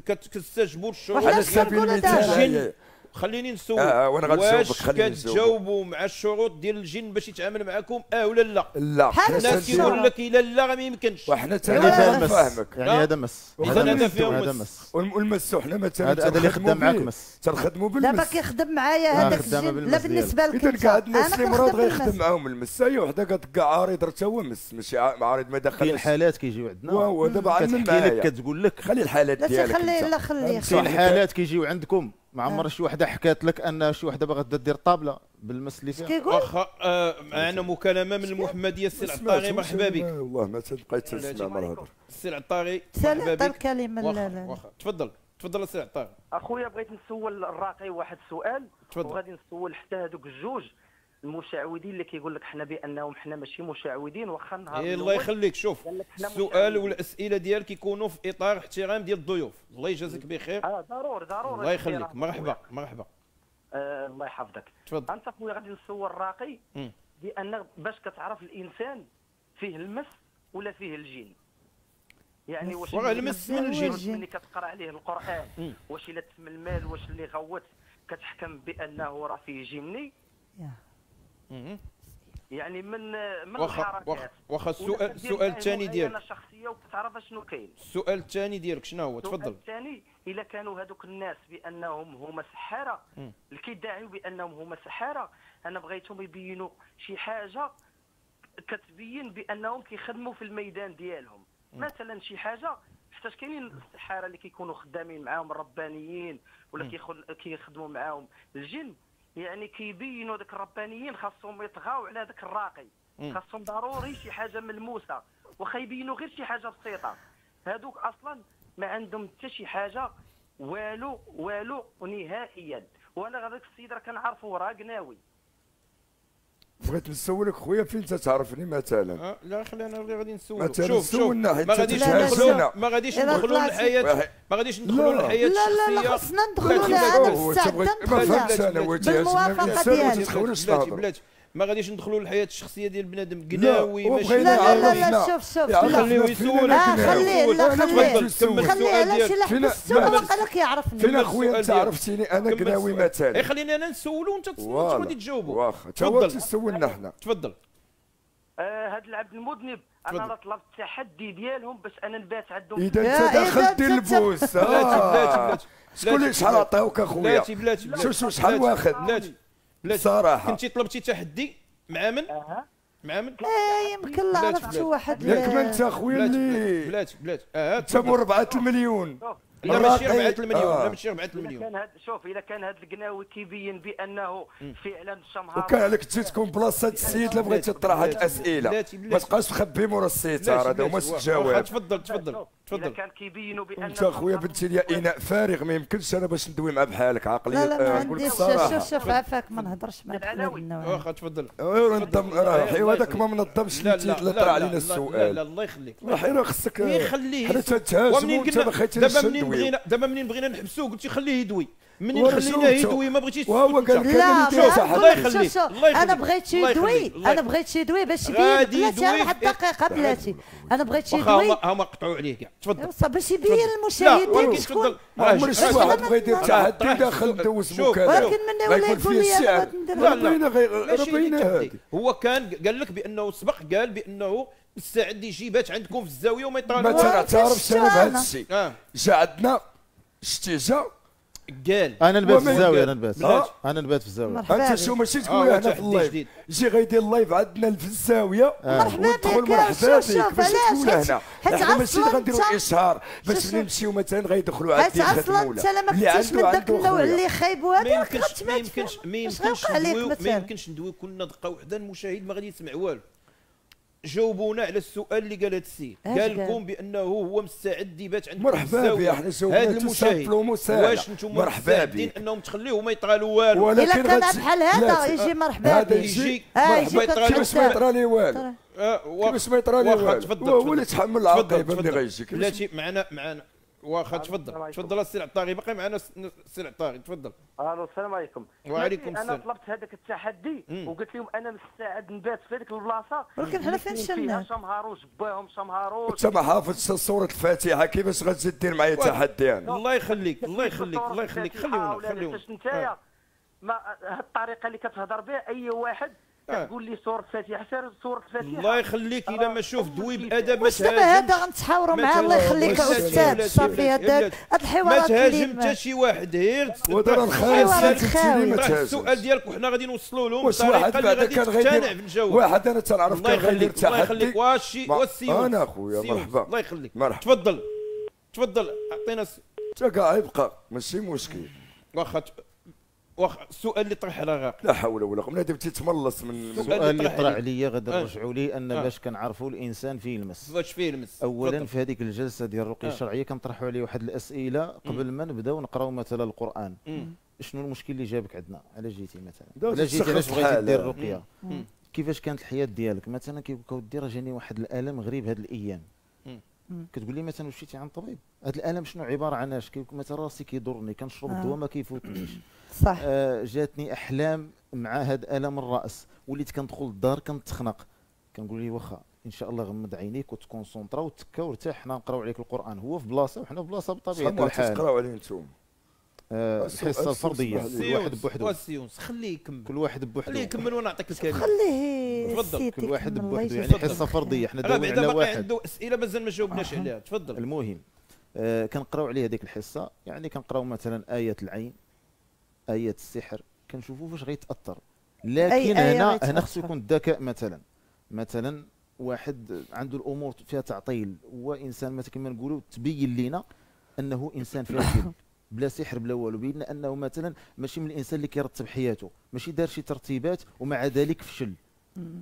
كتستجبوا للشروط على سبيل المثال؟ خليني نسول. آه وانا غنسولك. واش كتجاوبوا مع الشروط ديال الجن باش يتعامل معكم اه ولا لا؟ لا. الناس يقول لك الا لا راه ما يمكنش. وحنا تاني فاهمك يعني هذا مس. اذا هذا فيهم مس. والمسو حنا مثلا هذا اللي خدام معاك مس. تنخدموا بالمس. دابا كيخدم معايا هذاك الجن لا بالنسبه لك. اذا كاع الناس اللي مراد غيخدم معاهم المس. ايوا حدا كتلقى عارض راه تا هو مس ماشي عارض ما دخلش. كاين حالات كيجيو عندنا. وهو دابا عندنا معايا. كتقول لك خلي الحالات ديالك. خلي لا خلي. كاين حالات كيجيو عندكم. ما عمر شي وحده حكات لك ان شي وحده باغا دير طابله بالمس اللي فيها؟ واخا معنا مكالمه من المحمديه. السي العطاري مرحبا بك. والله ما تبقيت تسمع مرهضر. السي العطاري مرحبا بك. الكلمه واخا تفضل تفضل السي العطاري. اخويا بغيت نسول الراقي واحد السؤال وغادي نسول حتى هذوك الجوج المشعوذين اللي كيقول لك حنا بانهم حنا ماشي مشعوذين واخا نهار الله يخليك. شوف السؤال والاسئله ديالك يكونوا في اطار احترام ديال الضيوف. الله يجازيك بخير. اه ضروري ضروري الله يخليك. مرحبا مرحبا. آه الله يحفظك. تفضل. انت خويا غادي نصور راقي بان باش كتعرف الانسان فيه المس ولا فيه الجن. يعني واش المس من الجن ملي كتقرا عليه القران واش الا تسمى المال واش اللي غوت كتحكم بانه راه فيه جني. يعني من من الحركات. واخا السؤال السؤال الثاني ديالك انا شخصيه وكتعرف شنو كاين. السؤال الثاني ديالك شنو هو؟ تفضل. السؤال الثاني الا كانوا هذوك الناس بانهم هما سحاره اللي كيدعيو بانهم هما سحاره، انا بغيتهم يبينوا شي حاجه كتبين بانهم كيخدموا في الميدان ديالهم. مثلا شي حاجه حيتاش كاينين السحاره اللي كيكونوا خدامين معاهم الربانيين ولا كيخدموا معاهم الجن، يعني كيبينوا ذاك الربانيين خاصهم يطغاو على ذاك الراقي، خاصهم ضروري شي حاجه ملموسه، واخا يبينوا غير شي حاجه بسيطه. هذوك اصلا ما عندهم حتى شي حاجه والو والو نهائيا. وانا هذاك السيد راه كنعرفو راه قناوي. بغيت نسولك خويا فين تتعرفني مثلا؟ لا خلينا غير غادي نسولك. شوف شوف ما غاديش ندخلوا ما غاديش ندخلوا للحياه ما غاديش ندخلوا للحياه الشخصية. لا لا خصنا ندخلوا لها انا ما غاديش ندخلوا للحياه الشخصيه ديال بنادم قناوي ماشي. لا لا لا شوف شوف خليه يسولك. لا خليه لا خليه خليه علاش يلحق السؤال وقال لك يعرفني. فين اخويا انت عرفتيني انا قناوي مثلا؟ اي خليني انا نسولو وانت تسولو وانت غادي تجاوبو. واخا تفضل تسولنا حنا. تفضل. هاد العبد المذنب انا راه طلبت التحدي ديالهم باش انا نبات عندهم. اذا انت دخلت البوس شكون اللي شحال عطاوك اخويا؟ شوف شوف شحال واخد صراحة. كنتي طلبتي تحدي مع من؟ أه. مع من؟ اه يمكن لا عرفت شي واحد. ياك ما انت اخويا اللي بلاتي بلاتي اه انت مور أربعة المليون. لا ماشي أربعة المليون لا ماشي أربعة المليون. كان هاد شوف الا كان هاد القناوي كيبين بانه فعلا شمهار وكان عليك تجي تكون بلاصه هاد السيد لا بغيتي تطرح هاد الاسئله ما تبقاش تخبي مور الستار هذا هما الجواب. تفضل تفضل تفضل. الا كان كيبينوا بانه انت اخويا بنتي ليا اناء فارغ ما يمكنش انا باش ندوي مع بحالك عقليا. لا لا ما عنديش شوف شوف عافاك ما نهضرش معاك. واخا تفضل. نظم راه حيوا هذاك ما منظمش اللي طرح علينا السؤال. لا الله يخليك الله حيوا خصك حيت تهاجم وانت ما خايتينيش. دابا منين بغينا دابا منين بغينا نحبسو قلتي خليه يدوي. منين خليناه يدوي ما بغيتيش وهو قال لك الله يخليك انا بغيت شي يدوي انا بغيت شي يدوي باش يبين بلاتي واحد الدقيقه بلاتي انا بغيت شي يدوي هما قطعوا عليه كاع. تفضل باش يبين للمشاهدين شكون عمر شي واحد بغى يدير تحدي داخل دوز مكان ولكن من ولا يقول لي لا لا باينه. هو كان قال لك بانه سبق قال بانه مستعد يجي بات عندكم في الزاويه وما يطالبوش. ما تعترفش انا بهذا الشيء. جا عندنا شتي جا قال انا نبات في الزاويه انا نبات انا نبات في الزاويه. انت شو ماشي تقول هنا في اللايف جي غيدير اللايف عندنا في الزاويه وندخل مرحبا بك باش تقول هنا حنا ماشي غنديروا اشهار باش نمشيو مثلا غيدخلوا عندي خدمه ولا اللي عنده عنده النوع اللي خايب هذا ما يمكنش ما يمكنش ما يمكنش ندوي كلنا دقه وحده المشاهد ما غادي يسمع والو. جاوبونا على السؤال اللي قال هذا السيد، قال لكم بانه هو مستعد يبات عندكم. مرحبا بك، حنا هذا المشاهد واش نتوما مستعدين انهم تخليوه ما يطرالو والو؟ الا كان بحال هذا يجي مرحبا بك، يجي مرحبا يطرالو ما يطرالي والو، كيفاش ما يطرالي والو، هو اللي تحمل العقاب اللي غيجي. بلاتي معنا معنا واخا تفضل تفضل السي العطاري، باقي معنا السي العطاري تفضل. الو السلام عليكم. وعليكم السلام. انا طلبت هذاك التحدي وقلت لهم انا مستعد نبات في هذيك البلاصه، ولكن حنا فين شلنا؟ شمهاروش باهم شمهاروش. انت ما حافظش سوره الفاتحه، كيفاش غتزيد دير معايا تحدي انا؟ الله يخليك الله يخليك الله يخليك خليونا خليونا. باش نتايا هاد الطريقه اللي كتهضر بها اي واحد تقول لي سوره الفاتحه حتى سوره الفاتحه. الله يخليك الا ما شوف دوي بادب ما تهاجمش. هذا غنتحاوروا معاه الله يخليك استاذ صافي. هذاك هاد الحوارات اللي ما تهاجم حتى شي واحد، غير ودار الخايس. السؤال ديالك وحنا غادي نوصلوا لهم بطريقه اللي غادي تقتنع بالجواب. واحد انا تنعرف كان غير تحدي. الله يخليك الله يخليك واسي انا خويا مرحبا. الله يخليك مرحبا تفضل تفضل اعطينا. حتى كاع يبقى ماشي مشكل. واخا واخا السؤال اللي طرح على غاق. لا حول ولا قوه، بنادم تيتملص من السؤال اللي طرح عليا. غادي نرجعوا ليه ان آه. باش كنعرفوا الانسان فيه يلمس، باش فيه يلمس. اولا في هذيك الجلسه ديال الرقيه آه. الشرعيه كنطرحوا عليه واحد الاسئله قبل ما نبداو نقراو مثلا القران. مم. شنو المشكل اللي جابك عندنا؟ علاش جيتي مثلا؟ علاش جيتي؟ علاش بغيتي دير الرقيه؟ كيفاش كانت الحياه ديالك؟ مثلا كيقول لك اودي راه جاني واحد الالم غريب هاد الايام. كتقول لي مثلا مشيتي عند طبيب، هذا الالم شنو عباره عن اش؟ كيقول لك مثلا راسي كيضرني، كنشرب الدواء ما كيفوتنيش. صح. آه جاتني احلام مع هذا الم الراس، وليت كندخل الدار كنتخنق، كنقول ليه واخا ان شاء الله غمض عينيك وتكونسونطرا وتكا وارتاح، حنا نقراو عليك القران. هو في بلاصه وحنا في بلاصه بطبيعه الحال. شحال تقراو عليه نتوما؟ آه الحصه الفرديه كل واحد بوحدو. خليه يكمل كل واحد بوحدو، خليه يكمل وانا نعطيك الكلمه. خليه تفضل كل واحد بوحدو، يعني حصه فرديه حنا داويين على واحد. عنده اسئله مازال ما جاوبناش عليها تفضل. المهم آه كنقراو عليه هذيك الحصه، يعني كنقراو مثلا ايه العين، آية السحر، كنشوفوا فاش غيتأثر. لكن هنا هنا خصو يكون الذكاء. مثلا مثلا واحد عنده الامور فيها تعطيل، هو انسان مثلا كما نقولوا تبين لينا انه انسان فاسد بلا سحر بلا والو، بين انه مثلا ماشي من الانسان اللي كيرتب حياته، ماشي دار شي ترتيبات ومع ذلك فشل،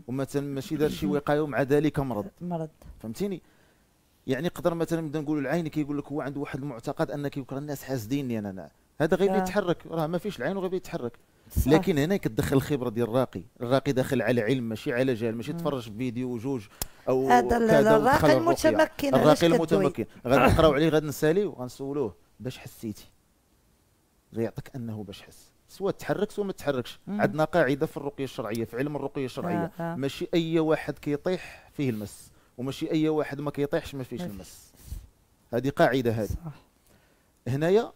ومثلا ماشي دار شي وقايه ومع ذلك مرض مرض فهمتيني. يعني قدر مثلا نبدا نقولوا العين، كيقول لك هو عنده واحد المعتقد ان كيكره الناس حاسديني انا، هذا غير يتحرك راه ما فيش العين وغير يتحرك. لكن هنا كتدخل الخبره ديال الراقي، الراقي داخل على علم ماشي على جهل، ماشي تفرج في فيديو جوج او هذا الراقي المتمكن. الراقي المتمكن غادي نقراو عليه، غادي نساليو غنسولوه باش حسيتي، غيعطيك انه باش حس، سواء تحرك سواء ما تحركش. عندنا قاعده في الرقيه الشرعيه في علم الرقيه الشرعيه، ماشي اي واحد كيطيح فيه المس، وماشي اي واحد ما كيطيحش ما فيهش المس، هذه قاعده هذه. هنايا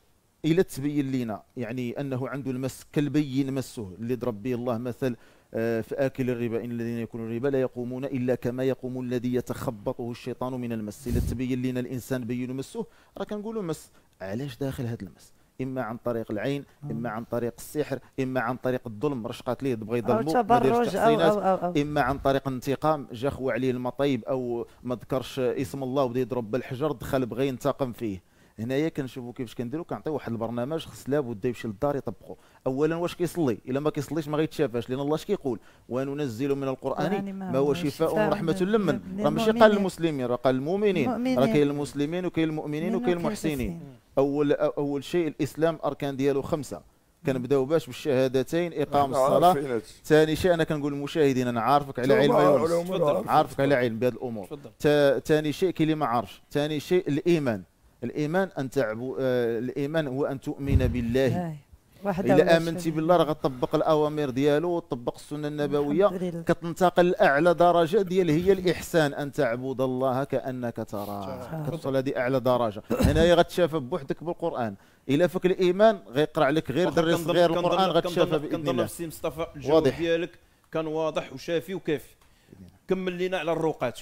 إلا تبين لنا يعني أنه عنده المس كالبين مسه، اللي ضرب به الله مثل آه في آكل الربا، إن الذين يأكلون الربا لا يقومون إلا كما يقوم الذي يتخبطه الشيطان من المس. إلا تبين لنا الإنسان بين مسه، راه كنقولوا مس علاش داخل هذا المس؟ إما عن طريق العين، إما عن طريق السحر، إما عن طريق الظلم رشقات ليه بغى يظلمو، إما عن طريق الانتقام، جا خو عليه المطيب أو ما ذكرش اسم الله وبدا يضرب بالحجر، دخل بغى ينتقم فيه. هنايا كنشوفوا كيفاش كنديروا، كنعطيو واحد البرنامج خص لابد يمشي للدار يطبقوا. اولا واش كيصلي؟ الا ما كيصليش ما غيتشافاش، لان الله اش كيقول؟ وننزل من القران ما هو شفاء ورحمه للمن. راه ماشي قال المسلمين، راه قال المؤمنين، راه كاين المسلمين وكاين المؤمنين وكاين المحسنين. اول اول شيء الاسلام اركان ديالو خمسه، كنبداو باش بالشهادتين اقام الصلاه. ثاني شيء انا كنقول للمشاهدين انا عارفك على علم، عارفك على علم بهذه الامور. ثاني شيء كاين اللي ما عارفش. ثاني شيء الايمان، الايمان ان تعبو آه الايمان هو ان تؤمن بالله. الا امنتي بالله راه غتطبق الاوامر ديالو وتطبق السنه النبويه، كتنتقل لاعلى درجه ديال هي الاحسان، ان تعبد الله كانك تراه، كتوصل هذه اعلى درجه. هنايا غتشافى بوحدك بالقران. الا فك الايمان غيقرا عليك غير دري صغير القران غتشافى باذن الله. سي مصطفى الجواب ديالك كان واضح وشافي وكافي. كمل لينا على الروقات،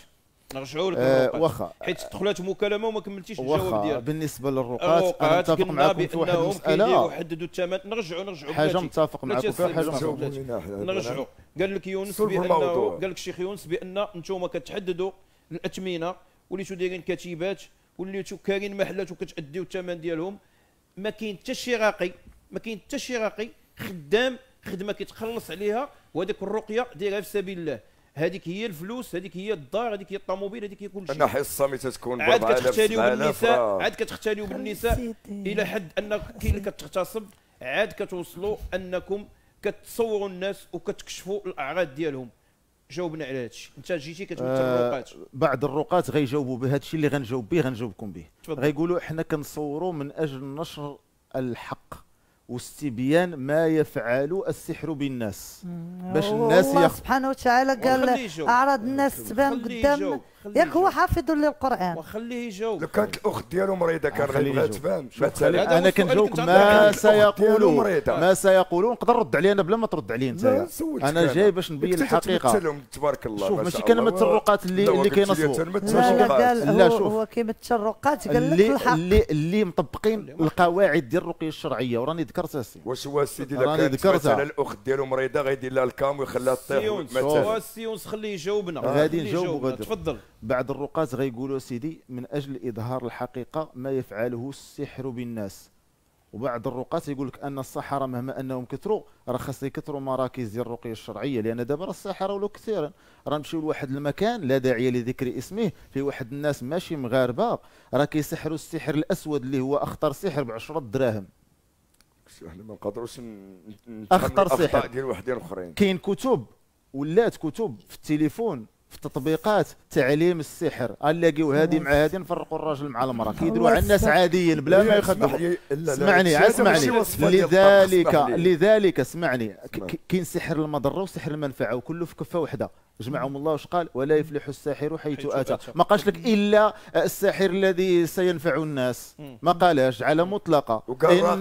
نرجعوا لك الرقعات. واخا حيت دخلات مكالمه وما كملتيش الجواب ديالك. بنسبه للرقعات انا متفق معاكم في واحد المساله، وحددوا الثمن. نرجعوا نرجعوا حاجه متفق معاكم فيها، حاجه نرجعوا. قال لك يونس بانه قال لك الشيخ يونس بان انتم كتحددوا الاثمنه وليتوا دايرين كتيبات وليتوا كاين محلات وكتاديو الثمن ديالهم. ما كاين حتى شي راقي، ما كاين حتى شي راقي خدام خدمه كيتخلص عليها، وهذيك الرقيه دايرها في سبيل الله. هذيك هي الفلوس، هذيك هي الدار، هذيك هي الطوموبيل، هذيك هي كل شيء. أنا حصة ملي تتكون عاد كتختليو بالنساء، عاد كتختليو بالنساء إلى حد أن كاين اللي كتغتصب، عاد كتوصلوا أنكم كتصوروا الناس وكتكشفوا الأعراض ديالهم. جاوبنا على هذا الشيء، أنت جيتي كتمثل الروقات. بعض الروقات غيجاوبوا بهذا الشيء اللي غنجاوب به غنجاوبكم به. غيقولوا حنا كنصوروا من أجل نشر الحق واستبيان ما يفعل السحر بالناس باش الناس الله يخ... سبحانه وتعالى قال اعراض الناس تبان قدام، ياك هو حافظ للقران وخليه يجاوب. لو كانت الاخت ديالو مريضه كان غيبغيها تفهم مثلا. انا كنجاوبك ما سيقولون ما سيقولون نقدر نرد عليه انا بلا ما ترد عليه انت. انا جاي باش نبين الحقيقه تبارك الله. شوف ماشي كنمثل الرقات اللي اللي كينصبوا، لا شوف هو كيمثل الرقات قال لك الحق اللي اللي مطبقين القواعد ديال الرقيه الشرعيه وراني ذكرتها. سي واش هو السيدي اللي كانت مثلا الاخت ديالو مريضه غيدير لها الكام ويخليها تطيح مثلا. هو السيونس خليه يجاوبنا غادي نجاوبو. تفضل. بعض الرقاص غيقولوا سيدي من اجل اظهار الحقيقه ما يفعله السحر بالناس، وبعض الرقاص يقول لك ان السحره مهما انهم كثروا راه خاص يكثروا مراكز ديال الرقيه الشرعيه، لان دابا راه السحره ولو كثيرا راه نمشيو لواحد المكان لا داعي لذكر اسمه في واحد الناس ماشي مغاربه راه كيسحروا السحر الاسود اللي هو اخطر سحر ب عشرة دراهم. احنا ما نقدروش اخطر سحر ديال وحدين اخرين. كاين كتب ولات كتب في التليفون في التطبيقات تعليم السحر، نلاقيو هذه مع هذه نفرقوا الراجل مع المراه، كيديروها على الناس عاديين بلا ما يخدموا. اسمعني اسمعني لذلك لذلك اسمعني كاين سحر المضره وسحر المنفعه وكله في كفه واحده، جمعهم الله واش قال ولا يفلح الساحر حيث اتى. ما قالش لك الا الساحر الذي سينفع الناس، ما قالهاش على مطلقه،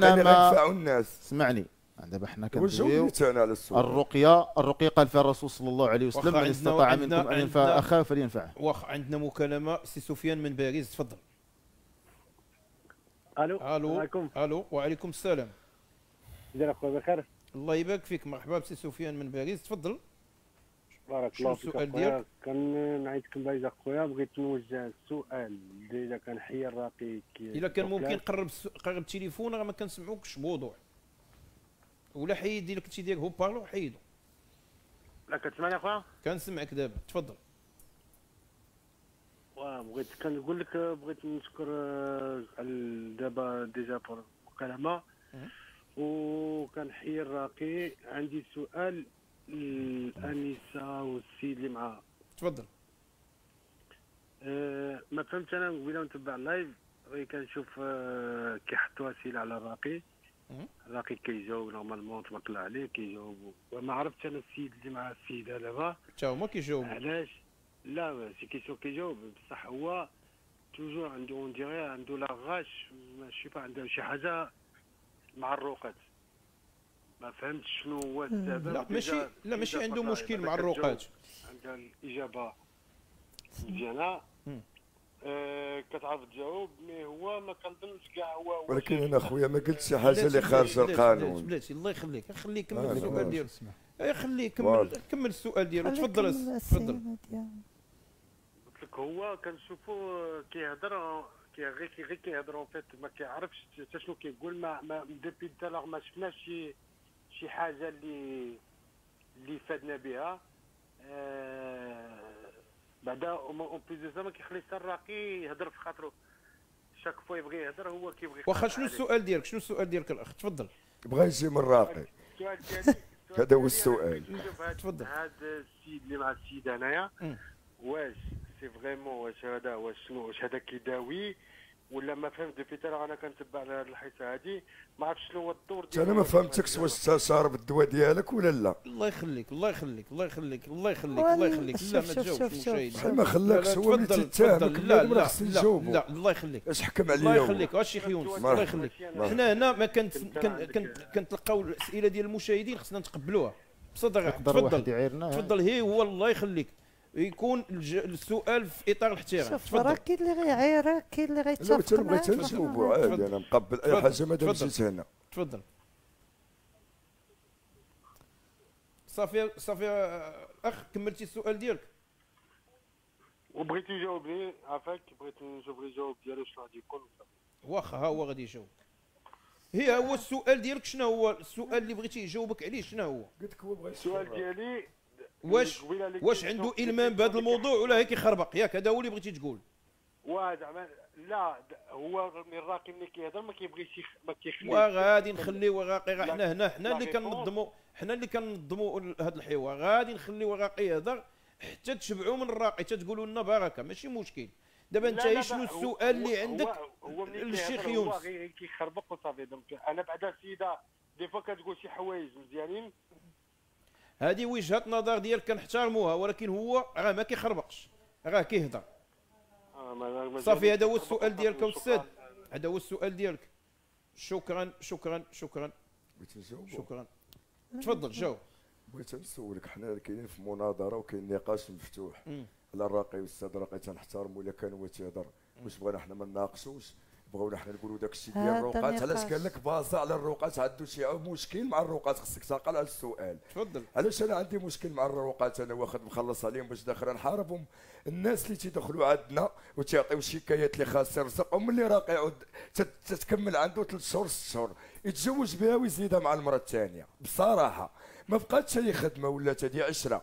انما اسمعني دابا حنا كندويو الرقيه. الرقيه قال فيها الرسول صلى الله عليه وسلم من استطاع منكم ان ينفع اخاه فلينفعه. واخا عندنا مكالمه سي سفيان من باريس، تفضل. الو الو الو وعليكم السلام. داير اخويا بخير؟ الله يبارك فيك، مرحبا بسي سفيان من باريس، تفضل. بارك الله فيك. السؤال كنعيطكم بايز اخويا، بغيت نوجه السؤال اذا كان حي الراقي اذا كان ممكن قرب قرب التليفون راه ما كنسمعوكش بوضوح، ولا حيد الا كنتي داير هو بارلو حيدو. لا كتسمعني اخويا؟ كنسمعك دابا، تفضل. واه بغيت كنقول لك بغيت نشكر دابا ديجا بور المكالمه وكنحيي الراقي. عندي سؤال للانسه والسيد اللي معاها. تفضل. أه ما فهمت انا قبيله نتبع اللايف غير كنشوف أه كيحطوا اسئله على الراقي. الراقي كيجاوب نورمالمون تبارك الله عليه كيجاوب، وما عرفتش انا السيد اللي مع السيده دابا حتى هما كيجاوبوا علاش لا ماشي كيسو كيجاوب بصح هو توجور عنده ونديري عنده لاغاش ماشي با عنده شي حاجه مع الروقات. ما فهمتش شنو هو السبب. لا ماشي لا ماشي عنده مشكل مع الروقات، عنده الاجابه ديالها أه كتعرف تجاوب مي هو ما كنظنش كاع هو. ولكن انا خويا ما قلتش شي حاجه اللي خارجه القانون. بلاتي الله يخليك خليه يكمل آه السؤال ديالو. يخليه كمل كمل السؤال ديالو. تفضل تفضل. قلت لك هو كنشوفو كيهضر غير غير كيهضر فات ما كيعرفش حتى شنو كيقول. ما ديبي دالوغ ما شفناش شي شي حاجه اللي اللي استفدنا بها. أه بعدا اون بليس دو سا ما كيخليش حتى الراقي يهضر في خاطرو، شاك فوا يبغي يهضر هو كيبغي. واخا شنو السؤال ديالك؟ شنو السؤال ديالك الاخ؟ تفضل. بغا يجي من الراقي هذا هو السؤال. تفضل. هذا السيد اللي مع السيده هنايا واش سي فريمون واش هذا واش شنو واش هذا كيداوي ولا ما فهمت ديبي تالا؟ انا كنتبع على هذه الحصه هذه ما عرفتش شنو هو الدور ديالك. انا ما فهمتكش واش انت شارب الدواء ديالك ولا لا. الله يخليك الله يخليك الله يخليك الله يخليك الله يخليك. لا ما تجاوبش شي بحال ما خلاكش هو اللي تتهمك. لا لا لا الله يخليك. اش حكم عليا؟ الله يخليك الشيخ يونس الله يخليك. حنا هنا ما كنتلقاو الاسئله ديال المشاهدين خصنا نتقبلوها بصدر. تفضل تفضل. هي هو الله يخليك يكون السؤال في اطار الاحترام. شوف راه كاين اللي غيعايرك كاين اللي غيتفق معاك. حتى انا نجاوبو عادي انا مقبل اي حاجه مادام جيت هنا. تفضل. صافي صافي اخ كملتي السؤال ديالك وبغيتي تجاوبني عافاك. بغيت نشوف الجواب ديالو شنو غادي يكون. واخا ها هو غادي يجاوب. هي هو السؤال ديالك شنو هو السؤال اللي بغيتي يجاوبك عليه شنو هو؟ قلت لك هو بغا السؤال ديالي واش واش عنده إلمام بهذا الموضوع ولا هيك يخربق؟ ياك هذا هو اللي بغيتي تقول. واه زعما لا هو من الراقي ملي كيهضر ما كيبغيش ما كيخليش. وغادي نخليو الراقي، راه حنا هنا حنا اللي كننظموا حنا اللي كننظموا هذا الحوار، غادي نخليو الراقي يهضر حتى تشبعوا من الراقي حتى تقولوا لنا بركه، ماشي مشكل. دابا انت شنو السؤال اللي عندك للشيخ يونس؟ هو غير كيخربق وصافي. دونك انا بعدا السيده دي فوا كتقول شي حوايج مزيانين، هذه وجهه نظر ديالك كنحترموها، ولكن هو راه ما كيخربقش، راه كيهضر صافي. هذا هو السؤال ديالك أستاذ، هذا هو السؤال ديالك. شكرا شكرا شكرا شكرا. تفضل جاوب. بغيت نسولك، حنا كاينين في مناظره وكاين نقاش مفتوح على الراقي والسيد الراقي، تنحترمو الا كان هو تيهضر، واش بغينا حنا ما ناقشوش؟ بغيونا حنا نقولوا داك الشيء ديال الروقات؟ علاش قال لك بازا على الروقات؟ عنده شي مشكل مع الروقات، خصك تعقل على السؤال. تفضل. علاش انا عندي مشكل مع الروقات؟ انا واخد مخلص عليهم باش داخل نحاربهم. الناس اللي تيدخلوا عندنا وتيعطيو شكايات اللي خاصين رزقهم، اللي راقي عود تتكمل عنده ثلاث شهور ست شهور يتزوج بها ويزيدها مع المراه الثانيه. بصراحه ما بقاتش هي خدمه ولا تدي عشره،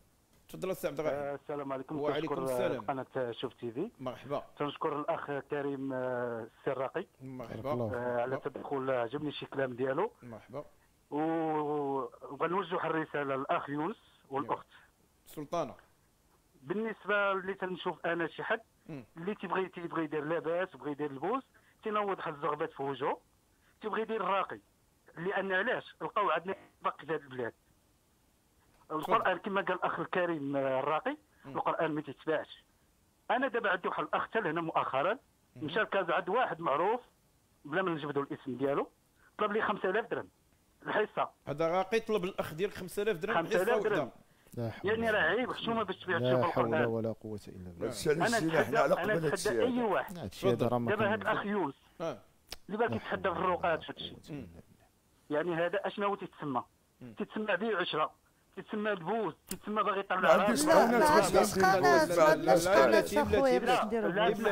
تفضل السي عبد الرحيم. السلام عليكم. وعليكم السلام. قناة شوف تي في. مرحبا. تنشكر الاخ كريم السي الراقي. مرحبا. آه على تدخل، عجبني شي كلام ديالو. مرحبا. وغنوجه الرساله للاخ يونس والاخت السلطانه. بالنسبه اللي تنشوف انا شي حد اللي تيبغي تيبغي يدير لاباس وبغي يدير البوز تنوض حل الزغبات في وجهه، تيبغي يدير الراقي. لان علاش لقاو عندنا باقي في هذه البلاد القران كما قال الاخ الكريم الراقي، القران ما تيتباعش. انا دابا عندي واحد الاخ حتى لهنا مؤخرا مشى لكازا عند واحد معروف بلا ما نجبدوا الاسم ديالو، طلب لي خمسة آلاف درهم الحصه. هذا راقي طلب الاخ ديالك خمسة آلاف درهم الحصه وحده، يعني راه عيب حشومه باش تبيع شي بالقران. لا حول ولا قوه الا بالله. انا نتحدى اي واحد دابا هذا الاخ يونس اللي باغي يتحدى في الروقات وهادشي، يعني هذا اشنو تيتسمى؟ تيتسمى بيع عشره، تتسمى البوز، تتسمى باغي يطلع. لا لا لا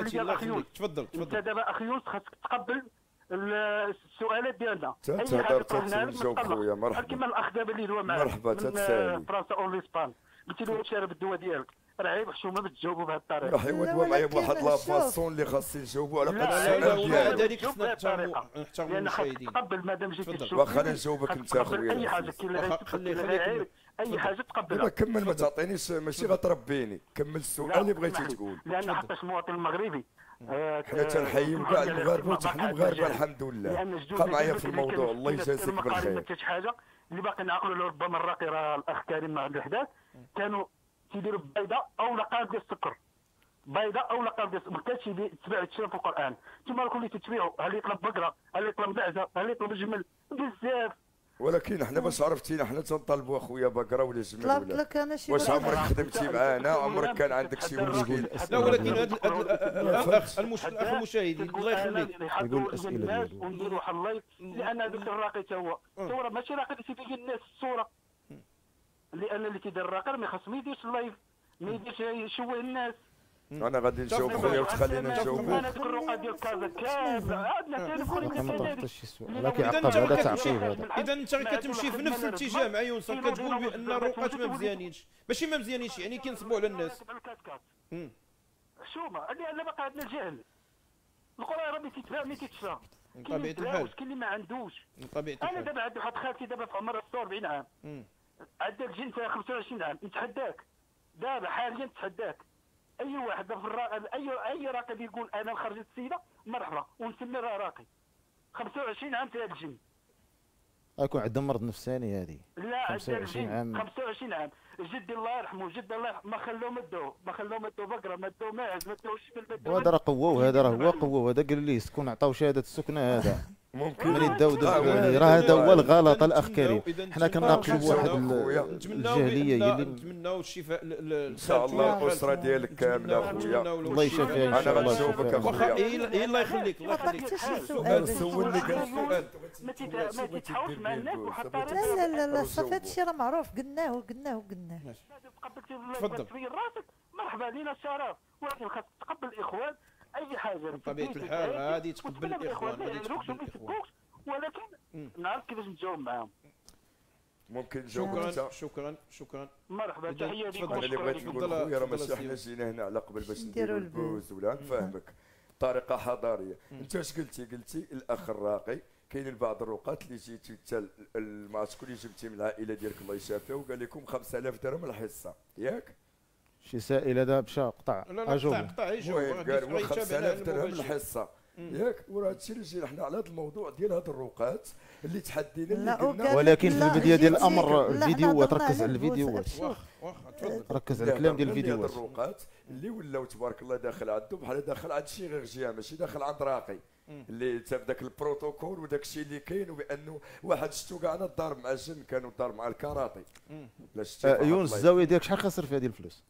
تفضل تفضل. دابا اخ يونس خاصك تقبل السؤالات ديالنا. اي حاجه قلنا لك مرحبا كيما الاخ دابا اللي هو معاك مرحبا تتسالي فرنسا او ليسبان، قلت له شارب الدواء ديالك، راه عيب حشومه بتجاوبوا بهذه الطريقه. راح يودوا معايا بواحد لافاسون اللي خاصني نجاوبوا على قد السؤال ديالك. هذيك خصنا نحترموا المشاهدين. تقبل مادام جيتي تشوف. واخا انا نجاوبك انت خويا. اي حاجه كاين اي حاجه تقبلها. كمل ما تعطينيش، ماشي غتربيني. كمل السؤال اللي بغيتي تقول. لان حتى المواطن المغربي حنا تنحييو كاع المغاربه وتحنا مغاربه الحمد لله. بقى معايا في الموضوع الله يجازيك بالخير. ما كاينش حاجه اللي باقي نعقلوا، ربما الراقي راه الاخ كريم مع الاحداث كانوا تيديروا بيضه او لقان ديال السكر، بيضه او لقان ديال السكر، ما كانش يتباع هادشي في القران. نتوما راكم اللي تتبيعوا، هل يطلب بقره، هل يطلب بعزه، هل يطلب جمل، بزاف. ولكن حنا باش عرفتينا حنا تنطلبوا اخويا بقره ولا جمل ولا. طلبت لك انا شي. واش عمرك خدمتي معانا؟ عمرك كان عندك شي مشكل؟ لا ولكن هذا الاخ المشاهدين الله يخليك يقول الاسئله ديالو ونديروا واحد اللايف، لان هذاك الراقي تا هو الصوره ماشي راقي تيبيع الناس الصوره، لان اللي كيدير الراقي ما خاصو ما يديرش اللايف، ما يديرش يشوه الناس. انا غادي نجاوب خويا وتخلينا نجاوبو. انا ديك الرقه ديال كازا كامله عندنا تليفون اللي اذا انت كتمشي في نفس الاتجاه مع يونس، كتقول بان الرقات ما مزيانينش. ماشي ما مزيانينش يعني كينصبوا على الناس. شوما انا باقي عندنا الجهل، القران راه تيتفهم ملي تيتفهم بطبيعه الحال، كاين اللي ما عندوش بطبيعه الحال. انا دابا عندي واحد خالتي دابا في عمر ستة وأربعين عام، عندك جن فيها خمسة وعشرين عام، نتحداك دابا حاليا نتحداك اي واحد في الراقي، اي اي راقي بيقول انا خرجت السيده مرحبا ونسمي راه راقي. خمسة وعشرين عام في هذا الجن، غيكون عندها مرض نفساني هذه. لا خمسة وعشرين عام، خمسة وعشرين عام جدي الله يرحمه، جدي الله يرحمه ما خلوه ما داوه، ما خلوه ما داو بقره، ما داو ماعز، ما داوش بالبدل. وهذا راه قوه، وهذا راه هو قوه، هذا قال ليه سكون، عطاو شهاده السكنه هذا ممكن ملي داو يعني راه هذا هو الغلط الاخ كريم. حنا كنناقشوا بواحد الجاهليه هي اللي نتمناو الشفاء ان شاء الله الاسره ديالك كامله خويا الله يشافيها ان شاء الله. واخا الله يخليك الله يخليك سول لك السؤال ما تتحاولش مع الناس وحتى لا لا لا صافي هادشي راه معروف قلناه وقلناه وقلناه. تفضل راسك مرحبا لينا شرف ولكن خاص تقبل الاخوان اي حاجه بطبيعه الحال غادي تقبل الاخوان غادي تقبل الاخوان ولكن نعرف كيفاش نتجاوب معاهم ممكن. شكرا شكرا شكرا مرحبا تحيه ليك. انا اللي بغيت نقول خويا راه ماشي حنا جينا هنا على قبل باش نديروا البوز ولا نفهمك بطريقه حضاريه. انت اش قلتي؟ قلتي الاخ الراقي كاين بعض الروقات اللي جيتي حتى الماسك اللي جبتي من العائله ديالك الله يشافيه وقال لكم خمسة آلاف درهم الحصه ياك؟ شي سائل هذا مشى قطع اجوب قطع قال خمسة آلاف درهم الحصه ياك. وراه هذا الشيء اللي جينا حنا على هذا الموضوع ديال هاد الروقات اللي تحدينا اللي قلنا. ولكن في البدايه ديال الامر الفيديوهات ركز على الفيديوهات واخا واخا تفضل ركز على الكلام ديال الفيديوهات. الروقات اللي ولاو تبارك الله داخل عندو بحال داخل عند شي غير جهه ماشي داخل عند راقي اللي تاب داك البروتوكول وداك الشيء اللي كاين وبانه واحد شتو كاع انا الدار مع الجن كانوا الدار مع الكراطي. يونس الزاويه ديالك شحال خسر فيها ديال الفلوس؟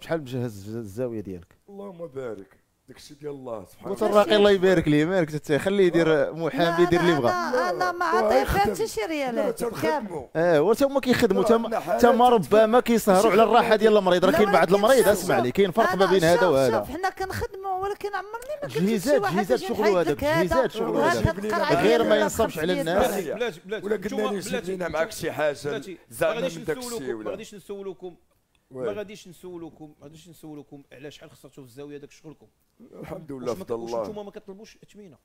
شحال مجهز الزاويه ديالك؟ اللهم بارك داك الشيء ديال الله سبحانه وتعالى. الراقي الله يبارك ليه مالك خليه يدير محامي يدير اللي بغا. انا ما عطيت حتى شي ريالات كامل. اه هو حتى هما كيخدموا حتى هما ربما كيسهروا على الراحه ديال المريض. راه كاين بعض المريض اسمع لي كاين فرق ما بين هذا وهذا. شوف حنا كنخدموا ولكن عمرني ما كنت شي واحد يجي جهيزات شغلوا هذاك غير ما ينصبش على الناس. بلاتي بلاتي ولا قلنا لي جبنا معاك شي حاجه زعما من داك الشيء ولا ما غاديش نسولوكم ما غاديش نسولوكم ما غاديش نسولوكم على شحال خسرتوا في الزاويه داك شغلكم. الحمد لله فضل الله. واش نتوما ما كطلبوش اثمنه؟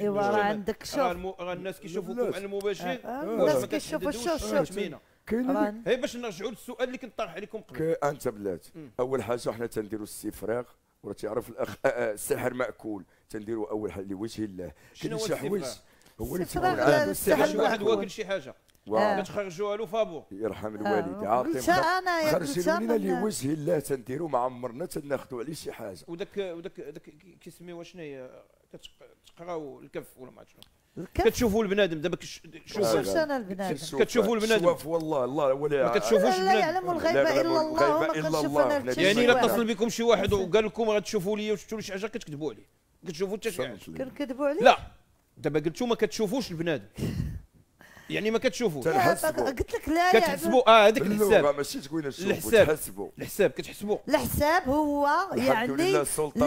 ايوا راه عندك شوف راه الناس كيشوفوكم على المباشر الناس كيشوفوا شوف اثمنه كاين. هي باش نرجعوا للسؤال اللي كنت طرح عليكم قبل. انت بلاتي اول حاجه حنا تنديروا الاستفراغ وراه تعرف الاخ السحر ماكول تنديروا اول حاجه لوجه الله. كاين شي حوايج هو اللي تيكون عنده السحر شي واحد واكل شي حاجه كتخرجوها له فابور يرحم الوالد عاطي خرجوا لنا لوجه الله تنديروا ما عمرنا تناخذوا عليه شي حاجه. وداك وداك داك كيسميوها شنو هي كتقراو الكف ولا ما عرفت شنو كتشوفوا البنادم دابا كتشوفوا انا البنادم كتشوفوا البنادم والله الله ولا كتشوفوش لا يعلم الغيب الا الله وما كنشوفوا. يعني الا اتصل بكم شي واحد وقال لكم غتشوفوا لي وشفتوا شي حاجه كتكذبوا عليه كتشوفوا حتى شي حاجه كنكذبوا عليه. لا دابا قلتوا ما كتشوفوش البنادم يعني ما كتشوفوش قلت لك لا يا كتحسبوا اه هذيك الحساب ماشي تقولنا شوفوا تحسبوا الحساب كتحسبوا الحساب هو يعني اللي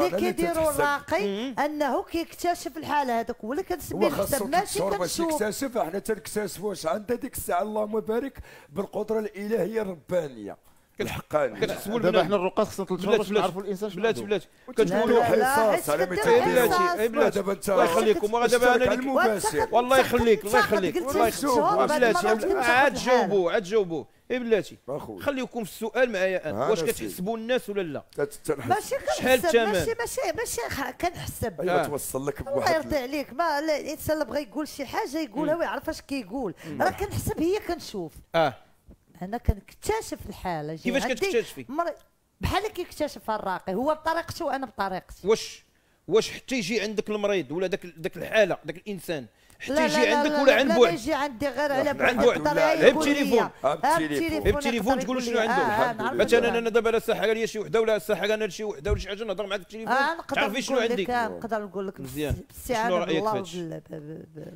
كيديروا الراقي انه كيكتشف الحاله هذاك هو اللي كنسميه الحساب ماشي كنشوف كتكتشف حنا تنكتشفوش عند هذيك الساعه اللهم بارك بالقدره الالهيه الربانيه الحقانيه. كتحسبوا دابا حنا الرقاص خصنا ثلاث شهور باش نعرفوا الانسان شنو بلاتي بلاتي كتقولوا حصاص على ميتين بلاتي. دابا انت الله يخليكم راه دابا انا المباشر والله يخليك الله يخليك الله يخليك بلاتي عاد جاوبوه عاد جاوبوه اي بلاتي خليكم في السؤال معايا انا واش كتحسبوا الناس ولا لا؟ ماشي كنحسب ماشي ماشي ماشي كنحسب ايوا توصل لك بواحد الله يرضي عليك ما الانسان اللي بغى يقول شي حاجه يقولها ويعرف اش كيقول. راه كنحسب هي كنشوف اه انا كنكتشف الحاله. كيفاش كتكتشفي؟ بحال كيكتشفها الراقي هو بطريقته وانا بطريقتي. واش واش حتى يجي عندك المريض ولا داك داك الحاله داك الانسان حتى يجي عندك ولا عند بعد؟ لا لا يجي عندي غير على بعد غير بالتليفون بالتليفون تقول شنو عنده. مثلا انا دابا لا ساحر لي شي وحده ولا ساحر انا لشي وحده ولا شي حاجه نهضر معاك بالتليفون تعرفي شنو عندي. نقدر نقول لك شنو رايك فهادشي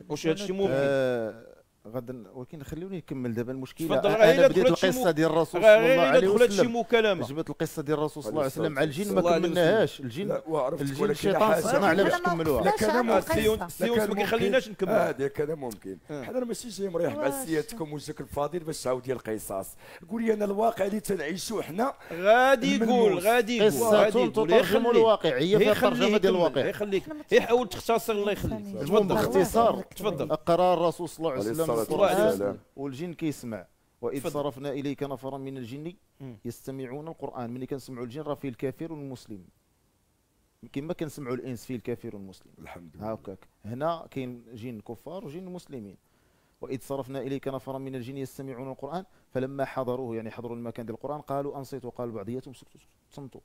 واش هادشي ممكن غدا ولكن خلوني نكمل دابا المشكله. انا بديت القصه ديال الرسول صلى الله عليه وسلم جبت القصه ديال الرسول صلى الله عليه وسلم على الجن ما كملناهاش. الجن الجن الشيطان صنعنا باش نكملوها لا كلام السيونس ما كيخليناش نكملوا هذا كلام ممكن. حنا ماشي جاي مريح مع سيادتكم وجهك الفضيل باش تعاودي القصص قولي انا الواقع اللي تنعيشوه حنا غادي يقول غادي يقول غادي يقول يخدموا الواقع هي في الترجمه ديال الواقع يخليك يحاول تختصر الله يخليك. تفضل باختصار تفضل. قرار الرسول صلى الله عليه وسلم والجن كيسمع واذ صرفنا اليك نفرا من الجن يستمعون القران. ملي كنسمعوا الجن راه فيه الكافر والمسلم كما كنسمعوا الانس فيه الكافر والمسلم الحمد لله هاكاك. هنا كاين جن كفار وجن مسلمين. واذ صرفنا اليك نفرا من الجن يستمعون القران فلما حضروه يعني حضروا المكان ديال القران قالوا انصتوا قالوا بعضياتهم سكتوا صمتوا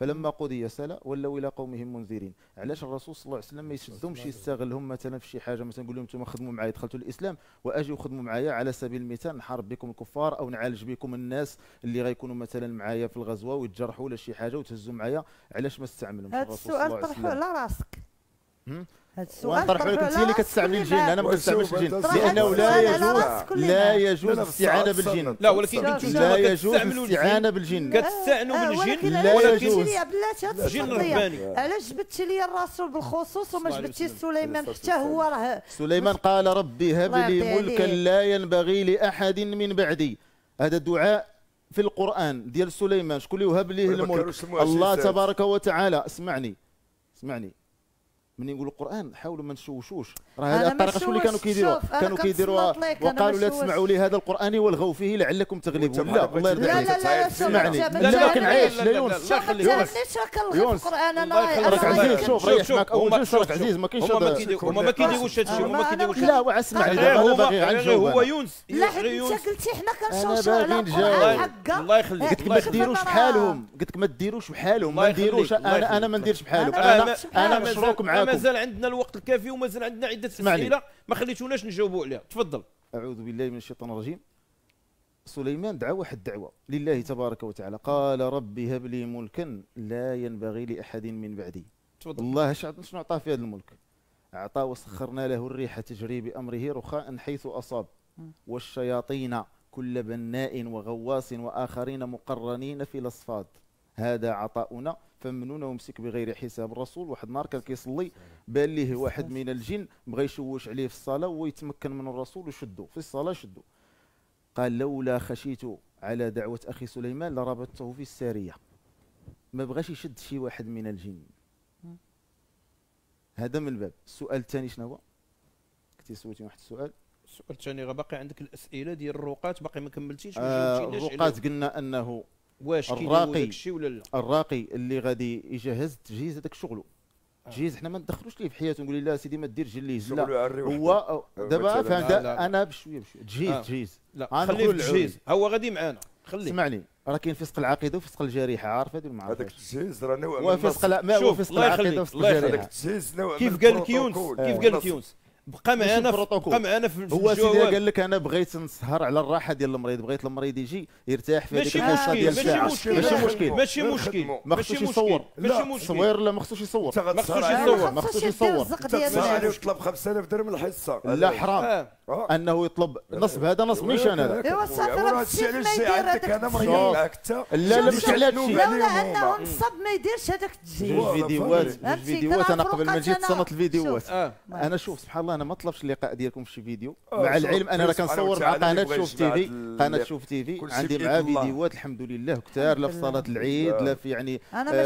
فلما قضي سلا ولوا الى قومهم منذرين. علاش الرسول صلى الله عليه وسلم ما يشدهمش يستغلهم مثلا في شي حاجه، مثلا يقول لهم انتم خدموا معايا دخلتوا الاسلام واجيوا خدموا معايا على سبيل المثال نحارب بكم الكفار او نعالج بكم الناس اللي غيكونوا مثلا معايا في الغزوه ويتجرحوا ولا شي حاجه وتهزوا معايا، علاش ما استعملهمش الرسول صلى الله عليه وسلم؟ هذا السؤال طرحوا على راسك. ونطرحوا لك انت اللي كتستعملي الجن، انا ما كنستعملش الجن لانه لا يجوز لا يجوز الاستعانه بالجن. لا ولكن انتم كتستعملوا الاستعانه بالجن، كتستعنوا بالجن لا يجوز. الجن رباني. علاش جبتي لي الرسول بالخصوص وما جبتي سليمان حتى هو راه سليمان قال ربي هب لي ملكا لا ينبغي لاحد من بعدي. هذا الدعاء في القرآن ديال سليمان، شكون اللي وهب ليه الملك؟ الله تبارك وتعالى. اسمعني اسمعني، ملي نقول القرآن حاولوا ما نشوشوش، راه هذه الطريقه شكون اللي كانوا كيديروها؟ كانوا كيديروها وقالوا لا تسمعوا لهذا القرآن والغوا فيه لعلكم تغلبون. لا الله يرضي عليك اسمعني، لا لا كنعيش لا يونس لا خلينيش كنغلب القرآن انا راك عزيز. شوف ريح معاك اول شيء راك عزيز، ما كاينش هما ما كيديروش هذا الشيء، هما ما كيديروش. لا واسمعني دابا انا باغي غنجاوب، هو يونس لا انت قلتي حنا كنشوشوا على القرآن حقا. الله يخليك قلت لك ما ديروش بحالهم، قلت لك ما ديروش بحالهم، ما نديروش انا انا ما نديرش بحالهم، انا انا مشروك معاكم. مازال عندنا الوقت الكافي ومازال عندنا عده اسئله ما خليتوناش نجاوبوا عليها، تفضل. اعوذ بالله من الشيطان الرجيم. سليمان دعا واحد الدعوه لله تبارك وتعالى، قال ربي هب لي ملكا لا ينبغي لاحد من بعدي. تفضل. الله شنو عطاه في هذا الملك؟ اعطاه وسخرنا له الريح تجري بامره رخاء حيث اصاب والشياطين كل بناء وغواص واخرين مقرنين في الاصفاد. هذا عطاؤنا فمنون ومسك بغير حساب. الرسول واحد النهار كان كيصلي بان ليه واحد من الجن بغى يشوش عليه في الصلاه ويتمكن من الرسول وشدو في الصلاه شدو. قال لولا خشيت على دعوه اخي سليمان لربطته في الساريه. ما بغاش يشد شي واحد من الجن. هذا من الباب. السؤال الثاني شنو هو؟ كنتي سولتي واحد السؤال. السؤال الثاني غا باقي عندك الاسئله ديال الروقات باقي ما كملتيش. آه الروقات قلنا انه واش كاين داكشي ولا لا؟ الراقي اللي غادي يجهز تجهيز هذاك شغله تجهيز، حنا ما ندخلوش ليه في حياته نقول لا سيدي ما ديرش الليز، لا هو دابا فهمت انا بشويه بشويه تجهيز آه. تجهيز لا خليه التجهيز هو غادي معانا خليه. اسمعني راه كاين فسق العقيده وفسق الجريحه، عارف هذه المعركه. هذاك التجهيز راه نوع من الفسق، ما هو فسق العقيده وفسق الجريحه. كيف قال لك يونس كيف قال لك يونس بقى معانا بقى معانا في الجواب. هو سيدي قال لك انا بغيت نسهر على الراحه ديال المريض، بغيت المريض يجي يرتاح في هذيك الحصه ديال الساعه. ماشي مشكل ماشي مشكل ماشي مشكل ما خصوش يصور ماشي مشكل صوير، لا ما خصوش يصور ما خصوش يصور ما خصوش يصور يطلب خمسة آلاف درهم الحصه. لا حرام انه يطلب نصب، هذا نصب ميشان هذا. ايوا صافي راه هادشي علاش عندك انا مريض معاك حتى. لا لا مش على هادشي، لولا انه نصب ما يديرش هذاك التجهيز. جوج فيديوهات جوج فيديوهات انا قبل ما جيت صنت الفيديوهات. انا شوف سبحان الله انا ما طلبش اللقاء ديالكم في شي فيديو، مع العلم انا راه كنصور مع قناه شوف تي في، قناه شوف تي في عندي معاه فيديوهات الحمد لله كثار، لا في صلاه العيد لا في يعني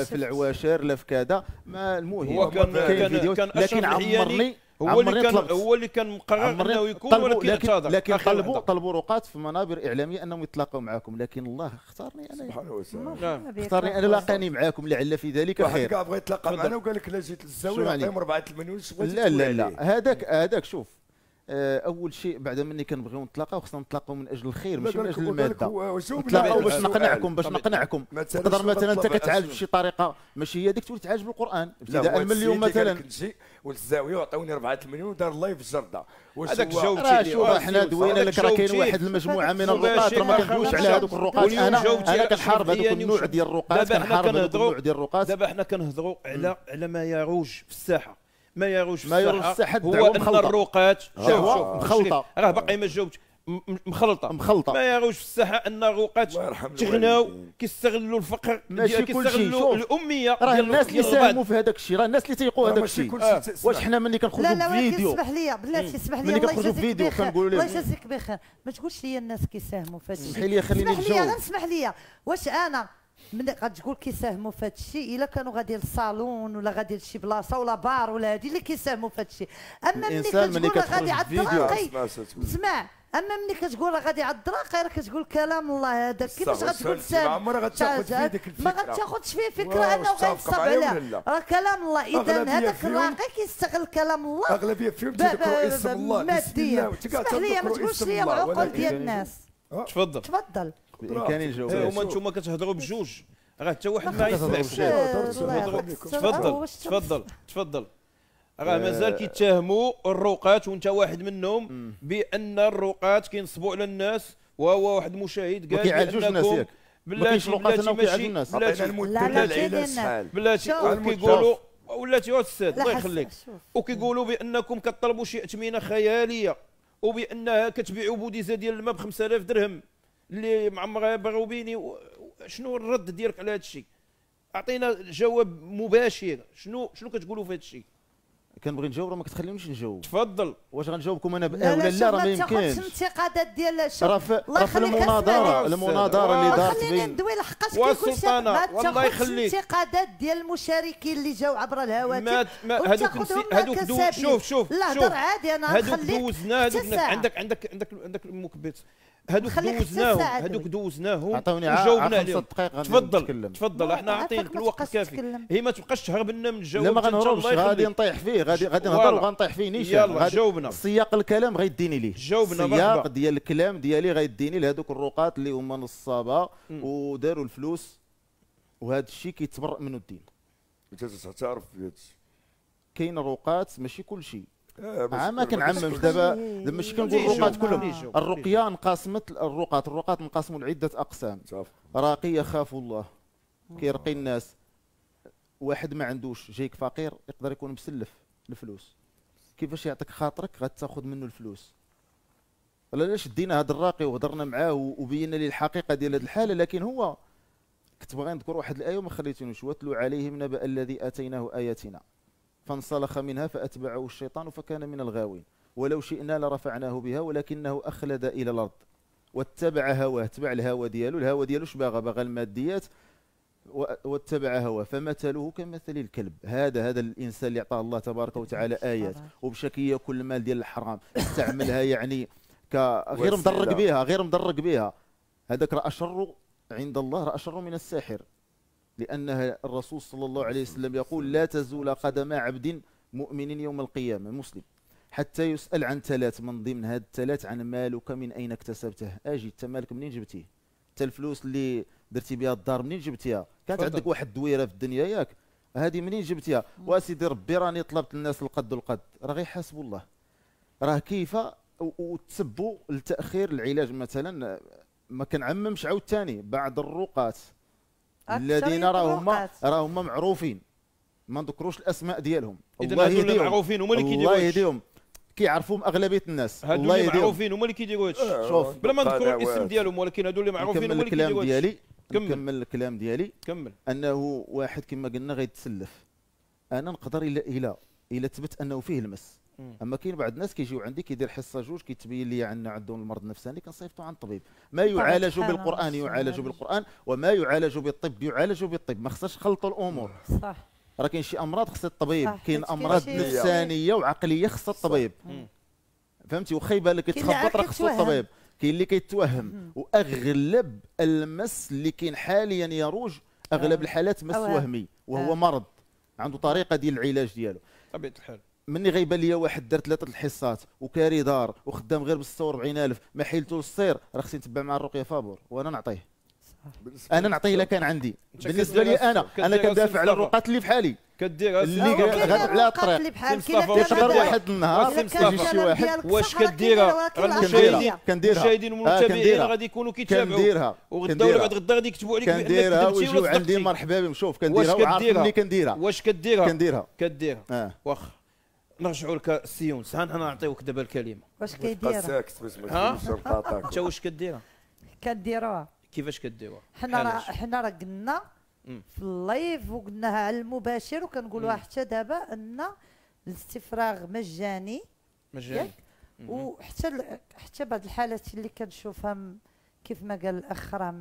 في العواشر لا في كذا. المهم كاين فيديوهات لكن عمرني هو اللي كان هو اللي كان مقرر انه يكون، ولكن اتضح لكن طلبوا طلبوا رقات في منابر اعلاميه انهم يتلاقوا معاكم، لكن الله اختارني انا سبحانه وتعالى اختارني انا لاقاني معاكم لعل في ذلك خير. كاع بغى يتلاقى معنا وقال لك لا جيت للزاويه عطيهم أربعة المليون. لا لا لا هذاك هذاك شوف اول شيء بعد مني كنبغيو نتلاقاو، خصنا نتلاقاو من اجل الخير ماشي من اجل الماده، نتلاقاو باش نقنعكم باش نقنعكم تقدر مثلا انت كتعالج بشي طريقه ماشي هي هذيك تولي تعالج بالقران ابتداء من اليوم مثلا. والزاويه وعطوني أربعة المليون دار لايف الجرده. هذاك جاوبتي شوف حنا دوينا لك راه كاين واحد المجموعه من الرقات راه ما كندويش على هذوك الرقات، انا انا كنحارب هذوك النوع ديال الرقات كنحارب هذوك النوع ديال الرقات. دابا حنا كنهضروا على على ما يروج في الساحه ما يروج في الساحه هو ان الرقات مخلطه راه باقي ما جاوبتش مخلطه مخلطه ما يروج في الساحه ان الرقات تغناو كيستغلوا الفقر كيستغلوا الاميه. راه الناس اللي ساهموا في هذاك الشيء راه الناس اللي تيقوا هذاك الشيء. واش حنا ملي كنخرجوا بفيديو لا لا اسمح لي بلاتي اسمح لي الله يجازيك بخير كنقولوا لهم الله يجازيك بخير ما تقولش لي الناس كيساهموا في هذا الشيء. اسمح لي خليني نجاوب اسمح لي اسمح لي واش انا من غتقول كيساهموا في هذا الشيء الا كانوا غادي للصالون ولا غادي لشي بلاصه ولا بار ولا هذه اللي كيساهموا في هذا الشيء. اما ملي كتقول غادي على الدراقي اسمع اما ملي كتقول راه غادي على الدراقي راه كتقول كلام الله هذا كيفاش غتقول ساهل عمرها غتاخذ في يدك الفكره ما غتاخذش فيه فكره انه غيتصب عليها راه كلام الله. اذا هذاك الراقي كيستغل كلام الله اغلبيه فيهم تذكروا اسم الله بسم الله اسمح لي ما تقولش لي العقول ديال الناس. تفضل تفضل بامكاني نجاوب. هما نتوما كتهضروا بجوج راه حتى واحد ما يسمعش. تفضل تفضل تفضل. راه مازال كيتهموا الروقات وانت واحد منهم بان الروقات كينصبوا على الناس، وهو واحد مشاهد قال انكم بلاتي بلاتي ماشي بلاتي المدلل بلاتي كيقولوا ولاتي الاستاذ الله يخليك، وكيقولوا بانكم كطلبوا شي اثمنه خياليه وبانها كتبيعوا بوديزه ديال الماء ب خمسة آلاف درهم اللي معمرها بغوبيني. شنو الرد ديالك على هذا الشيء؟ اعطينا جواب مباشر، شنو شنو كتقولوا في هذا الشيء؟ كنبغي نجاوب راه ما كتخليونيش نجاوب. تفضل. واش غنجاوبكم انا باه ولا لا؟ راه ما يمكنش. ما تاخذش انتقادات ديال الله يخليك. المناظره المناظره اللي دارت بين خلينا ندوي لحقاش كيكون شي ما تاخذش انتقادات ديال المشاركين اللي جاو عبر الهواتف. هذوك هذوك شوف شوف الهضر عادي انا غنخليك. هذوك دوزناه عندك عندك عندك عندك المكبت. هذوك دوزناهم هذوك دوزناهم وجاوبنا عليهم. تفضل تفضل احنا عاطينك الوقت كافي. هي ما تبقاش تهرب لنا من الجواب. لا ما غنهربش، غادي نطيح فيه، غادي غادي نهضر وغنطيح فيه نيشان. يلا جاوبنا. سياق الكلام غيديني ليه، جاوبنا السياق ديال الكلام ديالي غيديني لهذوك الرقاط اللي هما نصابه وداروا الفلوس، وهذا الشيء كيتبرأ منه الدين. انت تعترف بهذا الشيء؟ كاين رقاط ماشي كل شيء. آه ما كنعممش دابا، ماشي كنقول الرقات كلهم. الرقيه انقسمت، الرقات الرقات انقسموا لعده اقسام. راقي يخاف الله كيرقي الناس. واحد ما عندوش جايك فقير يقدر يكون مسلف الفلوس، كيفاش يعطيك خاطرك غتاخذ منه الفلوس؟ علاش دينا هذا الراقي وهضرنا معاه وبينا لي الحقيقه ديال هذه الحاله، لكن هو كنت باغي نذكر واحد الايه وما خليتونيش. واتلو عليهم نبأ الذي اتيناه اياتنا فانسلخ منها فأتبعه الشيطان فكان من الغاوين، ولو شئنا لرفعناه بها ولكنه أخلد إلى الأرض واتبع هواه. تبع الهوى ديالو، الهوى ديالو اش باغا؟ باغا الماديات واتبع هواه. فمثله كمثل الكلب. هذا هذا الإنسان اللي عطاه الله تبارك وتعالى آيات وبشكل ياكل المال ديال الحرام، استعملها يعني غير مدرك بها غير مدرك بها هذاك راه أشر عند الله، راه أشر من الساحر، لأنها الرسول صلى الله عليه وسلم يقول لا تزول قدم عبد مؤمن يوم القيامة مسلم حتى يسأل عن ثلاث، من ضمن هذا الثلاث عن مالك من أين اكتسبته. أجي أنت مالك منين جبتيه؟ أنت الفلوس اللي درتي بها الدار منين جبتيها؟ كانت فضل. عندك واحد الدويرة في الدنيا ياك، هذه منين جبتيها؟ وأسيدي ربي راني طلبت الناس القد والقد، راه غيحاسبوا الله. راه كيف وتسبوا لتأخير العلاج مثلا. ما كنعممش عاوتاني، بعض الرقات الذين راهما راهما معروفين ما نذكروش الاسماء ديالهم، الله يهديهم معروفين هما اللي كيديروها، الله يهديهم كيعرفوهم اغلبيه الناس، الله يهديهم معروفين هما اللي كيديروا هادشي. شوف بلا ما نذكروا الاسم ديالهم، ولكن هادو اللي معروفين هما اللي كيديروا هادشي. كمل الكلام ديالي، كمل الكلام ديالي كمل. انه واحد كما قلنا غيتسلف، انا نقدر الا الا الا ثبت انه فيه المس. اما كاين بعض الناس كيجيو عندي كيدير حصه جوج كيتبين لي عندنا عندهم المرض النفساني كنصيفطو عند طبيب. ما يعالج بالقران يعالج بالقران، وما يعالج بالطب يعالج بالطب. ما خصهاش نخلطوا الامور. صح، راه كاين شي امراض خص الطبيب، كاين امراض نفسانيه وعقليه خص الطبيب، فهمتي؟ واخا يبان لك يتخبط راه خص الطبيب. كاين اللي كيتوهم، واغلب المس اللي كاين حاليا يروج اغلب الحالات مس وهمي، وهو مرض عنده طريقه ديال العلاج ديالو. طبيعه الحال مني غيبان ليا واحد دار ثلاثه الحصات وكاري دار وخدام غير ب ستة وأربعين ألف ما حيلته للصير، راه خصني نتبع مع الرقيه فابور. وانا نعطيه انا نعطيه الا كان عندي. بالنسبه لي انا انا كندافع على الرقات اللي بحالي، كدير اللي غادي على الطريق اللي بحال كيلا. تقدر واحد النهار يجي شي واحد واش كديرها؟ المشاهدين المشاهدين والمتابعين غادي يكونوا كيتابعوا، وغدا ولا بعد غدا غادي يكتبوا عليك بانك كديرها ويجيو عندي مرحبا بهم. شوف كنديرها وعارف ملي كنديرها. واش كديرها؟ كنديرها كديرها واخا نرجعوا لك السي يونس، ها نعطيوك دابا الكلمه. واش كيديرها؟ ساكت باش ما نمشيش نقاطعك. انت واش كديرها؟ كديروها كيفاش كديروها؟ حنا راه حنا راه قلنا في اللايف وقلناها على المباشر وكنقولوها حتى دابا ان الاستفراغ مجاني مجاني وحتى حتى بعض الحالات اللي كنشوفها كيف ما قال الاخ راه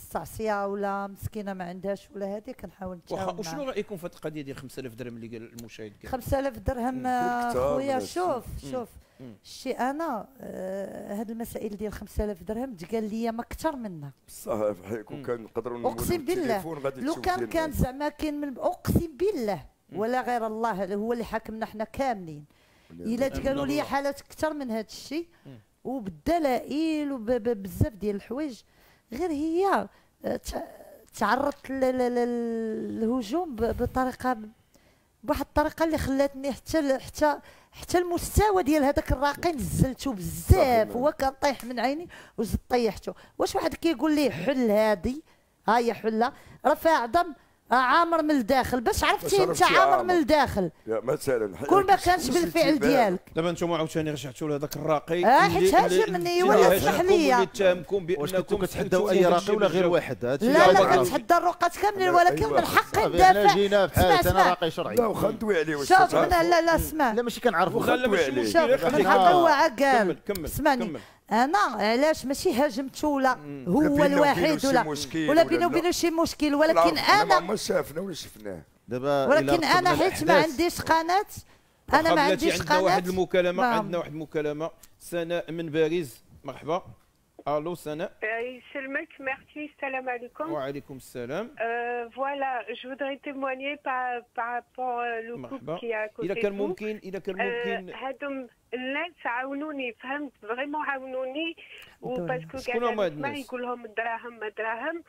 مستعصيه ولا مسكينه ما عندهاش ولا هذه كنحاول نتعاون. وشنو رايكم في هذه القضيه ديال خمسة آلاف درهم اللي قال المشاهد؟ قال خمسة آلاف درهم خويا. شوف شوف شي انا هاد المسائل ديال خمسة آلاف درهم تقال لي ما اكثر منها. بصح حيكون كنقدروا نقولوا اقسم بالله لو كان كان زعما كاين من اقسم بالله ولا غير الله هو اللي حاكمنا حنا كاملين، الا تقالوا لي حالات اكثر من هذا الشيء وبالدلائل وبزاف ديال الحوايج غير هي تعرضت للهجوم بطريقه بواحد الطريقه اللي خلاتني حتى حتى حتى المستوى ديال هذاك الراقي نزلته بزاف، هو كان طايح من عيني وزدت طيحته. واش واحد كيقول لي حل هادي، ها هي حله، راه فيها عظم عامر من الداخل، باش عرفتي انت عامر من الداخل مثلا كل ما كانش بالفعل ديالك. دابا انتم عاوتاني رجعتوا لهذاك الراقي اه حيت هاجمني ولا سمح لي. واش كنتو كتحداو اي راقي ولا غير واحد؟ لا لا كنتحدى الرقات كاملين ولكن من حقي ندافع. جينا بحال انا راقي شرعي. لا واخا ندوي عليه واش لا لا اسمع لا ماشي كنعرفو واخا ندوي عليه كمل اسمعني انا علاش ماشي هاجمته ولا هو الوحيد ولا ولا بينه وبينه شي مشكل ولكن انا ما شافنا ولا شفناه دابا ولكن انا حيت ما عنديش قناه انا ما عنديش قناه. عندنا واحد المكالمه عندنا واحد المكالمه سناء من باريس. مرحبا. الو سناء. يسلمك. ميرسي. السلام عليكم. وعليكم السلام. فوالا جو فودري تيمواني با بارابور لو كوب كي ا كوتي. اذا كان ممكن اذا كان ممكن هادو الناس عاونوني فهمت فريمون عاونوني وباسكو كاع ما يقول لهم الدراهم ما دراهم.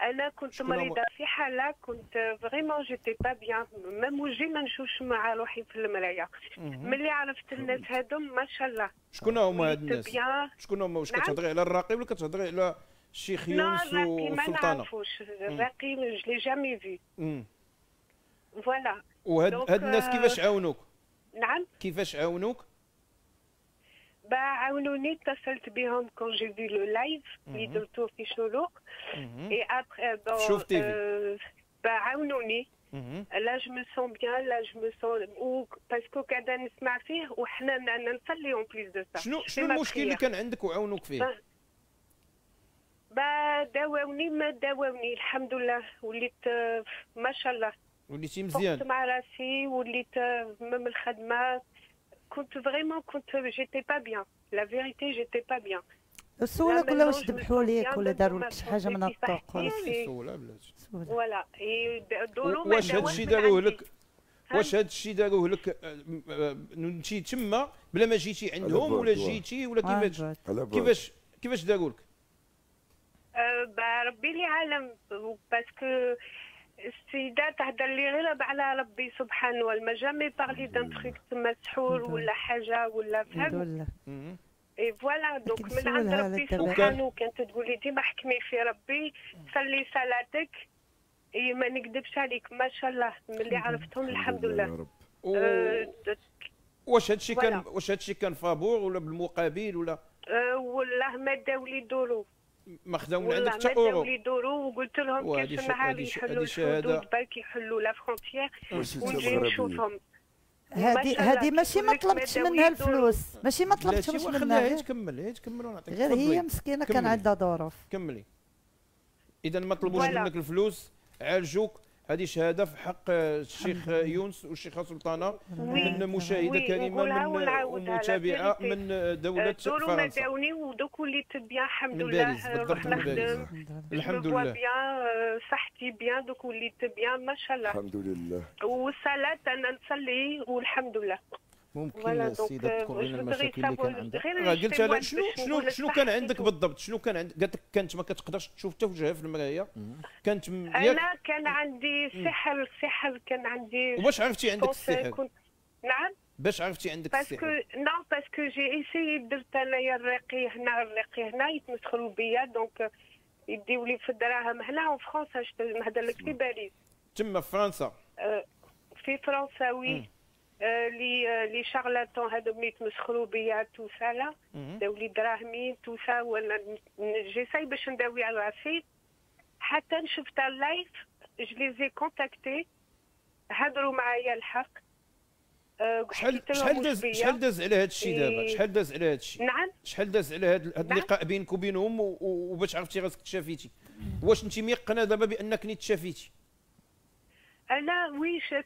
انا كنت مريضه في حاله كنت فريمون جيتي با بيان ميم وجهي ما نشوفش مع روحي في المرايه. ملي عرفت الناس هادم ما شاء الله. شكون هما هاد الناس؟ شكون هما؟ واش كتهضري على الراقي ولا كتهضري على الشيخ يونس والسلطانه؟ ما نعرفوش الراقي جلي جامي في فوالا. وهاد هاد الناس كيفاش عاونوك؟ نعم كيفاش عاونوك؟ با عاونوني اتصلت بهم كون جي في لو لايف اللي درتو في شلوق اي ابخي دون شوف تي في با عاونوني. لا جو مو سون بيان لا جو مو سون باسكو قاعده نسمع فيه وحنا نصلي اون بليس دو سا. شنو شنو المشكل اللي كان عندك وعاونوك فيه؟ با داووني ما داووني الحمد لله وليت ما شاء الله وليتي مزيان فقت مع راسي وليت من الخدمه كنت فريمون كنت جيتي با بيان لا فيريتي جيتي با بيان. السولة ولا واش ذبحوا ليك ولا داروا لك شي حاجه من الطوق ولا السولة بلاتي فوالا دوروا. واش هاد الشيء داروه لك؟ واش هاد الشيء داروه لك انت تما بلا ما جيتي عندهم ولا جيتي ولا كيفاش كيفاش كيفاش داروا لك؟ بربي لي عالم باسكو السيده تهضر لي غير على ربي سبحانه وما جامي بارلي دان تخيك تما سحور ولا حاجه ولا فهم اي فوالا دونك من عند ربي سبحانه كانت تقولي ديما حكمي في ربي صلي صلاتك اي ما نكذبش عليك ما شاء الله ملي عرفتهم الحمد لله. واش هادشي كان واش هادشي كان فابور ولا بالمقابل ولا؟ والله ما داو لي دورو ما خداو من عندك حتى اورو والله ما يدوروا وقلت لهم كاش معايا يحلوا الحدود بالك يحلوا لا فرونتيير ونجي نشوفهم. هذه هذه ماشي ما طلبتش منها الفلوس ماشي ما طلبتش منها غير كمل غير كمل ونعطيك غير هي مسكينه كان عندها ظروف. كملي. اذا ما طلبوش منك الفلوس عالجوك. هذه شهاده في حق الشيخ يونس والشيخه سلطانه من مشاهده كريمه من متابعه من دوله فرنسا. دورو ما داوني ودوك وليت بيان الحمد لله بالضبط نخدم الحمد لله بيان صحتي بيان دوك وليت بيان ما شاء الله الحمد لله والصلاه انا نصلي والحمد لله. ممكن السيده تذكر لنا المشاكل اللي كان عندك؟ قلت لها شنو شنو شنو كان عندك بالضبط؟ شنو كان عندك؟ قالت لك كانت ما كتقدرش تشوف حتى وجهها في المرايه كانت م... انا كان عندي سحر سحر كان عندي. واش عرفتي عندك السحر؟ كنت... نعم باش عرفتي عندك السحر؟ باسكو نو باسكو جي ايسيي درت انايا الرقي هنا الرقي هنا يتمسخروا بيا دونك يديو لي في الدراهم هنا اون فرونس نهضر لك في باريس تما في فرنسا في فرنسا وي لي لي شارلاتون هادو ملي يتمسخروا بيا تو سا لا داو لي دراهمي تو سا ولا جيساي باش نداوي على راسي حتى شفت اللايف جلي زي كونتاكتي هضروا معايا الحق. شحال شحال داز شحال داز على هذا الشيء دابا؟ شحال داز على هذا الشيء؟ نعم شحال داز على هذا اللقاء بينك وبينهم وباش عرفتي راسك تشافيتي؟ واش انت ميقنه دابا بانك ني تشافيتي؟ انا وي شاف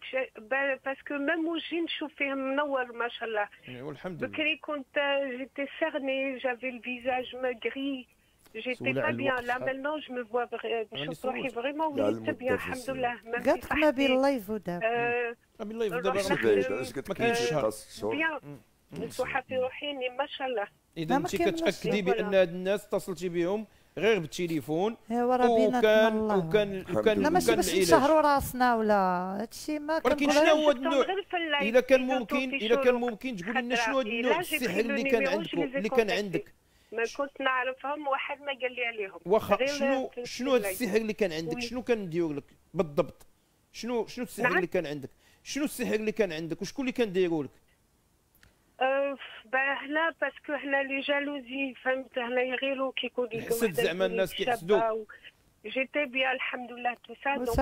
باسكو ميم وجهي نشوف فيه منور ما شاء الله والحمد لله. بكري كنت جيتي سيرني جافي الفيزاج ماغري جيتي با بيان لا مالنون جو مو فوا نشوف روحي فريمون وليت بيان الحمد لله. قالت ما بين اللايف ودابا ما بين اللايف ودابا ما كاينش شهر بيان نسوحه في روحي ما شاء الله. اذا انت كتاكدي بان هاد الناس اتصلتي بهم غير بالتليفون. ايوا راه بيناتنا الله. وكان وكان لا ماشي باش نشهروا راسنا ولا هادشي ما كنقولش. ولكن شنو هو النوع اذا كان ممكن اذا كان ممكن تقول لنا شنو هو النوع السحر اللي كان عندكم اللي كان عندك؟ ما كنت نعرفهم، واحد ما قال لي عليهم. واخا شنو شنو هذا السحر اللي كان عندك؟ شنو كان دير لك بالضبط؟ شنو شنو السحر اللي كان عندك؟ شنو السحر اللي كان عندك وشكون اللي كان دايروا لك؟ هنا باسكو هنا لي جالوزي فهمت، هنا يغيروا كيكون ديك حسد زعما الناس كيحسدوك. جيتي بيا الحمد لله توسا دونك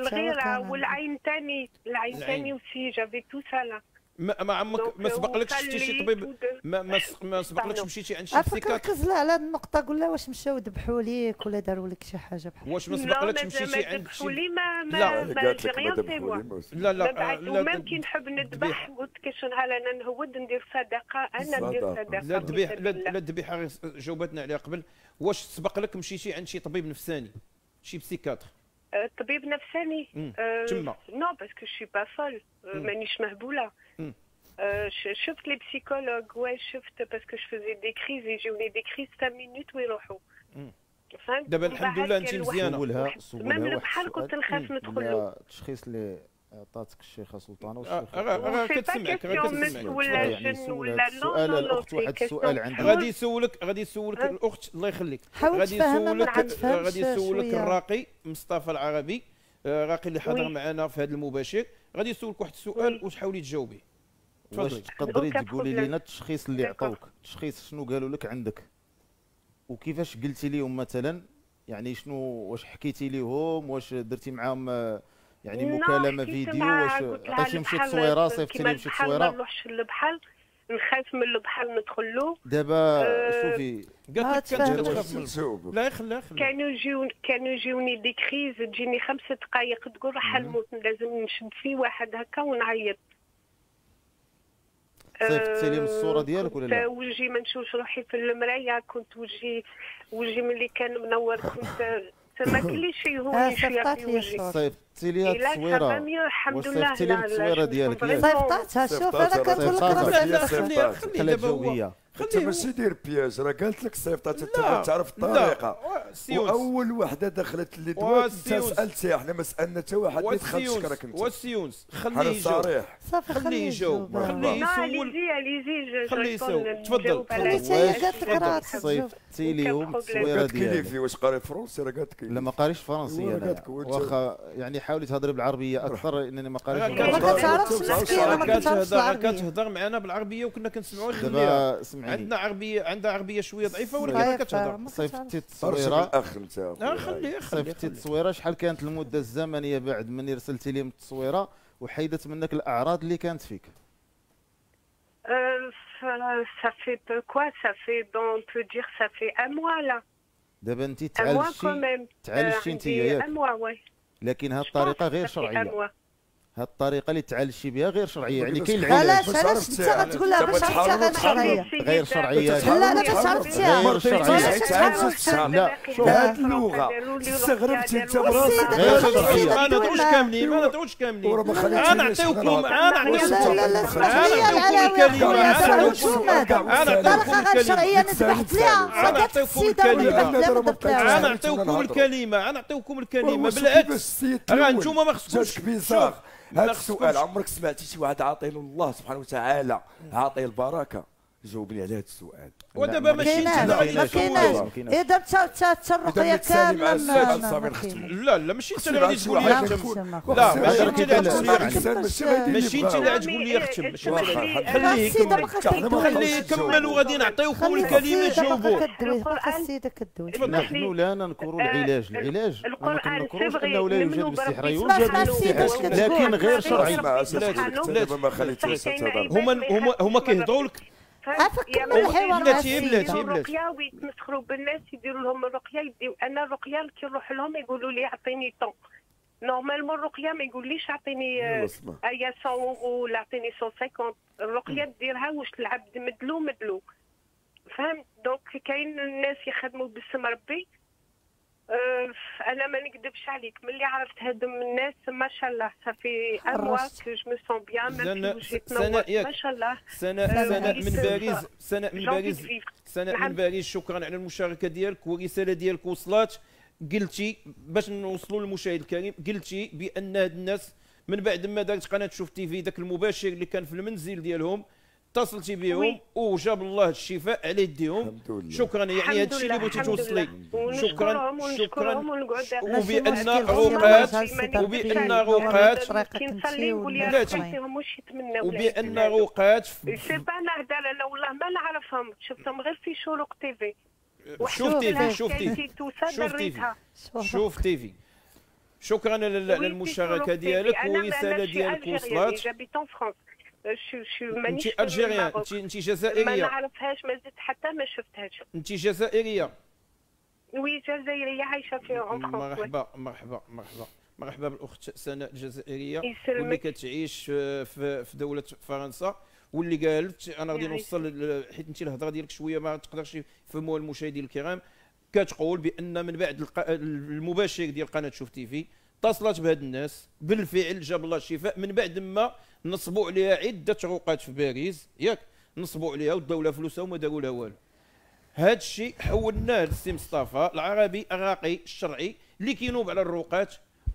الغيره والعين ثاني العين ثاني وسي جافي تو سالا. ما عمرك ما سبقلكش شفتي شي طبيب؟ ما ما سبقلكش مشيتي عند شي سيكاتر؟ ركز على هذه النقطه، قول لها واش مشاو ذبحوا ليك ولا داروا لك شي حاجه بحال هكا؟ واش ما سبقلكش مشيتي عند شي؟ لا ما قالت لك ما ذبحوا لي. لا لا لا ما يمكن نحب نذبح، قلت كشنهار انا نهود ندير صدقه، انا ندير صدقه. لا الذبيح لا الذبيحه غير جاوبتنا عليها قبل. واش سبقلك مشيتي عند شي طبيب نفساني شي سيكاتر؟ طبيب نفساني تما؟ نو باسكو شي با فول، مانيش مهبوله. شفت لي بسيكولوج واش شفت باسكو شفزي دي كريز يجيوني دي كريز خمس مينوت ويروحوا. فهمت؟ دابا الحمد لله انت مزيانه. سولها سولها بحال كنت نخاف ندخل له. التشخيص اللي عطاتك الشيخه سلطانه والشيخ راه كتسمعك راه كتسمعك ولا جن ولا لا لا الاخت واحد السؤال عندها غادي يسولك غادي يسولك الاخت الله يخليك غادي يسولك غادي يسولك الراقي مصطفى العربي الراقي اللي حاضر معنا في هذا المباشر غادي يسولك واحد السؤال وتحاولي تجاوبيه. واش تقدري تقولي لنا التشخيص اللي عطاوك، التشخيص شنو قالوا لك عندك وكيفاش قلتي لهم مثلا؟ يعني شنو واش حكيتي لهم؟ واش درتي معاهم يعني مكالمه فيديو؟ واش عطيتي مشي تصويره؟ صيفطتي لي مشي تصويره؟ ما نروحش للبحر، نخاف من البحر ندخل له. دابا شوفي قالت لك كانت كتخاف من السحب. لا خليها خليها كانوا يجيو كانوا يجيوني دي كريز تجيني خمس دقائق تقول راه حنموت، لازم نشد في واحد هكا ونعيط. صيفطتي لهم الصوره ديالك ولا لا؟ وجهي ما نشوفش روحي في المرايه، كنت وجهي وجهي ملي كان منور كنت تما كلشي يهوني شويه في وجهي. صيفطتي ليها التصويره وصيفطتي لهم التصويره ديالك. صيفطاتها شوف انا كنقول لك راه خليها خليها دابا هو انت ماشي دير بياج راه قالت لك صيفطاتها تعرف الطريقه. واول وحده دخلت اللي دوات انت سالتيها، حنا ما سالنا حتى واحد اللي دخل شكرك انت. والسيونس خليه يجاوب خليه يجاوب خليه يسول خليه يسول. تفضل تفضل. صيفطتي لهم التصويره ديالك واش قاري فرنسي؟ راه قالت لك لا ما قاريش فرنسيه. انا واخا يعني حاولي تهضري بالعربيه اكثر لان ما قاريش. ما كتعرفش مسكينه ما كتعرفش العربيه. كتهضر معنا بالعربيه وكنا كنسمعوها خليها. عندنا عربيه عندها عربيه شويه ضعيفه ولكن ما كتهضر. صيفطتي التصويره الاخ انت اه خليه خليه. صيفطتي التصويره شحال كانت المده الزمنيه بعد ملي رسلتي لهم التصويره وحيدت منك الاعراض اللي كانت فيك؟ صافي بو كوا صافي دون بو دير صافي ان موا لا. دابا انت تعالجتي تعالجتي انت ياك؟ لكن هذه الطريقه غير شرعيه. هاد الطريقه اللي تعالجتي بها غير شرعيه، يعني كاين العلاج. علاش علاش انت غتقولها باش عرفتيها غير شرعيه؟ غير شرعيه. لا لا باش عرفتيها غير شرعيه. لا شوف هاد اللغه استغربتي انت براسك. غير شرعيه ما نهضروش كاملين ما نهضروش كاملين. انا نعطيوكم انا نعطيوكم الكلمه انا نعطيوكم الكلمه انا نعطيوكم الكلمه انا نعطيوكم الكلمه بالعكس. راه نتوما ما خصكوش هذا السؤال. عمرك سمعتي شي واحد عاطي له الله سبحانه وتعالى عاطي البركه؟ جاوبني على هذا السؤال. ودابا ماشي انت اللي كاينه اذا تشات الرقيه كامله. لا لا ماشي انت اللي غادي تقول لي اختم. لا ماشي انت اللي غادي تقول لي اختم ماشي انت اللي غادي تقول لي اختم. خليه خليه يكمل وغادي نعطيوكم الكلمه تجاوبوا. السيده كدوي نحن لا ننكر العلاج. العلاج ما كننكروش انه لا يوجد السحر، يوجد السحر لكن غير شرعي. ما خليتوش تهضر. هما هما كيهضروا لك افكر من الحوار بلاتي بلاتي بلاتي ويتمسخروا بالناس يديروا لهم الرقيه يديو. انا الرقيه كنروح لهم يقولوا لي عطيني طون نورمالمون. الرقيه ما يقوليش عطيني ايا مية اورو ولا عطيني مية وخمسين. الرقيه ديرها واش العبد مدلو مدلو فهمت. دونك كاين الناس يخدموا باسم ربي. انا ما نكذبش عليك ملي عرفت هادم الناس ما شاء الله صافي اموا كو جو مو سون بيان ما شاء الله. سناء سناء من باريس سناء من باريس السناء من باريس، شكرا على المشاركه ديالك والرساله ديالك وصلات. قلتي باش نوصلوا للمشاهد الكريم، قلتي بان هاد الناس من بعد ما دارت قناه شوف تي في ذاك المباشر اللي كان في المنزل ديالهم اتصلتي بهم وجاب الله الشفاء على يديهم. شكرا، يعني هذا الشيء اللي بغيتي توصلي. شكرا شكرا. وبان روقات وبان روقات وبان روقات سيبا نهضر انا والله ما نعرفهم، شفتهم غير في شروق تي في. شوف تي في شوف تي في شوف تي في شكرا للمشاركه ديالك والرساله ديالك وصلات. انت الجزائريه، انت جزائريه، ما نعرفهاش، ما زدت حتى ما شفتهاش. انت جزائريه؟ وي جزائريه عايشه في فرنسا. مرحبا مرحبا مرحبا مرحبا بالاخت سناء الجزائريه واللي كتعيش في دوله فرنسا واللي قالت انا غادي نوصل، حيت انت الهضره ديالك شويه ما تقدرش يفهموها المشاهدين الكرام. كتقول بان من بعد المباشر ديال قناه شوف تي في اتصلت بهاد الناس، بالفعل جاب الله الشفاء من بعد ما نصبوا عليها عده عقود في باريس، ياك نصبوا عليها وداو لها فلوسها وما داروا لها والو. هذا الشيء حولناه للسي مصطفى العربي الراقي الشرعي اللي كينوب على الروقات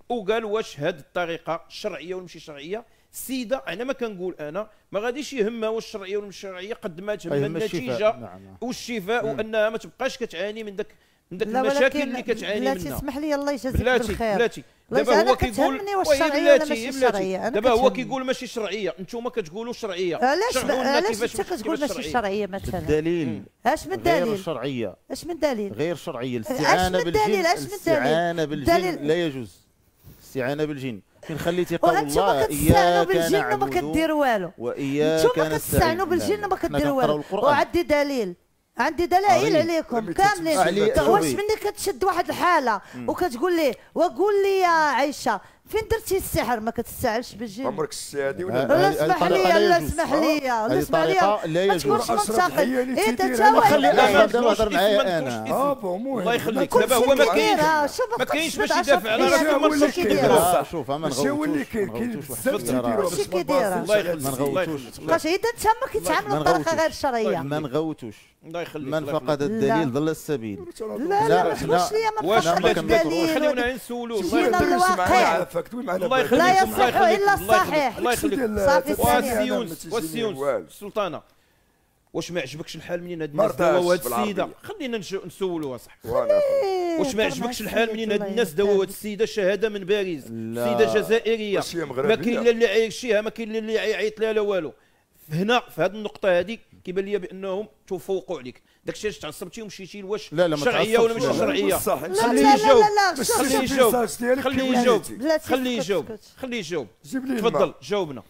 وقال واش هاد الطريقه الشرعيه ولا ماشي شرعيه. السيده انا ما كنقول انا ما غاديش يهمها واش الشرعيه ولا ماشي شرعيه قد ما تهمها النتيجه والشفاء وانها ما تبقاش كتعاني من داك من داك المشاكل اللي كتعاني منها. بلاتي اسمح لي الله يجازيك بالخير. بلاتي دابا هو كيقول وي دابا هو كيقول ماشي شرعيه، انتم كتقولوا شرعيه. علاش علاش انت كتقول ماشي شرعيه مثلا؟ الدليل اش من الدليل؟ غير شرعيه. اش من الدليل؟ غير شرعيه. الاستعانه بالجن، الاستعانه بالجن لا يجوز. الاستعانه بالجن فين خليتي قول الله اياك نعبد وما كدير والو واياك نستعين. انتم كتستعنوا بالجن وما كدير والو. وعندي دليل، عندي دلائل عليكم كاملين. واش مني كتشد واحد الحاله وكتقول ليه وقول لي يا عائشه فين درتي السحر ما كتستعجلش بالجن؟ عمرك السعدي ولا لا؟ اسمح لي لا اسمح لي لا اسمح لي ما تكونش منتقد. اي تتاوى خلي احمد يهضر معايا انا. اه بون الله يخليك دابا هو ما كاينش ما كاينش باش يدافع على راسو ما نصوتش كيديرها. شوف ما نغوتوش ماشي كيديرها الله يخليك الله يخليك باش اذا انت ما كيتعاملوا بطريقه غير شرعيه. ما نغوتوش الله يخليك من فقد الدليل ضل السبيل. لا لا واش ليا ما فقدش الدليل خليونا نسولو الله لا يصح الا الصحيح. الله يخليك صافي. والسيونس والسيونس السلطانه واش ما عجبكش الحال منين هاد الناس داو هاد السيده؟ خلينا نسولوها صح. واش ما عجبكش الحال منين هاد الناس داو هاد السيده شهاده من باريس، سيده جزائريه ما كاين لا اللي عايشيها ما كاين لا اللي عيط لها لا والو. هنا في هذه النقطه هذه كيبان لي بانهم تفوقوا عليك. داك الشيء اللي تعصبتي ومشيتي واش شرعيه ولا ماشي شرعيه؟ خليه يجاوب خليه يجاوب خليه يجاوب خليه يجاوب خليه يجاوب تفضل جاوبنا.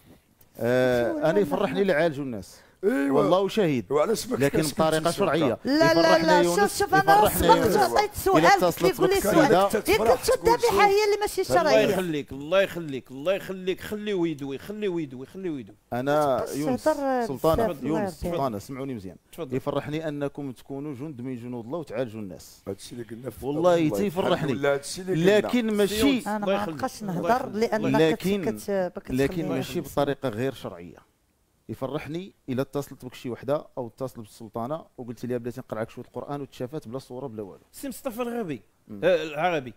آه انا يفرحني اللي عالجوا الناس والله شهيد لكن بطريقه شرعيه. لا لا لا شوف شوف انا سبقت وعطيت سؤال كيقول لي سؤال ياك الذبيحه هي اللي ماشي شرعيه. الله يخليك الله يخليك الله يخليك خليه يدوي خليه يدوي خليه يدوي. انا يونس سلطانه يونس سلطانه سمعوني مزيان. يفرحني انكم تكونوا جند من جنود الله وتعالجوا الناس. هذا الشيء اللي قلنا والله تيفرحني لكن ماشي انا ما بقاش نهضر لانك كت لكن ماشي بطريقه غير شرعيه. يفرحني الا اتصلت بك شي وحده او اتصلت بالسلطانه وقلت لها بلاتي نقرعك شويه القران وتشافات بلا صوره بلا والو. سي مصطفى العربي العربي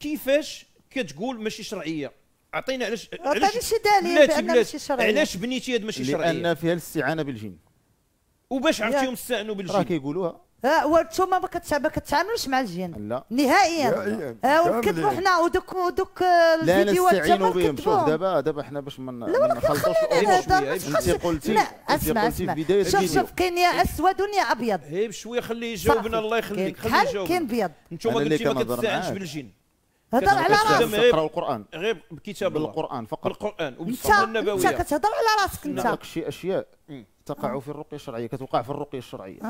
كيفاش كتقول ماشي شرعيه؟ اعطينا علاش علاش شي دليل بانها ماشي شرعيه. علاش بنيتي هاد ماشي شرعيه؟ لان فيها الاستعانه بالجن. وباش عرفتيهم استعنوا بالجن؟ راه كيقولوها. اه وانتوما ما كتعاملوش مع الجن لا نهائيا. اه ونكذبوا حنا ودوك دوك الفيديوهات تما كتبوا. شوف دابا دابا حنا باش ما نخلطوش الامور. انت قلتي اسمع اسمع شوف شوف كاين يا اسود ويا ابيض. هي بشويه خليه يجاوبنا الله يخليك خليه يجاوب. كاين بيض انتوما قلتي ما كتستعنش بالجن. هضر على راسك تقراو القران غير بكتاب الله بالقران فقط بالقران وبالسنه النبويه. انت كتهضر على راسك انت. هذوك شي اشياء تقع في الرقيه الشرعيه كتوقع في الرقيه الشرعيه.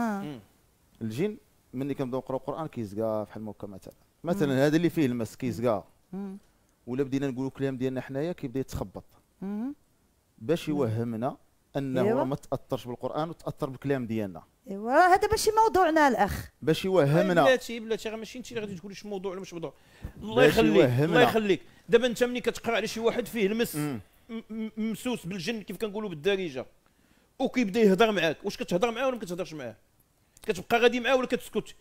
الجن ملي كنبداو نقراو القران كيزقى بحال هكا مثلا مثلا هذا اللي فيه المس كيزقى ولا بدينا نقولوا الكلام ديالنا حنايا كيبدا يتخبط باش يوهمنا انه ما تاثرش بالقران وتاثر بالكلام ديالنا. ايوا هذا ماشي موضوعنا الاخ باش يوهمنا. بلاتي بلاتي راه ماشي انت اللي غادي تقولي اش موضوع ولا مش موضوع. الله يخليك الله يخليك. دابا انت ملي كتقرا على شي واحد فيه المس ممسوس بالجن كيف كنقولوا بالدارجه وكيبدا يهضر معاك واش كتهضر معاه ولا ما كتهضرش معاه؟ كتبقى غادي معاه ولا كتسكت؟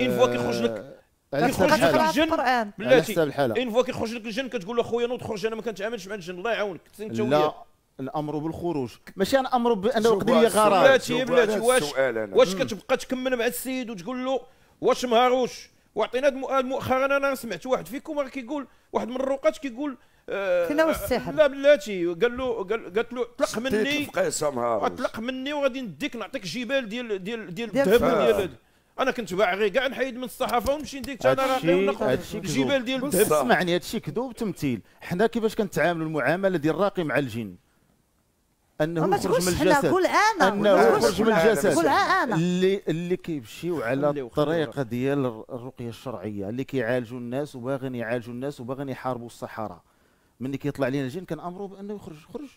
اين فوا كيخرج لك كيخرج لك الجن على حساب الحاله. اين فوا كيخرج لك الجن كتقول له خويا نوض خرج انا ما كنتعاملش مع الجن الله يعاونك انت وياه. لا الامر بالخروج ماشي انا امر بانه قضيه غرام. بلاتي بلاتي واش واش كتبقى تكمل مع السيد وتقول له واش مهروش؟ وعطينا مؤخرا انا سمعت واحد فيكم راه كيقول واحد من الروقات كيقول تناول السحر. لا بلاتي قال له قالت له اطلق مني اطلق مني وغادي نديك نعطيك جبال ديال ديال ديال الذهب ديال انا كنت باغي كاع نحيد من الصحافه ونمشي نديك انا راقي وناخذ الجبال ديال الذهب. اسمعني هذا الشيء كذوب تمثيل. حنا كيفاش كنتعاملوا المعامله ديال الراقي مع الجن؟ انه يخرج من الجسد قول انا انه يخرج من الجسد اللي اللي كيمشيو على الطريقه ديال الرقيه الشرعيه اللي كيعالجوا الناس وباغين يعالجوا الناس وباغين يحاربوا الصحراء. ملي كيطلع لينا الجن كنامروا بانه يخرج خرج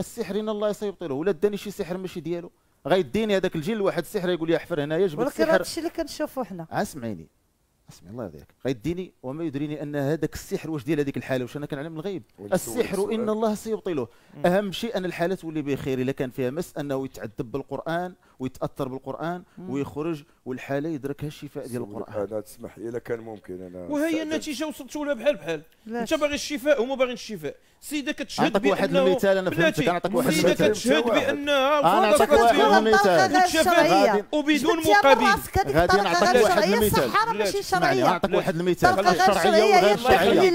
السحر ان الله سيبطله. ولا داني شي سحر ماشي ديالو غيديني هذاك الجن لواحد السحر يقول لي احفر هنايا جبد السحر. ولكن هذا الشيء اللي كنشوفوا حنا اسمعيني اسمعي الله يرضيك غيديني وما يدريني ان هذاك السحر واش ديال هذيك الحاله واش انا كنعلم الغيب. السحر ان الله سيبطله. اهم شيء ان الحاله تولي بخير الا كان فيها مس انه يتعذب بالقران ويتاثر بالقران ويخرج والحاله يدركها الشفاء ديال القران. انا تسمح لي الا كان ممكن انا وهي النتيجه وصلت لها بحال بحال. انت باغي الشفاء هما باغيين الشفاء. السيده كتشهد بانه واحد المثال انا فهمتك نعطيك واحد المثال. السيده كتشهد بانها وصلت لها مثال وبدون مقابل. غادي نعطيك واحد المثال يعني نعطيك واحد المثال. الشرعيه وغير الشرعيه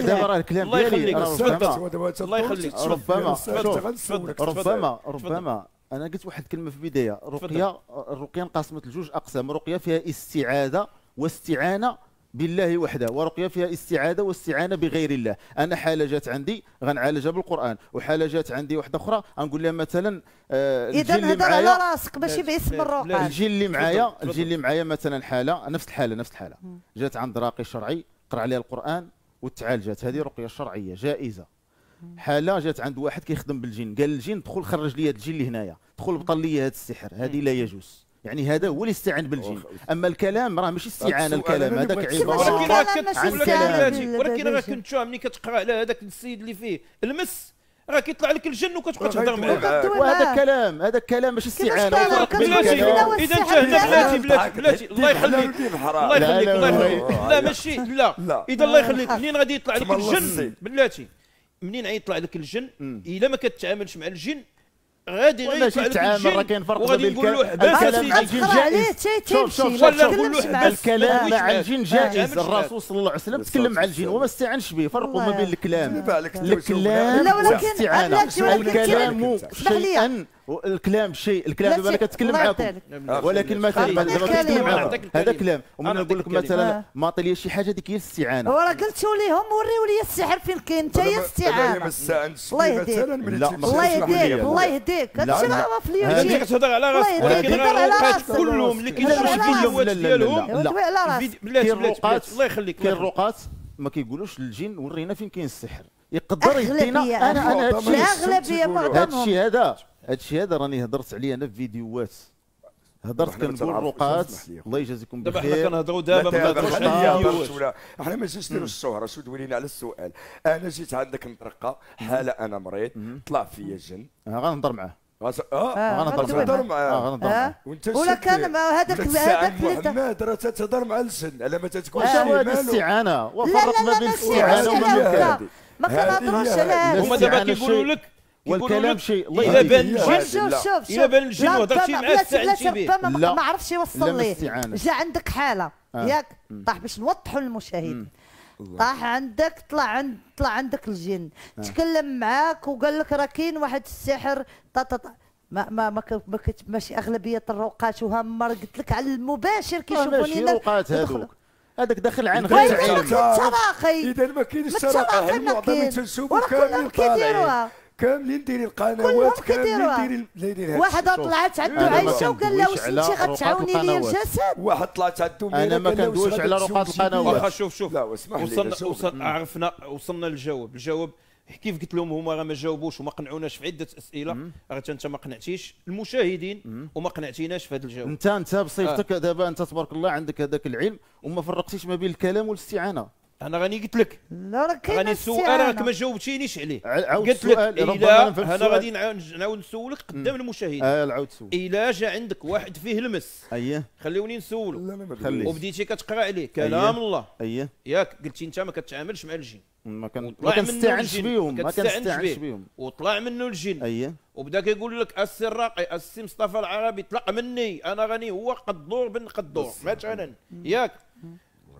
دابا راه الكلام ديالي الله يخليك ربما ربما ربما انا قلت واحد الكلمه في البدايه. رقيه الرقيه انقسمت لجوج اقسام. رقيه فيها استعاذه واستعانه بالله وحده ورقيه فيها استعاذه واستعانه بغير الله. انا حاله جات عندي غنعالجها بالقران وحاله جات عندي واحده اخرى غنقول لها مثلا آه اذا هذا على راسك ماشي باسم الرقيه. الجن اللي معايا الجن اللي معايا مثلا حاله نفس الحاله نفس الحاله جات عند راقي شرعي قرا عليها القران وتعالجت هذه رقيه شرعيه جائزه. حاله جات عند واحد كيخدم بالجن قال الجن دخل خرج لي هذا الجن اللي هنايا دخل بطل لي هذا السحر هذه لا يجوز. يعني هذا هو اللي استعان بالجن. اما الكلام راه ماشي استعانه الكلام هذاك عباره. ولكن راه كنت شوف ملي كتقرا على هذاك السيد اللي فيه المس راه كيطلع لك الجن وكتبقى تهضر معاه. وهذا كلام هذا كلام ماشي استعانه. اذا انت هنا بلاتي بلاتي بلاتي الله يخليك الله يخليك الله يخليك لا ماشي لا اذا الله يخليك منين غادي يطلع لك الجن بلاتي منين يطلع لك الجن الا ما كتتعاملش مع الجن غادي غير يطلع لك الجن راه كاين فرق بين الكلام مع الجن جائز. شوف شوف الكلام مع الجن جائز. الرسول صلى الله عليه وسلم تكلم مع الجن وما استعنش به. فرقوا ما بين الكلام الكلام والاستعانه. الكلام شيئا الكلام شيء الكلام دابا انا كتكلم معاكم ولكن مثلا دابا كتكلم معاهم هذا كلام ومن نقول لك مثلا ما طلي شي حاجه هذيك هي الاستعانه. وراه قلتوا ليهم وريو لي السحر فين كاين حتى هي الاستعانه. الله يهديك الله يهديك الله يهديك هادشي راه في اليوتيوب. انت كتهضر على راسك ولكن راه كلهم اللي كيديروا الفيديوهات ديالهم بلاتي بلاتي الله يخليك كاين الرقات ما كيقولوش للجن ورينا فين كاين السحر يقدر يدينا. انا انا هادشي هادشي هذا هادشي هذا راني هضرت عليه انا في فيديوهات هضرت كنقول رقات الله يجازيكم بخير. دابا حنا كنهضروا دابا ما كنهضروش على الفيديوهات ولا حنا ما جيتش نديروا الشهره. شو دولينا على السؤال. انا جيت عندك مطرقه حاله انا مريض طلع فيا جن غنهضر معاه غس... اه غنهضر معاه. ولا كان هذاك هذاك محمد راه تتهضر مع الجن على ما تتكونش الاستعانه وفرق ما بين الاستعانه والمكاده. ما كنهضروش على هذا هما دابا كيقولوا لك والكلام شيء الله يهديك. إلا بان الجن شوف شوف إلا بان الجن وهضرتي معاه استعنتي به ربما ما عرفش يوصل ليه. جا عندك حالة ياك طاح باش نوضحوا للمشاهدين طاح عندك طلع عند طلع عندك الجن تكلم معاك وقال لك راه كاين واحد السحر طا طا طا ما ما ما ماشي أغلبية الروقات وهما قلت لك على المباشر كيشوفوني الروقات هذوك هذاك داخل عن غير التراخي. إذا ما كاينش التراخي المعظم تنسوبوا كاملين طالعين كاملين ديري القنوات كاملين ديري. واحد طلعت عنده عايشه وقال لها واش انت غتعاوني لي الجسد. واحد طلعت عنده انا ما كندويش على رقات القنوات. واخا شوف شوف لا اسمح لي وصلنا عرفنا وصلنا للجواب. الجواب كيف قلت لهم هما راه ما جاوبوش وما قنعوناش في عده اسئله راه انت ما قنعتيش المشاهدين وما قنعتيناش في هذا الجواب. انت انت بصفتك دابا انت تبارك الله عندك هذاك العلم وما فرقتيش ما بين الكلام والاستعانه. انا غني قلت لك لا راه كاين غني السؤال راك ما جاوبتينيش عليه. قلت لك الا انا غادي نعاود نسولك قدام المشاهدين. اه نعاود سول. الا جا عندك واحد فيه المس اييه خليوني نسولو. لا ما خليش. وبديتي كتقرا عليه كلام الله اييه ياك قلتي انت ما كتعاملش مع الجن ما كنستعنش بهم ما كنستعنش بهم وطلع منه الجن اييه وبدا كيقول لك السي الراقي السي مصطفى العربي طلق مني انا غني هو قدور بن قدور مثلا ياك.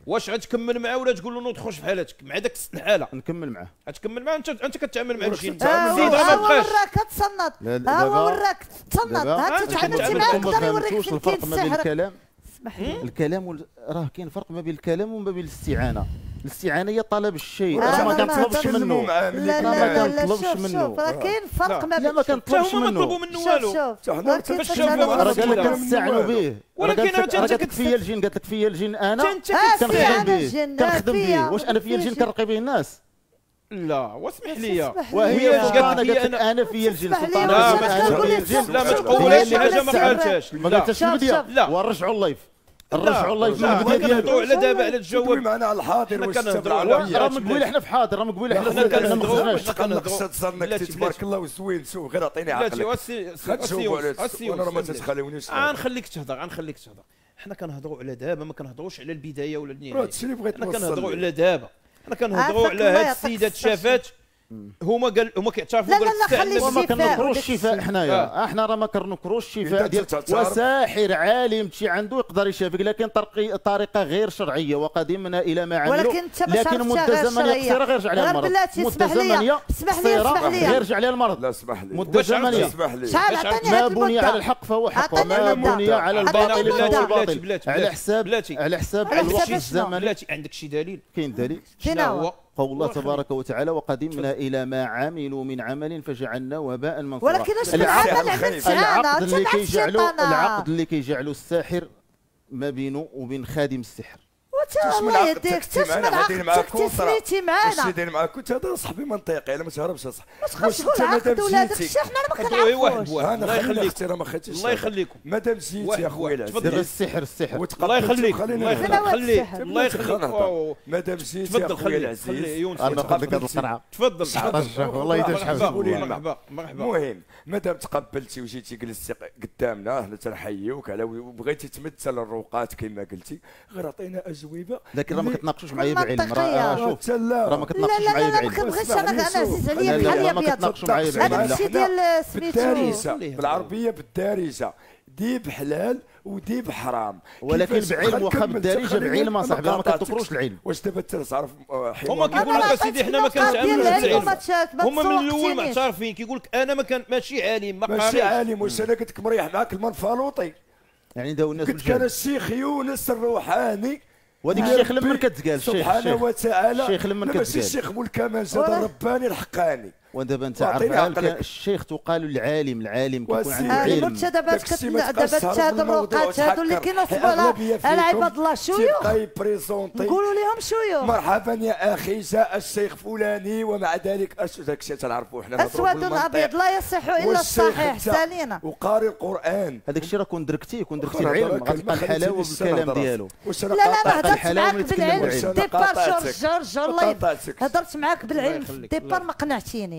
واش غتكمل معاه ولا تقول له نوض خرج في حالتك مع داك الحاله؟ نكمل معاه. غتكمل معاه انت انت كتعامل مع الجن انت زيد ما بقاش. ها هو وراك تصنت ها هو وراك تصنت ها تتعاملتي معاه يقدر يوريك فين كاين السحر. اسمح لي الكلام راه كاين فرق ما بين الكلام وما بين الاستعانه. الاستعانه هي طلب الشيء راه ما كنطلبش منه لا لا لا ما كنطلبش منه راه كاين فرق ما بين ما كنطلبش منه طلبوا منه والو راه قال لك كنستعنوا به ولكن انت كتفيا الجن قالت لك فيا الجن انا كنخدم به كنخدم به واش انا فيا الجن كنرقي به الناس لا واسمح لي وهي قالت لي انا فيا الجن لا ما تقولش حاجه ما قالتهاش ما قالتهاش المديا ورجعوا اللايف الرجعوا الله يفهم كنهضروا على دابا على الجواب معنا على الحاضر والمستقبل راه من قبيل حنا في حاضر راه من قبيل حنا كنهضروا قصه صرنك تبارك الله وزوين سو غير عطيني عقلك انا راه ما تتخلونيش غنخليك تهضر غنخليك تهضر حنا كنهضروا على دابا ما كنهضروش على البدايه ولا النهايه حنا كنهضروا على دابا حنا كنهضروا على هاد السيده تشافات هما قال هما كيعترفوا لا لا لا خلي الشفاء وما كننكروش الشفاء حنايا احنا راه ما كننكروش الشفاء ديال وساحر عالم شي عنده يقدر يشافيك لكن طريقه غير شرعيه وقدمنا الى ما عملوا ولكن انت لكن مده زمنيه قصيره غيرجع عليها المرض مده زمنيه قصيره غيرجع عليها المرض لا اسمح لي مده زمنيه اسمح لي ما بني على الحق فهو حق وما بني على الباطل فهو باطل على حساب على حساب الوقت الزمني عندك شي دليل كاين دليل شنو هو قول الله تبارك وتعالى وقدمنا الى ما عملوا من عمل فجعلناه وباء منثورا ولكن اش العمل العقد اللي كيجعلوا العقد اللي كيجعلوا الساحر ما بينه وبين خادم السحر الله يهديك تشمل عقدك تسميتي معانا واش يدير معاك كنت هذا صاحبي منطقي الا ما تهربش اصاحبي واش انت مادام جيتي حنا ما كنعرفوش الله يخليك راه ما خاتيش الله يخليكم مادام جيتي يا خويا دابا السحر السحر الله يخليك الله يخليك الله يخليك مادام جيتي يا خويا العزيز انا نقول لك هذه القرعه تفضل تحرج والله يدير شحال مرحبا مرحبا المهم مادام تقبلتي وجيتي جلستي قدامنا حنا تنحييوك على بغيتي تمثل الروقات كما قلتي غير عطينا اجوبه لكن راه ما كتناقشوش معايا بعلم راه شوف راه ما كتناقشوش معايا بعلم لا لا لا ما كنبغيش انا انا عزيز عليا بحال الابيض هذا الشيء ديال سميتو بالعربيه بالدارجه دي بحلال ودي بحرام ولكن بعلم واخا بالدارجه بعلم اصاحبي ما كتذكروش العلم واش دابا انت تعرف هما كيقولوا لك اسيدي حنا ما كنتعاملوش هما من الاول معترفين كيقول لك انا ما كان ماشي عالم ما قاريش ماشي عالم واش انا قلت لك مريح معاك المنفلوطي يعني داو الناس قلت كان الشيخ يونس الروحاني وهذيك الشيخ لمن كتقال سبحانه وتعالى الشيخ لمن كتقال ماشي الشيخ مول كمال هذا الرباني الحقاني ودابا انت عارف الشيخ تقال العالم العالم كيكون عنده علم انت دابا دابا هاد الروقات هادو اللي كينصبوا على عباد الله شيوخ نقولوا لهم شيوخ مرحبا يا اخي جاء الشيخ فلاني ومع ذلك داك الشيء تنعرفوه حنا اسود ابيض لا يصح الا الصحيح سالينا وقاري القران هذاك الشيء راه كون دركتيه كون دركتي العلم غتلقى الحلاوه بالكلام ديالو لا لا ما هضرتش معاك بالعلم ديبار جورج الله يهديك هضرت معاك بالعلم ديبار ما قنعتيني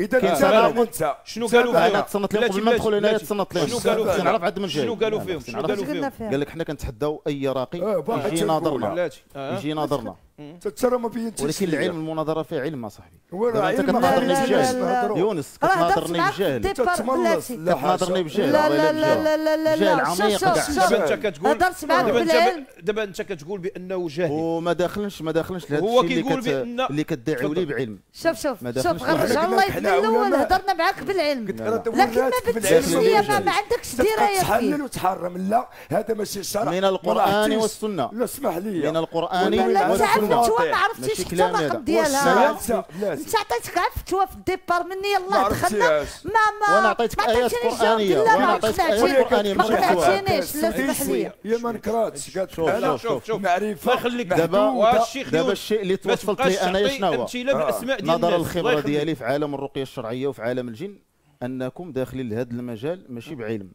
اذا انت شنو قالوا فيهم انا تصنت لهم قبل ما ندخل هنايا تصنت لهم شنو قالوا فيهم نعرف عاد من جاي شنو قالوا فيهم شنو قالوا فيهم قال لك حنا كنتحداو اي راقي يجي ناظرنا يجي ناظرنا ترى ما بينتش ولكن العلم المناظره فيه علم اصاحبي انت كتناظرني بجهل يونس كتناظرني بجهل كتناظرني بجهل لا لا لا لا لا لا عميق دابا انت كتقول دابا انت كتقول بانه جاهل وما داخلش ما داخلش لهذا الشيء اللي كتدعيو ليه بعلم شوف شوف شوف غنرجع الله يتمنى الاول هضرنا معاك بالعلم لكن ما بديتش ليا ما عندكش درايه تحلل وتحرم لا هذا ماشي شرع من القران والسنه لا اسمح لي من القران والسنه الفتوى ما عرفتيش حتى الرقم ديالها. انت عطيتك غير فتوى في الديبار مني يلاه دخلنا ما ما وانا عطيتك ايات قرانيه وانا عطيتك ايات قرانيه ما قنعتينيش. لا اسمح لي يا ما نكراتش قالت انا معرفه دابا دابا الشيء اللي توصلت لي انا شنو هو نظرا للخبره ديالي في عالم الرقيه الشرعيه وفي عالم الجن انكم داخلين لهذا المجال ماشي بعلم.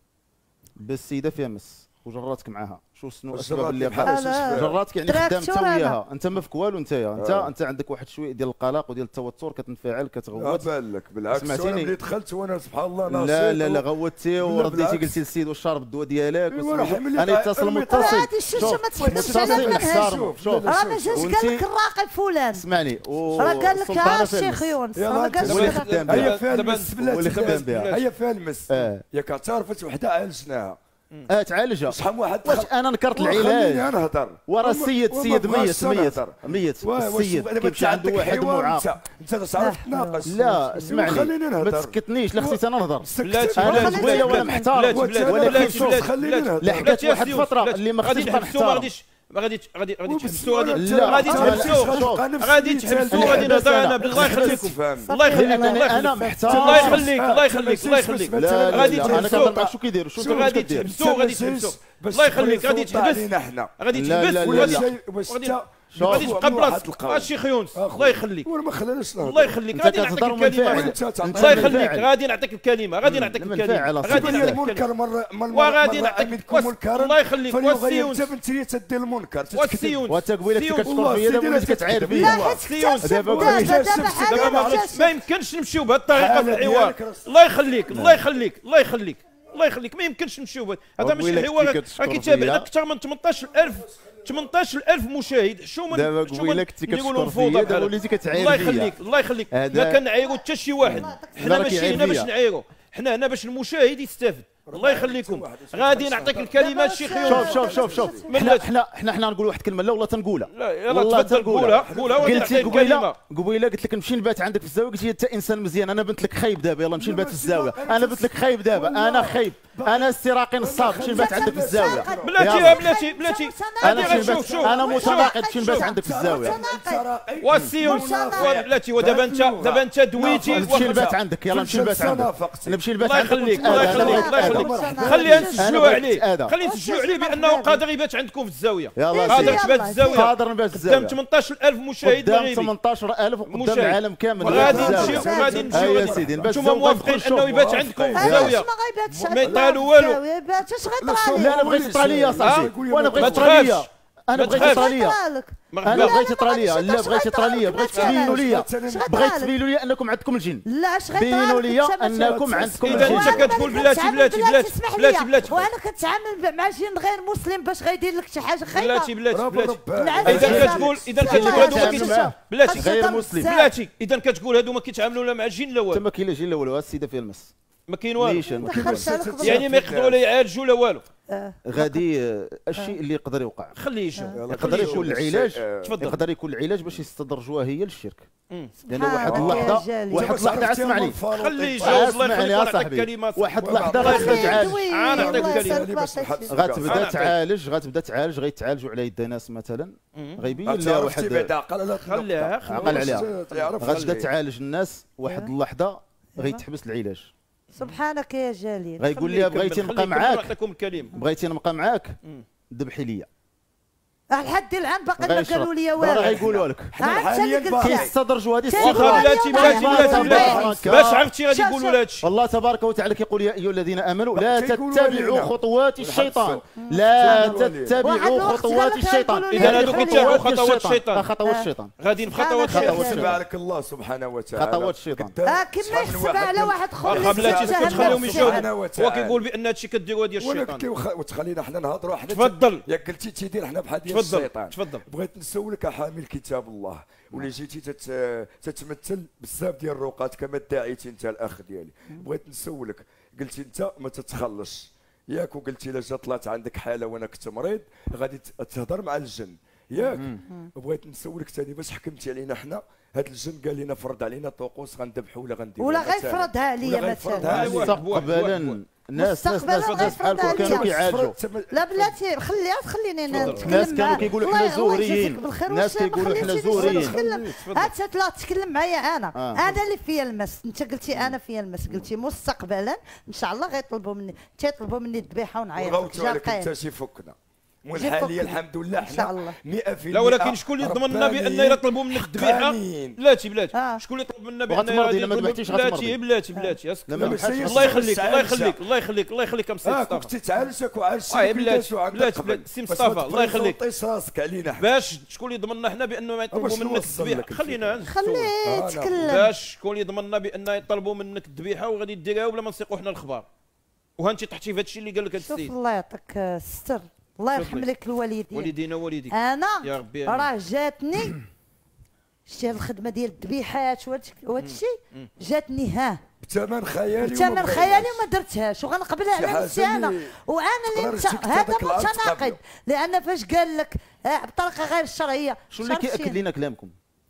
بالسيده فيها مس وجراتك معاها شوف شنو الاسباب اللي بحال جراتك يعني خدام انت وياها انت ما فيك والو انت انت انت عندك واحد شويه ديال القلق وديال التوتر كتنفعل كتغوت. لا بالك بالعكس انا ملي دخلت وانا سبحان الله ناصيت لا لا لا غوتي ورديتي قلتي للسيد والشارب الدواء ديالك انا اتصل متصل هذه الشاشه ما تخدمش على منها. شوف راه ما جاش قال لك الراقي فلان اسمعني راه قال لك ها الشيخ يونس راه قال لك خدام بها هي فيها المس ياك اعترفت وحده عالجناها اه تعالجها شحال واحد واش انا نكرت العلاج انا نهضر ورا السيد السيد ميت ميت ميت السيد كيمشي عند واحد معاق انت تعرف تناقش لا اسمعني ما تسكتنيش لا خصيت انا نهضر انا زويله ولا محتار ولا شوف خليني نهضر لا حكيت واحد الفتره اللي ما خصيتش نحتار ما غادي غادي غادي تحبسوا غادي غادي تحبسوا غادي تحبسوا غادي نهضر انا بالله يخليكم الله يخليكم الله يخليك الله يخليك الله يخليك الله يخليك غادي تحبسوا شو كيديروا شو غادي تحبسوا غادي تحبسوا الله يخليك غادي تحبس غادي تحبس وغادي غادي تبقى براسك الشيخ يونس الله يخليك وما خلاناش نهضر الله يخليك غادي نعطيك الكلمه الله يخليك غادي نعطيك الكلمه غادي نعطيك الكلمه غادي نعطيك المنكر مره وغادي نعطيك المنكر الله يخليك والسيونس انت بنتي تدير المنكر والسيونس وتقبيله كتكون فيا دابا كتعاير بيا دابا ما يمكنش نمشيو بهذه الطريقه في الحوار الله يخليك الله يخليك الله يخليك الله يخليك ما يمكنش نمشيو هذا ماشي الحوار راه كيتابعنا اكثر من ثمنطاش ألف ثمنطاش ألف مشاهد شو من شو من يقولوا فوضى دابا وليتي كتعاير الله يخليك الله يخليك ما كنعايروا حتى شي واحد حنا ماشي هنا باش نعايروا حنا هنا باش المشاهد يستافد الله يخليكم غادي نعطيك الكلمات الشيخ يونس شوف شوف شوف حنا حنا حنا حنا نقولوا واحد الكلمه لا والله تنقولها والله تنقولها قلت لك قبيله قبيله قلت لك نمشي نبات عندك في الزاويه قلت لي انت انسان مزيان انا بنت لك خايب دابا يلا نمشي نبات في الزاويه انا بنت لك خايب دابا انا خايب انا السراقي نصاب نمشي نبات عندك في الزاويه بلاتي بلاتي بلاتي انا شوف شوف انا متناقض نمشي نبات عندك في الزاويه والسيونس بلاتي ودابا انت دابا انت دويتي نمشي نبات عندك يلا نمشي نبات عندك نمشي نبات عندك الله يخليك الله يخليك خليها نسجلوا عليه خلينا نسجلوا عليه بانه قادر يبات عندكم في الزاويه قادر تبات في الزاويه قادر نبات في الزاويه قدام ثمنطاش ألف مشاهد مغربي قدام ثمنطاش ألف وقدام العالم كامل غادي نمشيو غادي نمشيو انتم موافقين انه يبات عندكم في الزاويه ما يطالوا والو ما يباتش غيطرالي لا انا بغيت ايطاليا صاحبي وانا بغيت ايطاليا انا بغيت ايطاليا انا بغيت ايطاليا لا بغيت ايطاليا بغيت تبينوا لي بغيت تبينوا لي انكم عندكم الجن لا بينوا لي انكم عندكم الجن اذا انت كتقول بلاتي بلاتي بلاتي بلاتي وانا كتعامل مع جن غير مسلم باش غيدير لك شي حاجه خايبه بلاتي بلاتي بلاتي اذا كتقول اذا كتقول هادو بلاتي غير مسلم بلاتي اذا كتقول هادو ما كيتعاملوا لا مع الجن لا والو تما كاين لا جن لا والو السيده فيها المس ما كاين والو يعني ما يقدروا لا يعالجوا لا والو غادي الشيء اللي يقدر يوقع خليه يشوف يقدر يكون العلاج يقدر يكون العلاج باش يستدرجوها هي للشرك لان واحد اللحظه واحد اللحظه اسمعني خليه يجاوب الله يخليك نعطيك كلمات واحد اللحظه غتخرج عاد نعطيك كلمه غتبدا تعالج غتبدا تعالج غيتعالجوا على يد ناس مثلا غيبين لها واحد خليها عقل عليها غتبدا تعالج الناس واحد اللحظه غيتحبس العلاج سبحانك يا جليل غيقول لي بغيتي نبقى معاك بغيتي نبقى معاك ذبحي ليا لحد الان باقي ما قالوا لي والو راه غيقولوا لك كيستدرجوا هذه الصفه باش عرفتي غادي يقولوا لها هادشي الله تبارك وتعالى كيقول يا ايها الذين امنوا لا تتبعوا خطوات الشيطان لا تتبعوا خطوات الشيطان اذا هذوك يتبعوا خطوات الشيطان خطوات الشيطان غاديين في خطوات الشيطان تبارك الله سبحانه وتعالى خطوات الشيطان كما يحسب على واحد خويا بلاتي كتخليهم يجاوبوا هو كيقول بان هادشي كديروا هادي الشيطان وتخلينا حنا نهضروا حنا تفضل ياك قلتي تيدير حنا بحال الشيطان. تفضل بغيت نسولك حامل كتاب الله واللي جيتي تت... تتمثل بزاف ديال الروقات كما ادعيتي انت الاخ ديالي بغيت نسولك قلتي انت ما تتخلصش ياك وقلتي الا جات طلعت عندك حاله وانا كنت مريض غادي تهضر مع الجن ياك بغيت نسولك ثاني باش حكمتي علينا حنا هاد الجن قال لنا فرض علينا الطقوس غندبحوا ولا غنديروا ولا غير فرضها ليا مثلا مستقبلا الناس الناس الناس بحالكم كانوا كيعالجوا. لا بلاتي خليها تخليني انا نتكلم معاك. الناس كانوا كيقولوا حنا زهريين، الناس كيقولوا حنا زهريين. هات لا تتكلم معايا انا، آه. انا اللي فيا المس، انت قلتي انا فيا المس، قلتي مستقبلا ان شاء الله غيطلبوا مني، تيطلبوا مني الذبيحه ونعيط. غوتوا عليك انت شي فكنا. والحاليه الحمد لله حنا مئة في المئة. لا ولكن شكون اللي يضمن لنا بان الا طلبوا منك الذبيحه؟ بلاتي بلاتي شكون اللي يطلب منا بان الا ما ذبحتيش بلاتي بلاتي بلاتي اسكت. الله يخليك الله يخليك الله يخليك الله يخليك يا مصطفى. كنتي تعالج راك وعالجتي. اه بلاتي بلاتي سي مصطفى الله يخليك. ما تطيش راسك علينا باش شكون اللي يضمن لنا حنا بان ما يطلبوا منك الذبيحه؟ خلينا خليه يتكلم. باش شكون اللي يضمن لنا بان يطلبوا منك الذبيحه وغادي ديرها ولا ما نسيقوا حنا الخبر؟ وهانتي طحتي في هذا الشيء اللي قال لك هذا السيد. الله يعطيك الستر. الله يرحم لك الوالدين والدينا والديك. انا راه جاتني شتي هاد الخدمه ديال الذبيحات وهاد الشيء جاتني ها بثمن خيالي بثمن خيالي وما درتهاش وغنقبلها على نفسي انا وانا اللي هذا متناقض لان فاش قال لك بطريقه غير شرعيه شنو اللي كياكد لنا كلامكم؟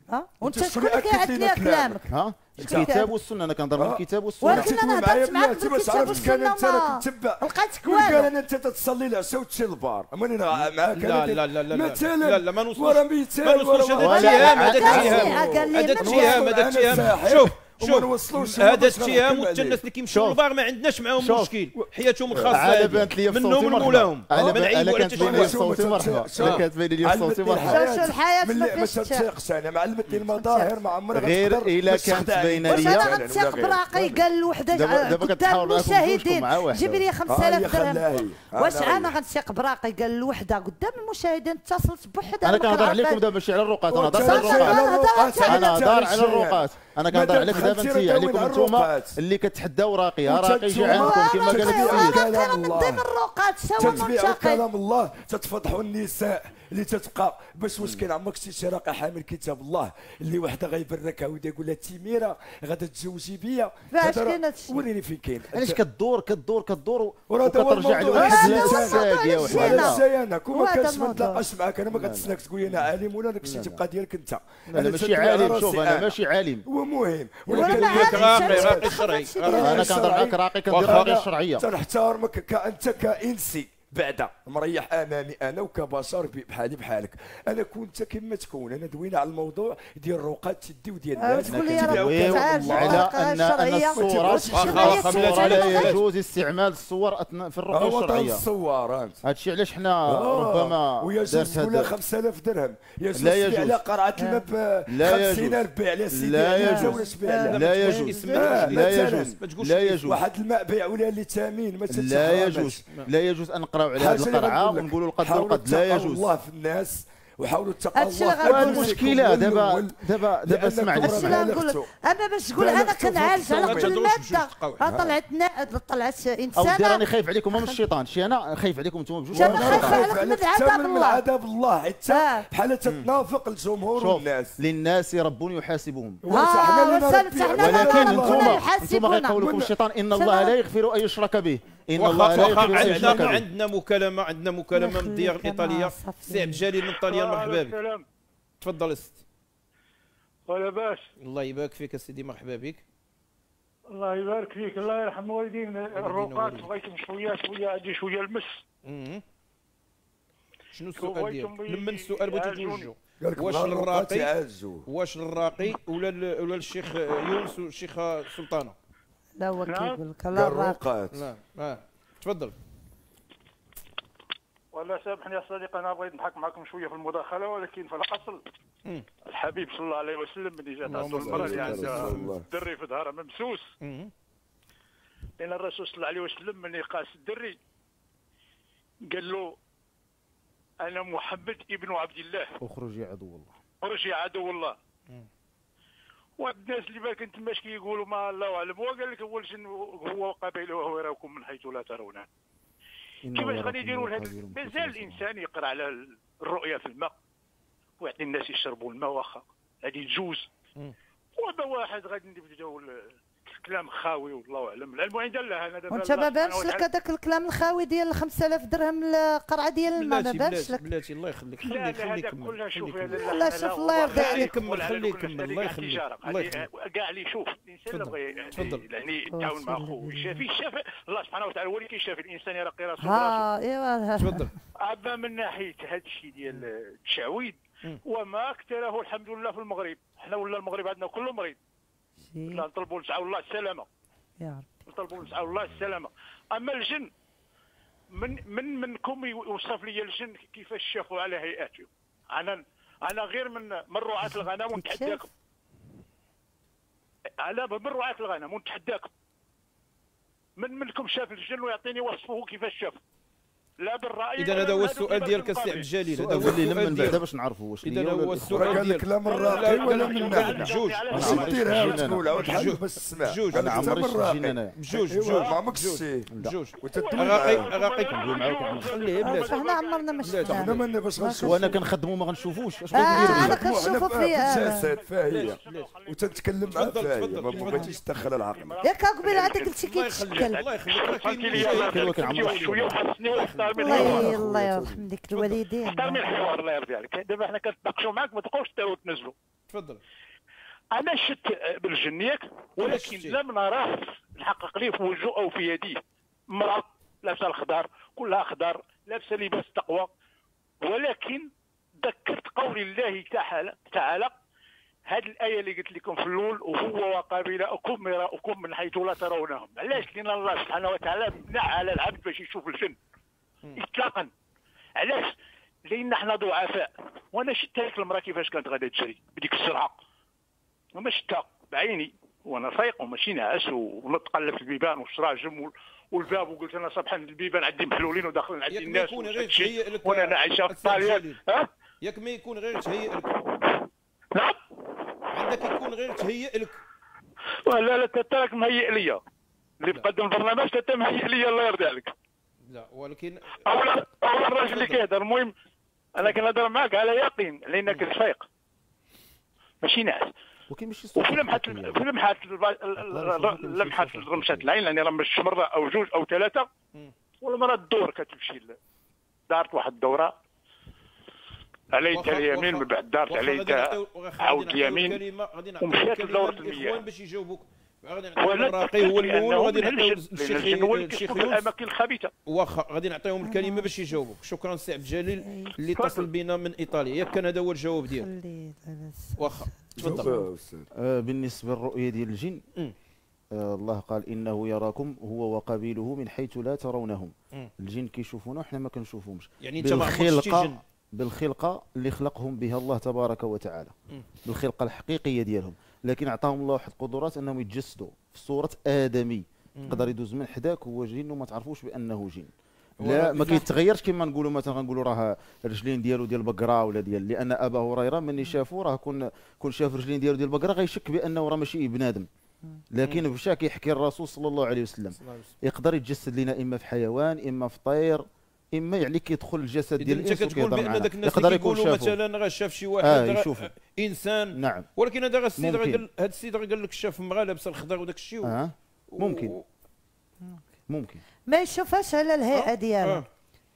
ها وانت شكون اللي كياكد لنا كلامك؟ ها الكتاب والسنه انا كنهضر من الكتاب والسنه ولكن انا هضرت معاك في الكتاب والسنه انت راك تتبع لقيتك واعر قال انا انت تتصلي العشاء وتمشي للبار اما انا معاك لا لا لا لا لا لا ما نوصلوش ما نوصلوش هذا التهام هذا التهام هذا التهام هذا التهام شوف شوف هذا التهام وحتى الناس اللي كيمشيو للبار ما عندناش معاهم مشكل حياتهم الخاصه منهم من مولاهم ما نعيبوا على تشويه صوتي مرحبا انا كاتبين لي صوتي مرحبا الحياه ما تتيقش انا ما علمتني المظاهر ما عمرها غير الا كانت بينيه انا غنتيق براقي قال الوحده قدام المشاهدين جيب لي خمسة آلاف درهم واش انا غنتيق براقي قال الوحده قدام المشاهدين اتصلت بوحدها انا كنهضر عليكم دابا ماشي على الرقات انا هضرت على انا هضر على الرقات انا كنهضر عليك دابا نتي عليكم انتوما اللي كتحداو راقيه راقي يجي عندكم كما قال السيد انا من ضمن الرقات سوا منتقد كلام الله تتفضحوا النساء اللي تتبقى باش واش كاين عمرك شتي شي راقي حامل كتاب الله اللي وحده غيبركها ويدي يقول لها تيميره غادا تتزوجي بيا وريني فين كاين علاش كدور كدور كدور وكترجع لواحد الساد يا وحده انا كما كنت ما نتلاقاش معاك انا ما كتسناك تقول لي انا عالم ولا داك الشيء تبقى ديالك انت انا ماشي عالم شوف انا ماشي عالم ومهم ولكن راقي راقي شرعي انا كنهضر معاك راقي كندير راقي الشرعيه تنحترمك كانت كانسي بعدا مريح امامي انا وكبشر بحالي بحالك انا كنت كما تكون انا دوينا على الموضوع ديال الرقات تدي وديال الناس على ان ان الصوره لا يجوز استعمال الصور في الرقيه الشرعيه الصور هذا الشيء علاش حنا ربما ويجوز ولا خمسة آلاف درهم لا يجوز على قرعه الماب خمسين ألف بيع على سيدي لا يجوز لا يجوز لا يجوز واحد الماء بيع ولا اللي ثمين ما تتساويش لا يجوز لا يجوز ان على هذه القرعه ونقولوا القد والقد لا يجوز الله في الناس وحاولوا تتقوا الله المشكله دابا دابا دابا اسمعني انا باش نقول انا كنعالج على كل ماده طلعت طلعت انسانه راني خايف عليكم من الشيطان شي انا خايف عليكم انتم بجوج انا خايف عليك من عذاب الله حتى بحال تتنافق الجمهور والناس للناس رب يحاسبهم ولكن انتم انتم غيقول لكم الشيطان ان الله لا يغفر ان يشرك به إن الله لا يغفر أن يشرك به عندنا مكالمة عندنا مكالمة من الديار الإيطالية سي عبد الجليل من إيطاليا مرحبا بك تفضل يا ستي ولاباس الله يبارك فيك أسيدي مرحبا بك الله يبارك فيك الله يرحم والدين الرقات بغيتهم شوية شوية عندي شوية المس شنو السؤال ديالك لما السؤال بغيتو توجهو واش للراقي واش للراقي ولا ولا الشيخ يونس والشيخة السلطانة لا هو كيقول لك لا الرقات لا اه تفضل والله سامحني يا صديقي انا بغيت نضحك معكم شويه في المداخله ولكن في الاصل الحبيب صلى الله عليه وسلم ملي جات عنده المراه اللي عندها الدري في ظهرها ممسوس لان الرسول صلى الله عليه وسلم ملي قاس الدري قال له انا محمد ابن عبد الله اخرج يا عدو الله اخرج يا عدو الله واحد الناس اللي ما كنتماش كيقولوا ما الله اعلم هو قال لك اول شيء هو وقبيله وهو يراكم من حيث لا ترونه كيفاش غادي يديروا لهذا مازال الانسان يقرا على الرؤيه في الماء ويعطي الناس يشربوا الماء واخا غادي تجوز ودابا واحد غادي نبداو كلام خاوي والله اعلم، المهم دار لها انا دابا. وانت ما بانش لك هذاك الكلام الخاوي ديال خمسة آلاف درهم القرعه ديال ما بانش لك؟ بلاتي الله يخليك خليك خليك كمل. الله شوف الله يرضي عليك كمل خليه يكمل الله يخليك الله يخليك كاع اللي يشوف الانسان اللي بغى يعني يتعاون مع خوه يشافي الشافي الله سبحانه وتعالى هو اللي كيشافي الانسان يرقي راسه براسه. ايوا تفضل. اما من ناحيه هذا الشيء ديال التشعويذ وما اكثره الحمد لله في المغرب، حنا ولا المغرب عندنا كله مريض. لا نطلبوا نسعوا الله السلامه يا رب، نطلبوا نسعوا الله السلامه. اما الجن من من منكم يوصف لي الجن كيفاش شافوا على هيئاتهم؟ انا انا غير من من رعاة الغنم ونتحداكم، على من رعاة الغنم ونتحداكم من منكم شاف الجن ويعطيني وصفه كيفاش شافوا. لا بالراي. اذا هذا هو السؤال ديالك السي عبد الجليل، هذا هو اللي من بعدا باش نعرفوا واش اذا هو السؤال ديالك. الكلام الراقي ولا من بعد جوج سيرها وتقولها وتحلف بالسماع. جوج انا عمري جينا انا بجوج بجوج عمرك السي بجوج راقي راقي كنقول معاكم خليه بلاتي. حنا عمرنا ما شفنا وانا كنخدموا ما غنشوفوش اش غنديروا. انا كنشوفوا في السياسات فاهيه وتتكلم معاه فاهيه ما بغيتيش تدخل العقل ياك قبيل عاد قلتي كيتشكل. الله يخليك كنعمروا شويه وحسني الله الله يرحم ديك الوالدين. احترمي الحوار الله يرضي عليك، دابا حنا كنتناقشوا معاك ما تبقاوش تنزلوا. تفضل. انا شت بالجن ياك ولكن لم نراه نحقق ليه في وجهه او في يديه. امراه لابسه الخضار كلها اخضر لابسه لباس تقوى، ولكن ذكرت قول الله تعالى تعالى هذه الايه اللي قلت لكم في الاول وهو وقبيلكم مراؤكم من حيث لا ترونهم. علاش؟ لان الله سبحانه وتعالى منع على العبد باش يشوف الجن اطلاقا. علاش؟ لان حنا ضعفاء. وانا شفت هذيك المراه كيفاش كانت غادا تجري بديك السرعه، وما شفتها بعيني وانا فايق وماشي نعس ونتقلب في البيبان والشراجم والباب وقلت انا سبحان البيبان عندي محلولين وداخلين عندي الناس وانا نعيشه في الطاليان. ياك ما يكون غير تهيئ لك. نعم عندك يكون غير تهيئ لك. لا لا تراك مهيئ ليا اللي مقدم البرنامج تا مهيئ ليا الله يرضي عليك. لا ولكن اولا اولا الراجل اللي كيهضر المهم انا كنهضر معاك على يقين لانك الفايق ماشي ناعس. وفي لمحه في لمحه لمحه رمشه العين يعني رمش مره او جوج او ثلاثه والمراه الدور كتمشي دارت واحد الدوره على يد اليمين من بعد دارت على يد عاود اليمين ومشات لدوره المياه. الراقي هو الاول وغادي نعطيو الشيخ يونس الاماكن الخبيثه. واخا غادي نعطيهم الكلمه باش يجاوبوك. شكرا سي عبد الجليل اللي اتصل بنا من ايطاليا. ياك كان هذا هو الجواب ديالك؟ واخا تفضل. بالنسبه للرؤيه ديال الجن الله قال انه يراكم هو وقبيله من حيث لا ترونهم. الجن كيشوفونا وحنا ما كنشوفهمش. يعني انت ما عرفتش الجن بالخلقه اللي خلقهم بها الله تبارك وتعالى بالخلقه الحقيقيه ديالهم، لكن عطاهم الله واحد القدرات انهم يتجسدوا في صوره ادمي. يقدر يدوز من حداك وهو جن وما تعرفوش بانه جن. لا ما كيتغيرش كما نقولوا مثلا غنقولوا راه الرجلين ديالو ديال بقره ولا ديال، لان ابا هريره ملي شافوا راه كون كون شاف الرجلين ديالو ديال بقره غيشك بانه راه ماشي ابن ادم، لكن بشا كيحكي الرسول صلى الله عليه وسلم يقدر يتجسد لنا اما في حيوان اما في طير اما يعني كيدخل الجسد ديال الانسان. انت كتقول بان داك الناس اللي كيقولوا مثلا راه شاف شي واحد آه انسان. نعم ولكن هذا السيد راه قال هذا السيد راه قال لك شاف امراه لابسه الخضر وداك الشيء آه. ممكن و... ممكن ما يشوفهاش على الهيئه ديالها.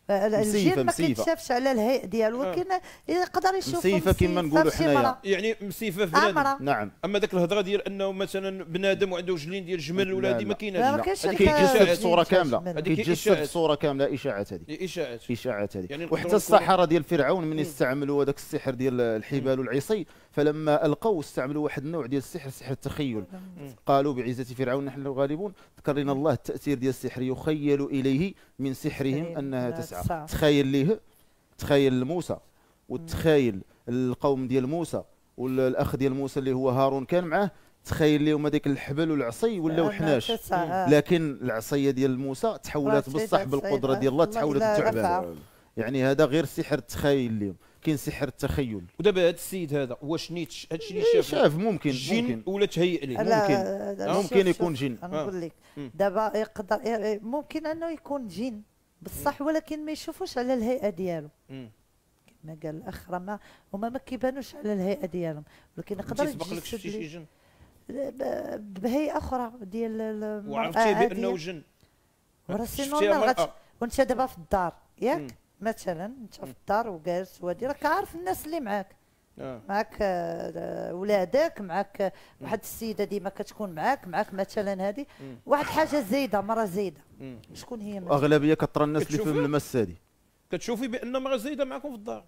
الجن ما كيتشافش على الهيئه ديالو ولكن يقدر يشوفو مسيفه كما نقولوا حنايا يعني مسيفه في بنادم. نعم اما داك الهضره ديال انه مثلا بنادم وعنده رجلين ديال جمل ولا هذه ما كايناش. هذيك كيتجسد بصوره كامله، هذيك كيتجسد بصوره كامله اشاعات. هذيك اشاعات اشاعات هذيك. وحتى السحره ديال فرعون من استعملوا هذاك السحر ديال الحبال والعصي فلما القوا استعملوا واحد النوع ديال السحر سحر التخيل. قالوا بعزه فرعون نحن الغالبون. ذكر لنا الله التاثير ديال السحر يخيل اليه من سحرهم انها تسعه. تخيل ليه تخيل لموسى وتخيل القوم ديال موسى والاخ ديال موسى اللي هو هارون كان معاه تخيل لهم هذيك الحبل والعصي ولاو حناش، لكن العصيه ديال موسى تحولت بصح بالقدره ديال الله تحولت لثعبان. يعني هذا غير سحر التخيل لهم. كاين سحر التخيل. ودابا هذا السيد هذا واش نيتش هادشي اللي شافه شاف ممكن جن ولا تهيئ ليه؟ ممكن ممكن يكون جن. انا نقول لك دابا يقدر ممكن انه يكون جن بصح ولكن ما يشوفوش على الهيئه ديالو كما قال الاخ راه هما ما كيبانوش على الهيئه ديالهم ولكن يقدر يسبق لك شي جن. بهي اخرى ديال المراه. وعرفتي بانه جن ورسينا، وانت دابا في الدار ياك مثلا، انت في الدار وجالس وادي راك عارف الناس اللي معاك آه. معاك ولادك، معاك واحد السيده ديما كتكون معاك، معاك مثلا هذه واحد الحاجه زايده، مراه زايده. شكون هي؟ اغلبيه كثر الناس اللي في المس هذه كتشوفي بان مراه زايده معكم في الدار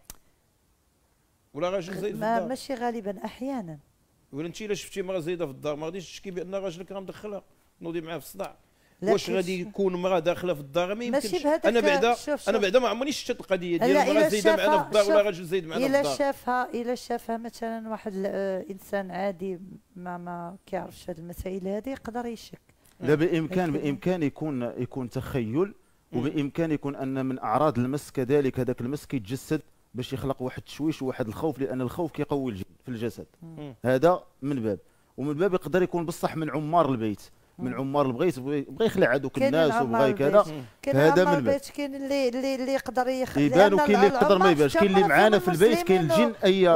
ولا راجل زايد في الدار؟ ماشي غالبا، احيانا. ولا انت الا شفتي مراه زايده في الدار ما غاديش تشكي بان راجلك راه مدخلها نوضي معاه في الصداع. واش غادي يكون مراه داخله في الدار؟ ما يمكنش. انا بعدا انا بعدا ما عمرني شفت القضيه ديال مراه زايده معنا في الدار ولا راجل زايد معنا في الدار. الا شافها الا شافها مثلا واحد انسان عادي ما ما كيعرفش هذه المسائل هذه يقدر يشك. لا بامكان بامكان يكون يكون تخيل، وبامكان يكون ان من اعراض المس كذلك هذاك المس كيتجسد باش يخلق واحد التشويش وواحد الخوف، لان الخوف كيقوي في الجسد. هذا من باب، ومن باب يقدر يكون بصح من عمار البيت، من عمار البغيت بغى يخلع هذوك الناس وبغى كذا. هذا من البيت كاين اللي اللي يقدر يخلع يبان، وكاين اللي يقدر ما يبانش. كاين اللي معانا في البيت كاين الجن، اي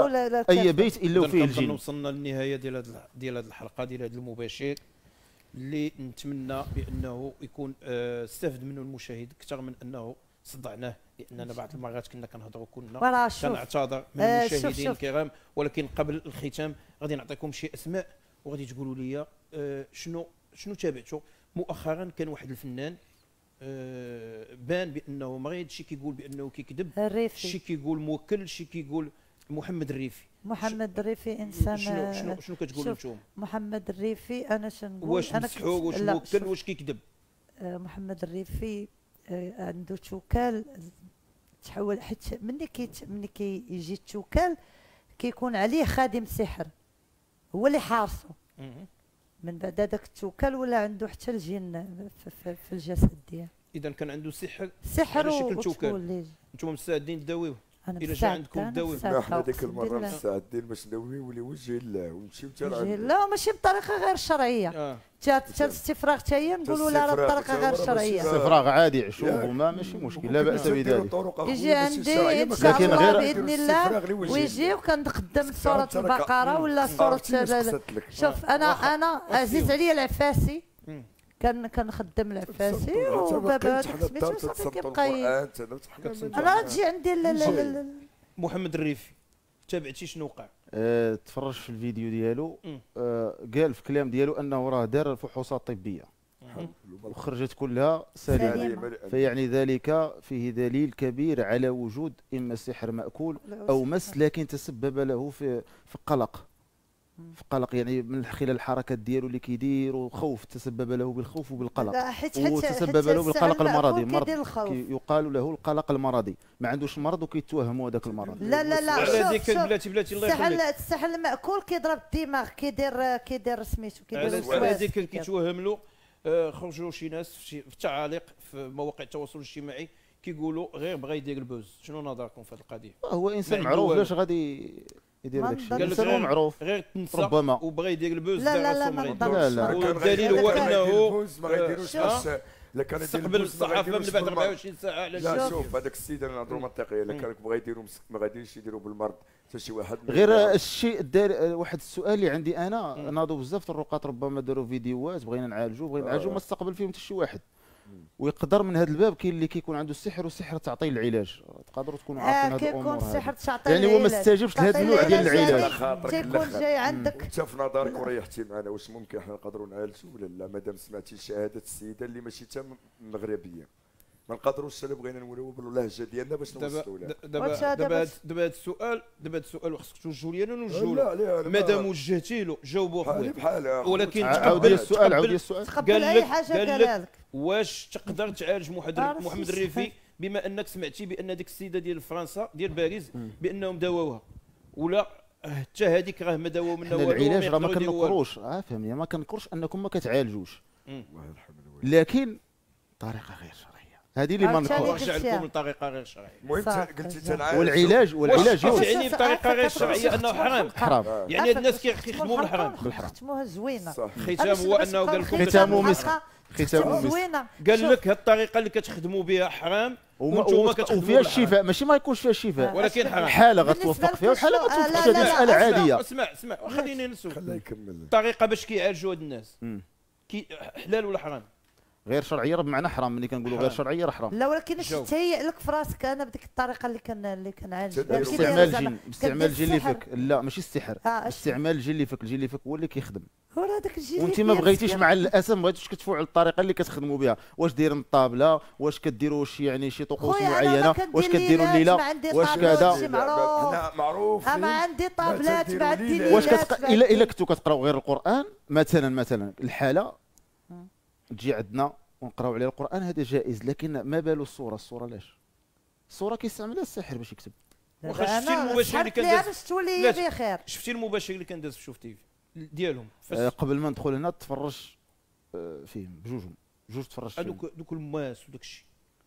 اي بيت الا وفيه الجن. وصلنا للنهايه ديال هذه ديال هذه الحلقه ديال هذا المباشر، اللي نتمنى بانه يكون استفد منه المشاهد اكثر من انه صدعناه، لاننا بعض المرات كنا كنهضروا كنا كنعتذر من المشاهدين الكرام. ولكن قبل الختام غادي نعطيكم شي اسماء وغادي تقولوا لي شنو شنو تابعتو مؤخرا. كان واحد الفنان آه بان بانه مريض، شي كيقول بانه كيكذب، شي كيقول موكل، شي كيقول محمد الريفي. محمد الريفي انسان شنو شنو شنو كتقولوا نتوما؟ محمد الريفي انا شنقول، واش مسحور واش موكل واش كيكذب؟ آه محمد الريفي آه عنده توكال تحول، حيت ملي كي ملي كيجي التوكال كيكون عليه خادم سحر هو اللي حارسه. من بعد هذاك التوكل ولا عنده حتى الجن في, في الجسد ديالو. اذا كان عنده سحر سحر وتوكل. انتم مستعدين تداويوه؟ الا جا عندكم تداويوه؟ لا حنا ديك المره مستعدين باش نداويوه لوجه الله ونمشيو حتى لعند لا، ماشي بطريقه غير شرعيه. حتى الاستفراغ حتى هي نقولوا لها راه بطريقه غير شرعيه. استفراغ عادي عشوب وما ماشي مشكل، لا باس بذلك. يجي عندي ان شاء الله باذن الله ويجي وكنقدم سوره البقره ولا سوره. شوف انا انا عزيز عليا العفاسي، كان كنخدم العفاسي وبابا سميتو صافي كيبقى. انا تجي عندي محمد الريفي تابعتي شنو وقع؟ أه تفرجت في الفيديو ديالو، أه قال في كلام ديالو انه راه دار فحوصات طبيه وخرجت كلها سليمه، فيعني ذلك فيه دليل كبير على وجود اما سحر ماكول او مس، لكن تسبب له في في قلق في قلق يعني من خلال الحركات ديالو اللي كيدير، وخوف تسبب له بالخوف وبالقلق، وتسبب له بالقلق المرضي. مرض يقال له القلق المرضي، ما عندوش مرض وكيتوهموا هذاك المرض. لا لا لا شوف ديك بلاتي بلاتي الله يخليك. السحر المأكول كيضرب الدماغ، كيدير كيدير سميتو كيدير الوسواس. على ديك كيتوهم له خرجوا شي ناس في التعاليق في مواقع التواصل الاجتماعي كيقولوا غير بغى يدير البوز. شنو نظركم في هذه القضيه؟ هو انسان معروف، علاش غادي يدير داك الشيء؟ قال لك معروف غير تنسى ربما وبغى يدير البوز تاع راسو مريض. لا لا لا الدليل هو انه البوز ما غايديروش حتى الا كان يستقبل الصحافه من بعد أربعة وعشرين ساعه على الشاشه. لا شوف هذاك السيد انا نهضروا منطقيا، الا كان بغى يديروا ما غاديش يديروا بالمرض حتى شي واحد. غير الشيء الدار واحد السؤال اللي عندي انا، ناضوا بزاف الرقاط ربما داروا فيديوهات بغينا نعالجوا بغينا نعالجوا ما استقبل فيهم حتى شي واحد. ويقدر من هذا الباب كاين اللي كيكون عنده السحر، والسحر تعطي العلاج. تقدروا تكونوا عارفين هذه الامور، كيكون السحر تعطي العلاج يعني هو ما استجابش لهذا النوع ديال العلاج. تيكون جاي عندك انت في نظرك وريحتي معنا، واش ممكن حنا نقدروا نعالجوا ولا لا؟ مادام سمعتي شهاده السيده اللي ماشي تام مغربيه ما نقدروش الا بغينا نوليو باللهجه ديالنا باش نوصلوا لها. دابا دابا دابا هذا السؤال دابا هذا السؤال خصك توجهوا لي انا ونوجهوا، مادام وجهتي له جاوبوا خويا. ولكن عاود السؤال عاود السؤال قال لك قال لك واش تقدر تعالج محمد الريفي بما انك سمعتي بان ديك السيده ديال فرنسا ديال باريس بانهم داواوها ولا حتى هذيك راه ما داواو منها والو؟ العلاج راه ما كنكروش، فهمني ما كنكرش انكم ما كتعالجوش، لكن طريقه غير شرعيه هذه اللي ما نكروش. نرجع لكم لطريقه غير شرعيه. المهم قلتي تنعالج والعلاج والعلاج يعني بطريقه غير شرعيه انه حرام حرام يعني الناس كيختموا بالحرام. ختموها زوينه، ختام هو انه قال لكم ختامو مسك ختامو مسك. قال لك هالطريقه اللي كتخدموا بها حرام وفيها الشفاء، ماشي ما يكونش فيها الشفاء ولكن حاله غتوفق فيها وحاله ما توفقش فيها، مساله عاديه. اسمع اسمع خليني نسولك. الطريقه باش كيعالجوا هاد الناس حلال ولا حرام؟ غير شرعيه راه بمعنى حرام، ملي كنقولوا غير شرعيه راه حرام. لا ولكن تهيئ لك في راسك انا بديك الطريقه اللي كان اللي كنعالج بها. باستعمال الجن، باستعمال الجن اللي فيك، لا ماشي السحر، استعمال الجن اللي فيك، الجن اللي فيك هو اللي كيخدم. هو راه داك الجن. وانت ما بغيتيش مع الاسف ما بغيتيش كتفوعل الطريقه اللي كتخدموا بها، واش دايرين الطابله، واش كديروا شي يعني شي طقوس معينه، واش كديروا الليله، واش كذا. انا معروف اما عندي طابله تبع الدين. واش الا الا كنتوا كتقراوا غير القران مثلا مثلا الحاله تجي عندنا ونقراو عليها القران هذا جائز، لكن ما بالو الصوره، الصوره لاش؟ الصوره كيستعملها الساحر باش يكتب. واخا شفتي المباشر اللي كان داز تولي بخير، شفتي المباشر اللي كان داز في شوف تيفي ديالهم آه قبل ما ندخل هنا تفرج آه فيهم بجوجهم، جوج تفرجت هذوك دوك الماس وداك الشيء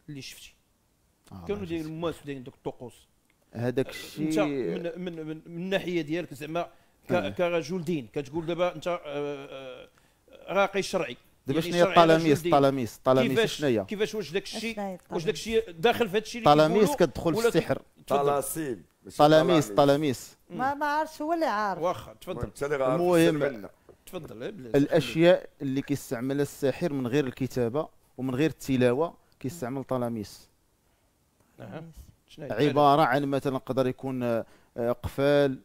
اللي شفتي آه كانوا دايرين الماس ودايرين دوك الطقوس هذاك الشيء. انت من من من الناحيه ديالك زعما آه. كرجل دين كتقول دابا انت آه آه راقي شرعي، دابا شنو هي الطلاميس؟ الطلاميس الطلاميس شنو هي؟ كيفاش واش داك الشيء واش داك الشيء داخل في هذا الشيء اللي الطلاميس كتدخل في السحر. طلاسيم طلاميس طلاميس ما ما عرفتش هو اللي عارف. واخا تفضل المهم تفضل. الاشياء اللي كيستعملها الساحر من غير الكتابه ومن غير التلاوه كيستعمل طلاميس. عباره عن مثلا قدر يكون قفال،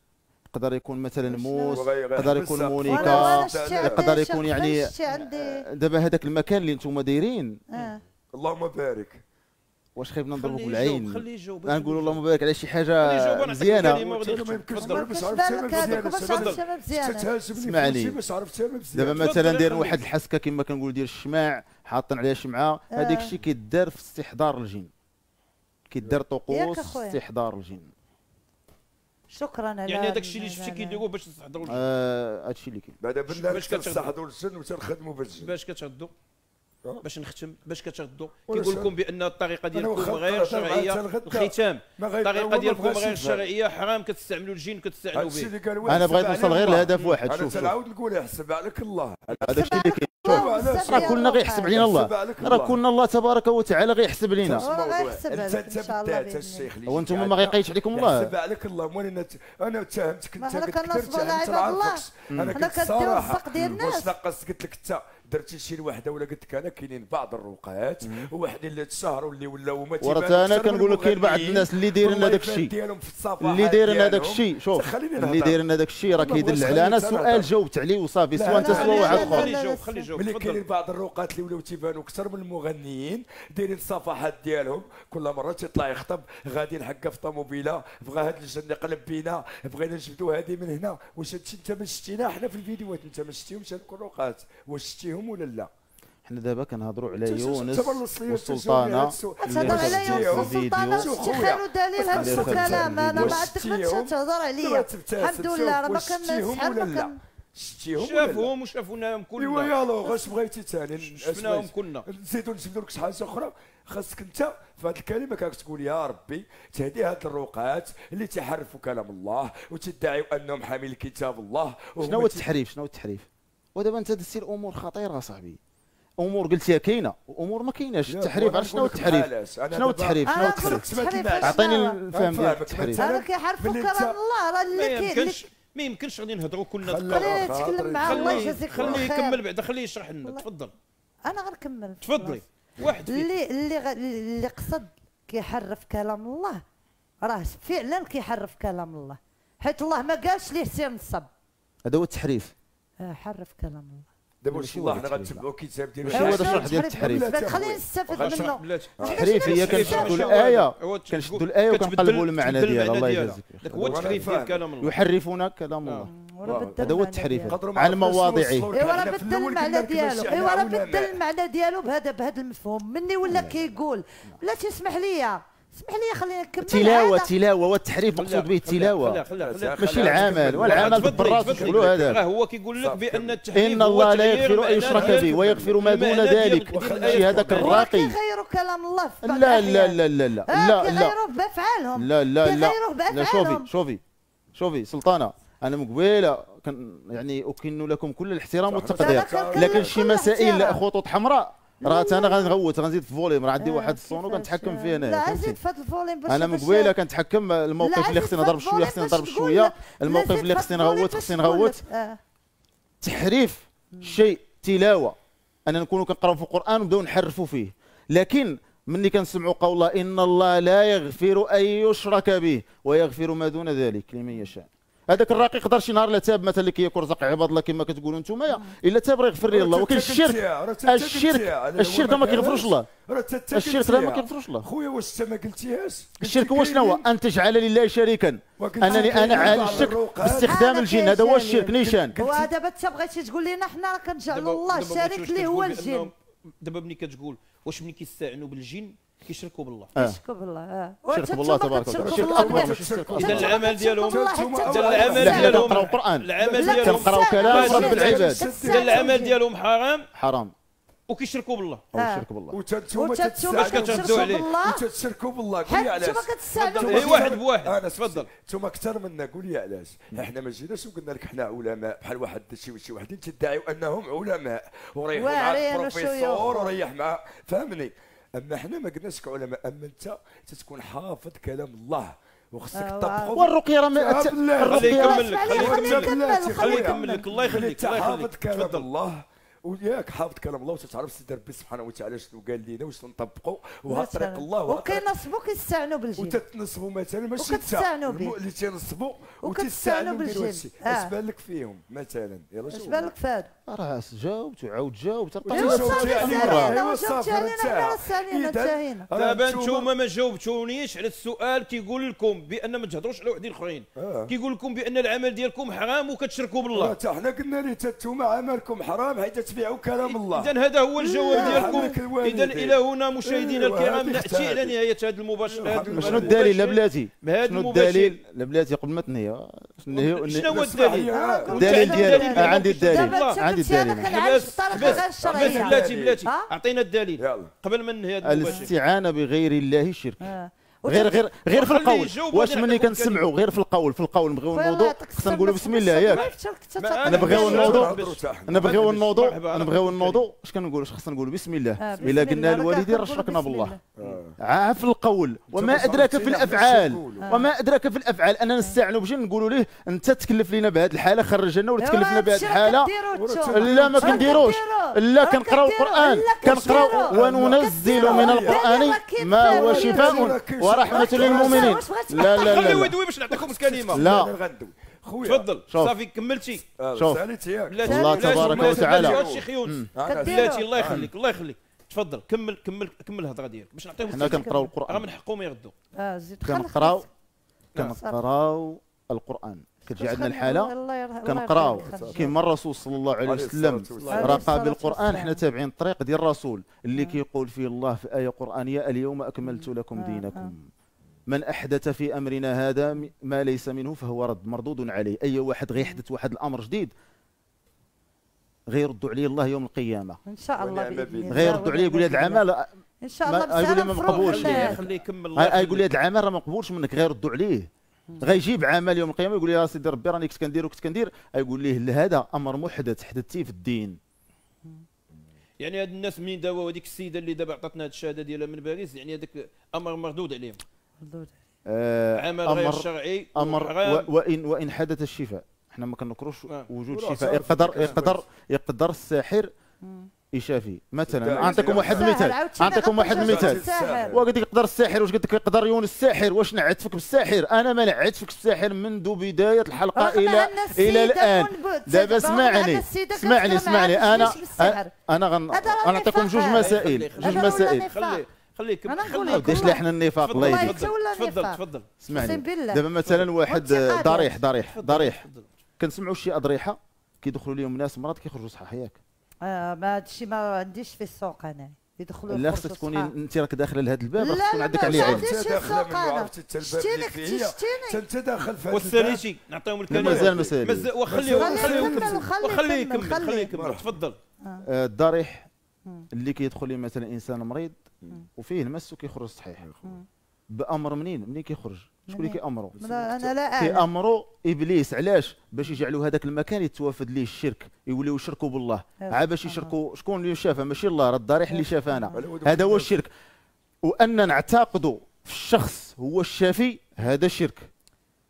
يقدر يكون مثلا موس، يقدر يكون مونيكا، يقدر يكون يعني دابا هذاك المكان اللي نتوما دايرين آه. اللهم بارك. واش خايبنا نضربوك بالعين؟ انا نقول اللهم بارك على شي حاجه مزيانه. اسمعني دابا مثلا دايرين واحد الحسكه كما كنقول ديال الشماع حاطين عليها شمعه، هذاك الشيء كيدار في استحضار الجن، كيدار طقوس استحضار الجن. شكرا على يعني هذاك الشيء اللي شفتي كيديروه باش نستحضروا الجن. اه هذا الشيء اللي كاين بعدا بالله باش كتستحضروا الجن وتخدموا بالجن باش كتردوا باش نختم باش كتردوا. كيقول لكم بان الطريقه ديالكم غير شرعيه، الختام الطريقه ديالكم غير شرعيه حرام، كتستعملوا الجن وكتستعملوا به. انا بغيت نوصل غير لهدف واحد. شوف انا نعاود نقول يحسب عليك الله هذاك الشيء اللي كاين. شوف راه كلنا غيحسب علينا الله، راه كلنا الله تبارك وتعالى غيحسب لينا. هو انتم ما غيقيدش عليكم الله، يحسب عليك الله. وانا انا تهمتك انت كنت على الله، انا كندير الصق ديال الناس. ناقص قلت لك انت درتي شي وحده ولا قلت لك انا كاينين بعض الروقات وحدين اللي تسهروا اللي ولاو ما تيبانش. وراه انا كنقول لك كاين بعض الناس اللي دايرين هذاك الشيء اللي دايرين هذاك الشيء. شوف اللي دايرين هذاك الشيء راه كيدل على انا سؤال جاوبت عليه وصافي، سواء انت سواء واحد اخر. خلي جاوب. ملي كاينين بعض الروقات اللي ولاو تيبانوا اكثر من المغنيين، دايرين الصفحات ديالهم كل مره تيطلع يخطب غادي نحكا في طوموبيله، بغا هاد الجن يقلب بينا، بغينا نجبدوا هذه من هنا. واش هادشي انت ما شتينا حنا في الفيديوهات؟ انت ما شتيهمش هاد الروقات، واش شتيهم ولا لا؟ حنا دابا كنهضروا على يونس والسلطانه. تهضر على يونس والسلطانه شي خير ودليل هذا الكلام. انا ما عندك ما تهضر عليا، الحمد لله راه ما كنسحب. شتيهم شافوهم وشافوناهم كلنا. ايوا يالو اش بغيتي ثاني؟ شفناهم كلنا. نزيدو نجبدو لك شي حاجه اخرى. خاصك انت في هذه الكلمه كاك تقول يا ربي تهدي هاد الروقات اللي تحرفوا كلام الله وتدعيوا انهم حامل كتاب الله. شنو هو التحريف؟ شنو هو التحريف؟ ودابا انت دزتي الامور خطيره صاحبي، امور قلتيها كاينه وامور ما كايناش. التحريف عرفت شنو هو التحريف؟ شنو هو التحريف؟ شنو هو التحريف؟ عطيني الفهم ديال التحريف. هذا كيحرفوا كلام الله راه اللي كاين. ما يمكنش غادي نهضروا كلنا دقائق. خليه يتكلم مع الله يجازيك الله خير. خليه يكمل بعدا، خليه يشرح لنا. تفضل. انا غنكمل. تفضلي. واحد اللي اللي غ... اللي قصد كيحرف كلام الله راه فعلا كيحرف كلام الله، حيت الله ما قالش ليه سير نصب. هذا هو التحريف. آه حرف كلام الله. دابا ان شاء الله حنا غنتبعوا كتاب ديال هذا الشرح ديال التحريف. خلينا نستفد منه. التحريف هي كنشدوا الايه كنشدوا الايه وكنقلبوا المعنى ديالها. الله يجازيك. داك هو التحريف ديال كلام الله. يحرفون كلام الله هذا هو التحريف عن مواضيعه. ايوا راه بدل المعنى ديالو، ايوا راه بدل المعنى ديالو بهذا بهذا المفهوم مني ولا كيقول بلاتي اسمح لي اسمح لي خلينا نكمل. تلاوه تلاوه والتحريف مقصود به التلاوه ماشي العمل، والعمل بالراس نقولوا هذا. راه هو كيقول لك بان التحريف ان الله لا يغفر ان يشرك به ويغفر ما دون ذلك. ماشي هذاك الراقي كيغيروا كلام الله في بعض الاحيان. لا لا لا لا لا كيغيروه بافعالهم. لا لا لا شوفي شوفي شوفي سلطانه، انا من قبيله يعني اكن لكم كل الاحترام والتقدير، لكن شي مسائل خطوط حمراء راه انا غنغوت غنزيد في الفوليم راه عندي واحد الصونو كنتحكم فيه هنايا. لا زيد في هذا الفوليم باش انا من قبيله كنتحكم الموقف اللي خصني نضرب شويه خصني نضرب شويه، الموقف اللي خصني نغوت خصني نغوت. تحريف شيء تلاوه انا نكونوا كنقراو في القران ونبداو نحرفوا فيه، لكن ملي كنسمعوا قوله ان الله لا يغفر ان يشرك به ويغفر ما دون ذلك لمن يشاء، هذاك الراقي يقدر شي نهار لا تاب مثلا اللي كياكل رزق عباد الله كما كتقولوا انتم الا تاب راه يغفر ليه الله، ولكن الشرك الشرك الشرك ما كيغفروش الله، الشرك راه ما كيغفروش الله. خويا واش انت ما قلتيهاش؟ الشرك هو شنو؟ ان تجعل لله شريكا، انني انا على الشرك باستخدام الجن، هذا هو الشرك نيشان. ودابا انت بغيتي تقول لنا حنا راه كنجعلوا الله شريك اللي هو الجن. دابا ملي كتقول واش ملي كيستعنوا بالجن كيشركوا بالله كيشركوا بالله اه وشركوا بالله تبارك وتعالى. اذا العمل ديالهم العمل ديالهم كنقراو القران، العمل ديالهم كنقراو كلام رب العباد، اذا العمل ديالهم حرام حرام وكيشركوا بالله وكيشركوا بالله وتنتوما كتردوا عليه وتتشركوا بالله. قول لي علاش اي واحد بواحد انا تفضل انتوما اكثر منا، قول لي علاش احنا ما جيناش وقلنا لك حنا علماء بحال واحد شي شي وحدين تدعيوا انهم علماء وريحوا مع البروفيسور وريح مع فهمني، اما حنا ما قلناش كعلماء، اما انت تتكون حافظ كلام الله وخصك تطبقوا. والرقيه راه خليه يكمل لك خليه يكمل لك الله يخليك الله يخليك حافظ كلام الله وياك حافظ كلام الله وتتعرف السيد ربي سبحانه وتعالى شنو قال لينا وشنو نطبقوا وها طريق الله وكينصبوا كيستعنوا بالجن وتتنصبوا مثلا ماشي انت اللي تينصبوا وتستعنوا بالجن. اش بان لك فيهم مثلا؟ يلا شوف اش بان لك فهاد راه جاوبت وعاود جاوبت تلقى جاوبتي علينا جاوبتي علينا سالينا تاهينا. دابا انتوما ما جاوبتونيش على السؤال كيقول لكم بان ما تهضروش على وحدين اخرين، كيقول لكم بان العمل ديالكم حرام وكتشركوا بالله. حتى حنا قلنا ليه انتوما عملكم حرام حيت تبيعوا كلام الله. اذا هذا هو الجواب ديالكم. اذا الى هنا مشاهدينا الكرام ناتي الى نهايه هذا المباشر. شنو الدليل لا بلاتي؟ شنو الدليل لا بلاتي قبل ما تنهي؟ شنو هو الدليل؟ الدليل ديالي عندي الدليل عندي الدليل. بس بس بلاتي بلاتي اعطينا الدليل قبل ما ننهي هذا المباشر. الاستعانه بغير الله شرك. غير غير غير في القول واش ملي كنسمعوا غير في القول في القول نبغيو نوضوا خصنا نقولوا بسم الله ياك انا بغيو نوضوا انا بغيو نوضوا انا بغيو نوضوا اش كنقولوا خصنا نقولوا بسم الله الا قلنا الوالدين راه شركنا بالله عا في القول وما ادراك في الافعال وما ادراك في الافعال اننا نستعنوا بجن نقولوا ليه انت تكلف لينا بهذه الحاله خرج لنا ولا تكلفنا بهذه الحاله لا ما كنديروش لا كنقراو القران كنقراو وننزل من القران ما هو شفاء ورحمة للمؤمنين. لا لا لا خليو يدوي باش نعطيكم الكلمة. لا غندوي خويا تفضل صافي كملتي ساليتي ياك الله تبارك وتعالى. الشيخ يونس بلاتي الله يخليك الله يخليك تفضل كمل كمل كمل الهضرة ديالك باش نعطيهم. حنا كنقراو القرآن راه من حقهم يردوا اه زيد كنقراو كنقراو القرآن كتجي عندنا الحالة كنقراو كيما الرسول صلى الله عليه وسلم راه قابل القرآن حنا تابعين الطريق ديال الرسول اللي كيقول فيه الله في آية قرآنية اليوم أكملت لكم دينكم من أحدث في أمرنا هذا ما ليس منه فهو رد مردود عليه. أي واحد غيحدث واحد الأمر جديد غيردوا عليه الله يوم القيامة إن شاء الله غيردوا عليه يقول هذا العمل إن شاء الله بزاف ما مقبولش يقول لي هذا العمل راه ما مقبولش منك غيردوا عليه غيجيب عمل يوم القيامه يقول لي يا سيدي ربي راني كنت كندير وكنت كندير يقول ليه هذا امر محدث حدثتيه في الدين. يعني هاد الناس منين داوا هذيك السيده اللي دابا عطاتنا هاد الشهاده ديالها من باريس يعني هذاك امر مردود عليهم مردود آه عمل غير شرعي امر وان وان حدث الشفاء حنا ما كنكروش آه. وجود شفاء يقدر يقدر يقدر الساحر يشافي مثلا. نعطيكم واحد المثال نعطيكم واحد المثال وقد يقدر الساحر واش قد يقدر يونس الساحر واش نعتفك بالساحر؟ انا ما نعتفك بالساحر منذ بدايه الحلقه الى الى الان. دابا اسمعني اسمعني اسمعني انا انا غنعطيكم جوج مسائل جوج مسائل خليه خليه ما بداش لي حنا النفاق الله يهديك تفضل تفضل اسمعني. دابا مثلا واحد ضريح ضريح ضريح كنسمعوا شي اضريحه كيدخلوا لهم ناس مرات كيخرجوا صحاح ياك اه ما هادشي ما عنديش في السوق انا يدخلوا لا خصك تكوني انت راك داخله لهذا الباب خصك تكون عندك عليه علم انت داخله من عرفتي حتى الباب اللي فيا حتى انت داخل في هذا والساليتي نعطيهم الكلام مازال مازال وخليهم خليهم خليهم خليهم تفضل. الضريح اللي كيدخل مثلا انسان مريض وفيه المس وكيخرج صحيح بأمر منين؟ منين كيخرج؟ شكون اللي كيأمرو؟ أنا لا أعلم. كيأمرو إبليس، علاش؟ باش يجعلوا هذاك المكان يتوافد ليه الشرك، يوليو يشركوا بالله، عا باش يشركوا شكون اللي شافه؟ ماشي الله، راه الضريح اللي شافانا، هذا هو الشرك. وأن نعتقدوا في الشخص هو الشافي هذا شرك.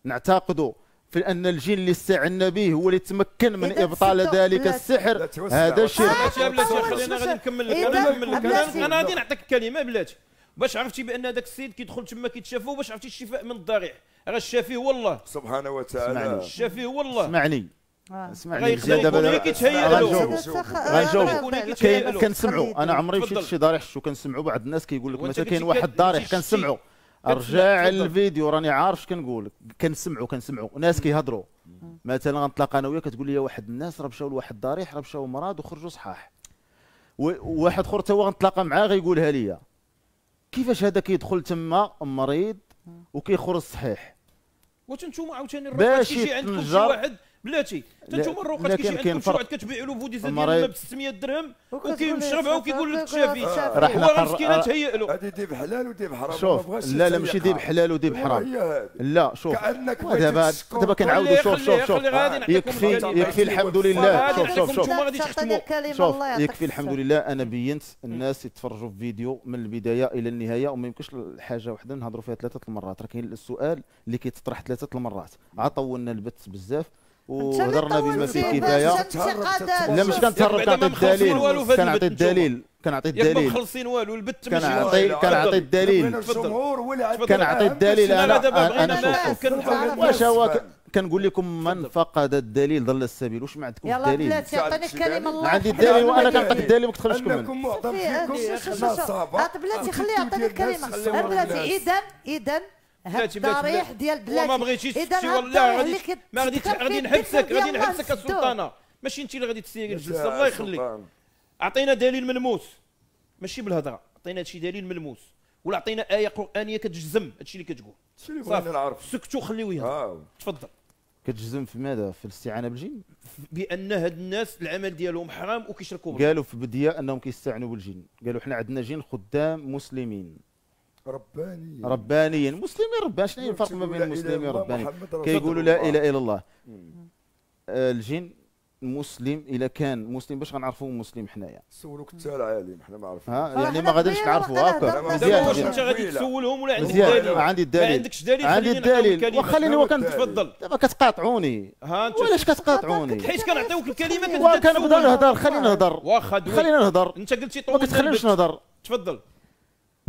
نعتقدوا في أن الجن اللي استعنا به هو اللي تمكن من إبطال ذلك السحر هذا شرك. بلاتي بلاتي خلينا غادي نكمل لك، أنا نكمل لك، أنا غادي نعطيك الكلمة بلاتي. باش عرفتي بان هذاك السيد كيدخل تما كيتشافوا، باش عرفتي الشفاء من الضريح؟ راه الشافي هو الله سبحانه وتعالى، الشافي هو الله. اسمعني اسمعني دابا غنجاوبو. كنسمعوا، انا عمري مشيت لشي ضريح شو كنسمعوا بعض الناس كيقول لك مثلا كاين واحد الضريح، كنسمعوا رجع الفيديو راني عارف اش كنقول لك، كنسمعوا كنسمعوا ناس كيهضروا. مثلا غنطلق انا وياك كتقول لي واحد الناس راه مشاو لواحد الضريح، راه مشاو مرض وخرجوا صحاح، وواحد اخر تا هو غنتلاقى معاه غيقولها لي. كيفاش هذا كيدخل تما مريض وكيخرج صحيح؟ واش نتوما عاوتاني الروقات كيجي عندكم شي واحد بلاتي، نتوما الروقات كيجي عندكم شي واحد كتبيع له فوديزا ديال الماء ب ستمية درهم وكيشربها وكيقول لك شافي، راه مسكينه تهيأ له. هذه ديب حلال وديب حرام، ما بغاش. لا لا ماشي ديب حلال وديب حرام، لا شوف دابا دابا كنعاودوا. شوف شوف شوف يكفي يكفي الحمد لله. شوف شوف شوف شوف يكفي الحمد لله. انا بينت الناس يتفرجوا في فيديو من البدايه الى النهايه، وما يمكنش حاجه وحده نهضروا فيها ثلاثه المرات. راه كاين السؤال اللي كيتطرح ثلاثه المرات، عطولنا البث بزاف وهضرنا بما فيه الكفايه. لا مش كنتهرب، كنعطي الدليل كنعطي الدليل كنعطي الدليل كنعطي كنعطي الدليل كنعطي الدليل. انا انا واش هو كنقول لكم من فقد الدليل ضل السبيل. واش ما عندكمش الدليل؟ يلا بلاتي عطيني الكلمه الله. عندي الدليل وانا كنعطيك الدليل ما كتخليش تكمل. انكم معظم فيكم صعبه. عط بلاتي خليه يعطيني الكلمه بلاتي. اذا اذا هاد الضريح ديال بلادي وما بغيتيش تمشي، والله غادي ما غادي غادي نحبسك غادي نحبسك السلطانه، ماشي انت اللي غادي تسيري الجلسه. الله يخليك اعطينا دليل ملموس، ماشي بالهضره، اعطينا شي دليل ملموس، ولا اعطينا ايه قرانيه كتجزم هادشي اللي كتقول. هادشي اللي بغينا نعرف. سكتوا خليوه يهضر. تفضل. كتجزم في ماذا؟ في الاستعانه بالجن، بان هاد الناس العمل ديالهم حرام وكيشركوا بالجن. قالوا في البديه انهم كيستعنوا بالجن، قالوا حنا عندنا جن خدام مسلمين ربانيين ربانيين مسلمين ربانيين. شنو الفرق ما بين مسلمين وربانيين؟ كيقولوا لا اله الا الله. الجن مسلم، الا كان مسلم باش غنعرفوا مسلم حنايا؟ سولوك انت العالم، حنا ما عرفناش يعني ما غاديش نعرفوا. هكا مزيان واش انت غادي تسولهم ولا عندك دليل؟ عندي الدليل، ما عندكش دليل عندي الدليل. وخليني وكنتفضل دابا كتقاطعوني. علاش كتقاطعوني؟ حيت كنعطيوك الكلمه كتبدا كنبدا نهضر. خليني نهضر واخا خليني نهضر. انت قلتي طول ما كتخلينيش نهضر. تفضل.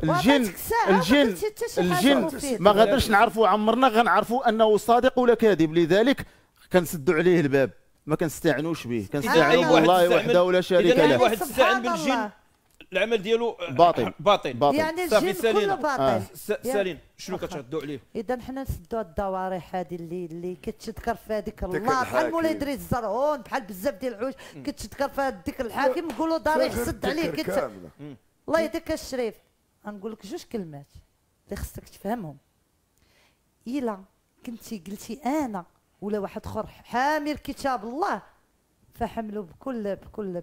الجن الجن الجن ما غادرش نعرفوا، عمرنا غنعرفوا انه صادق ولا كاذب، لذلك كنسدوا عليه الباب، ما كنستعنوش به، كنستعنوا بالله وحده ولا شريك له. واحد يستعن بالجن العمل ديالو باطل باطل, باطل. يعني الجن كله باطل. آه. سالين شنو كتردوا عليه؟ اذا حنا نسدوا هاد الضوارح هذه اللي اللي كتشذكر فيها ذكر الله، بحال مولاي دري الزرعون، بحال بزاف ديال الحوايج كتشذكر فيها الذكر الحاكم. نقولوا ضريح سد عليه الله يديك الشريف. غنقول لك جوج كلمات اللي خصك تفهمهم. الا كنتي قلتي انا ولا واحد اخر حامل كتاب الله، فحملوا بكل بكل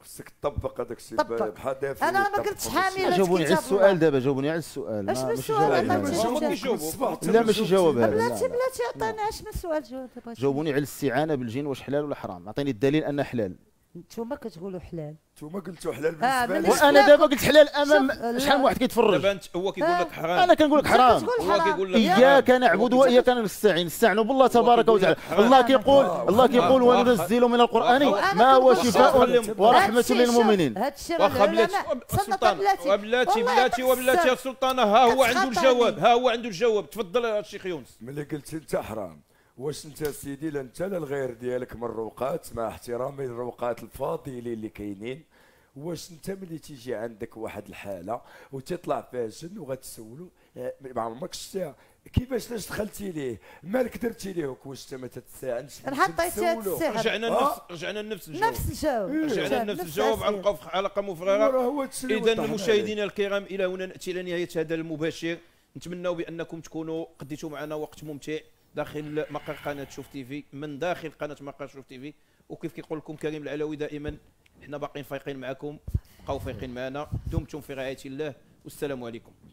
خصك تطبق هذاك الشيء بحال دافع. انا ما قلتش حامل. جاوبوني على السؤال دابا، جاوبوني على السؤال. اش من السؤال؟ لا ماشي جواب هذا. بلاتي بلاتي عطينا اش من السؤال. جاوبوني على الاستعانه بالجن، واش حلال ولا حرام؟ اعطيني الدليل انه حلال. نتوما كتقولوا حلال، نتوما قلتوا حلال بالنسبه لي، وانا دابا قلت حلال امام شحال من واحد كيتفرج. دابا هو كيقول لك حرام، انا كنقول لك حرام. هو كيقول لك اياك نعبد واياك نستعين، نستعنوا بالله تبارك وتعالى. الله كيقول الله كيقول وننزل من القران ما هو شفاء ورحمه للمؤمنين. واخا بلاتي بلاتي بلاتي وبلاتي السلطانه. ها هو عنده الجواب، ها هو عنده الجواب. تفضل الشيخ يونس. ملي قلتي انت حرام، واش انت سيدي لا انت لا الغير ديالك من الروقات، مع احترامي للروقات الفاضلين اللي كاينين، واش انت ملي تيجي عندك واحد الحاله وتطلع فيها جن وغتسولو ما عمرك شتيها كيفاش لاش دخلتي ليه؟ مالك درتي ليه؟ واش انت ما تتساعنش؟ حطيتي هاد السحر. رجعنا لنفس رجعنا لنفس الجواب، نفس الجواب رجعنا لنفس الجواب. غنبقاو في حلقه مفرغه. اذا مشاهدينا الكرام، الى هنا ناتي الى نهايه هذا المباشر. نتمنوا بانكم تكونوا قضيتوا معنا وقت ممتع داخل مقر قناه شوف تي في، من داخل قناه مقر شوف تي في. وكيف كيقول لكم كريم العلوي دائما، حنا باقيين فايقين معكم، بقاو فايقين معنا. دمتم في رعايه الله والسلام عليكم.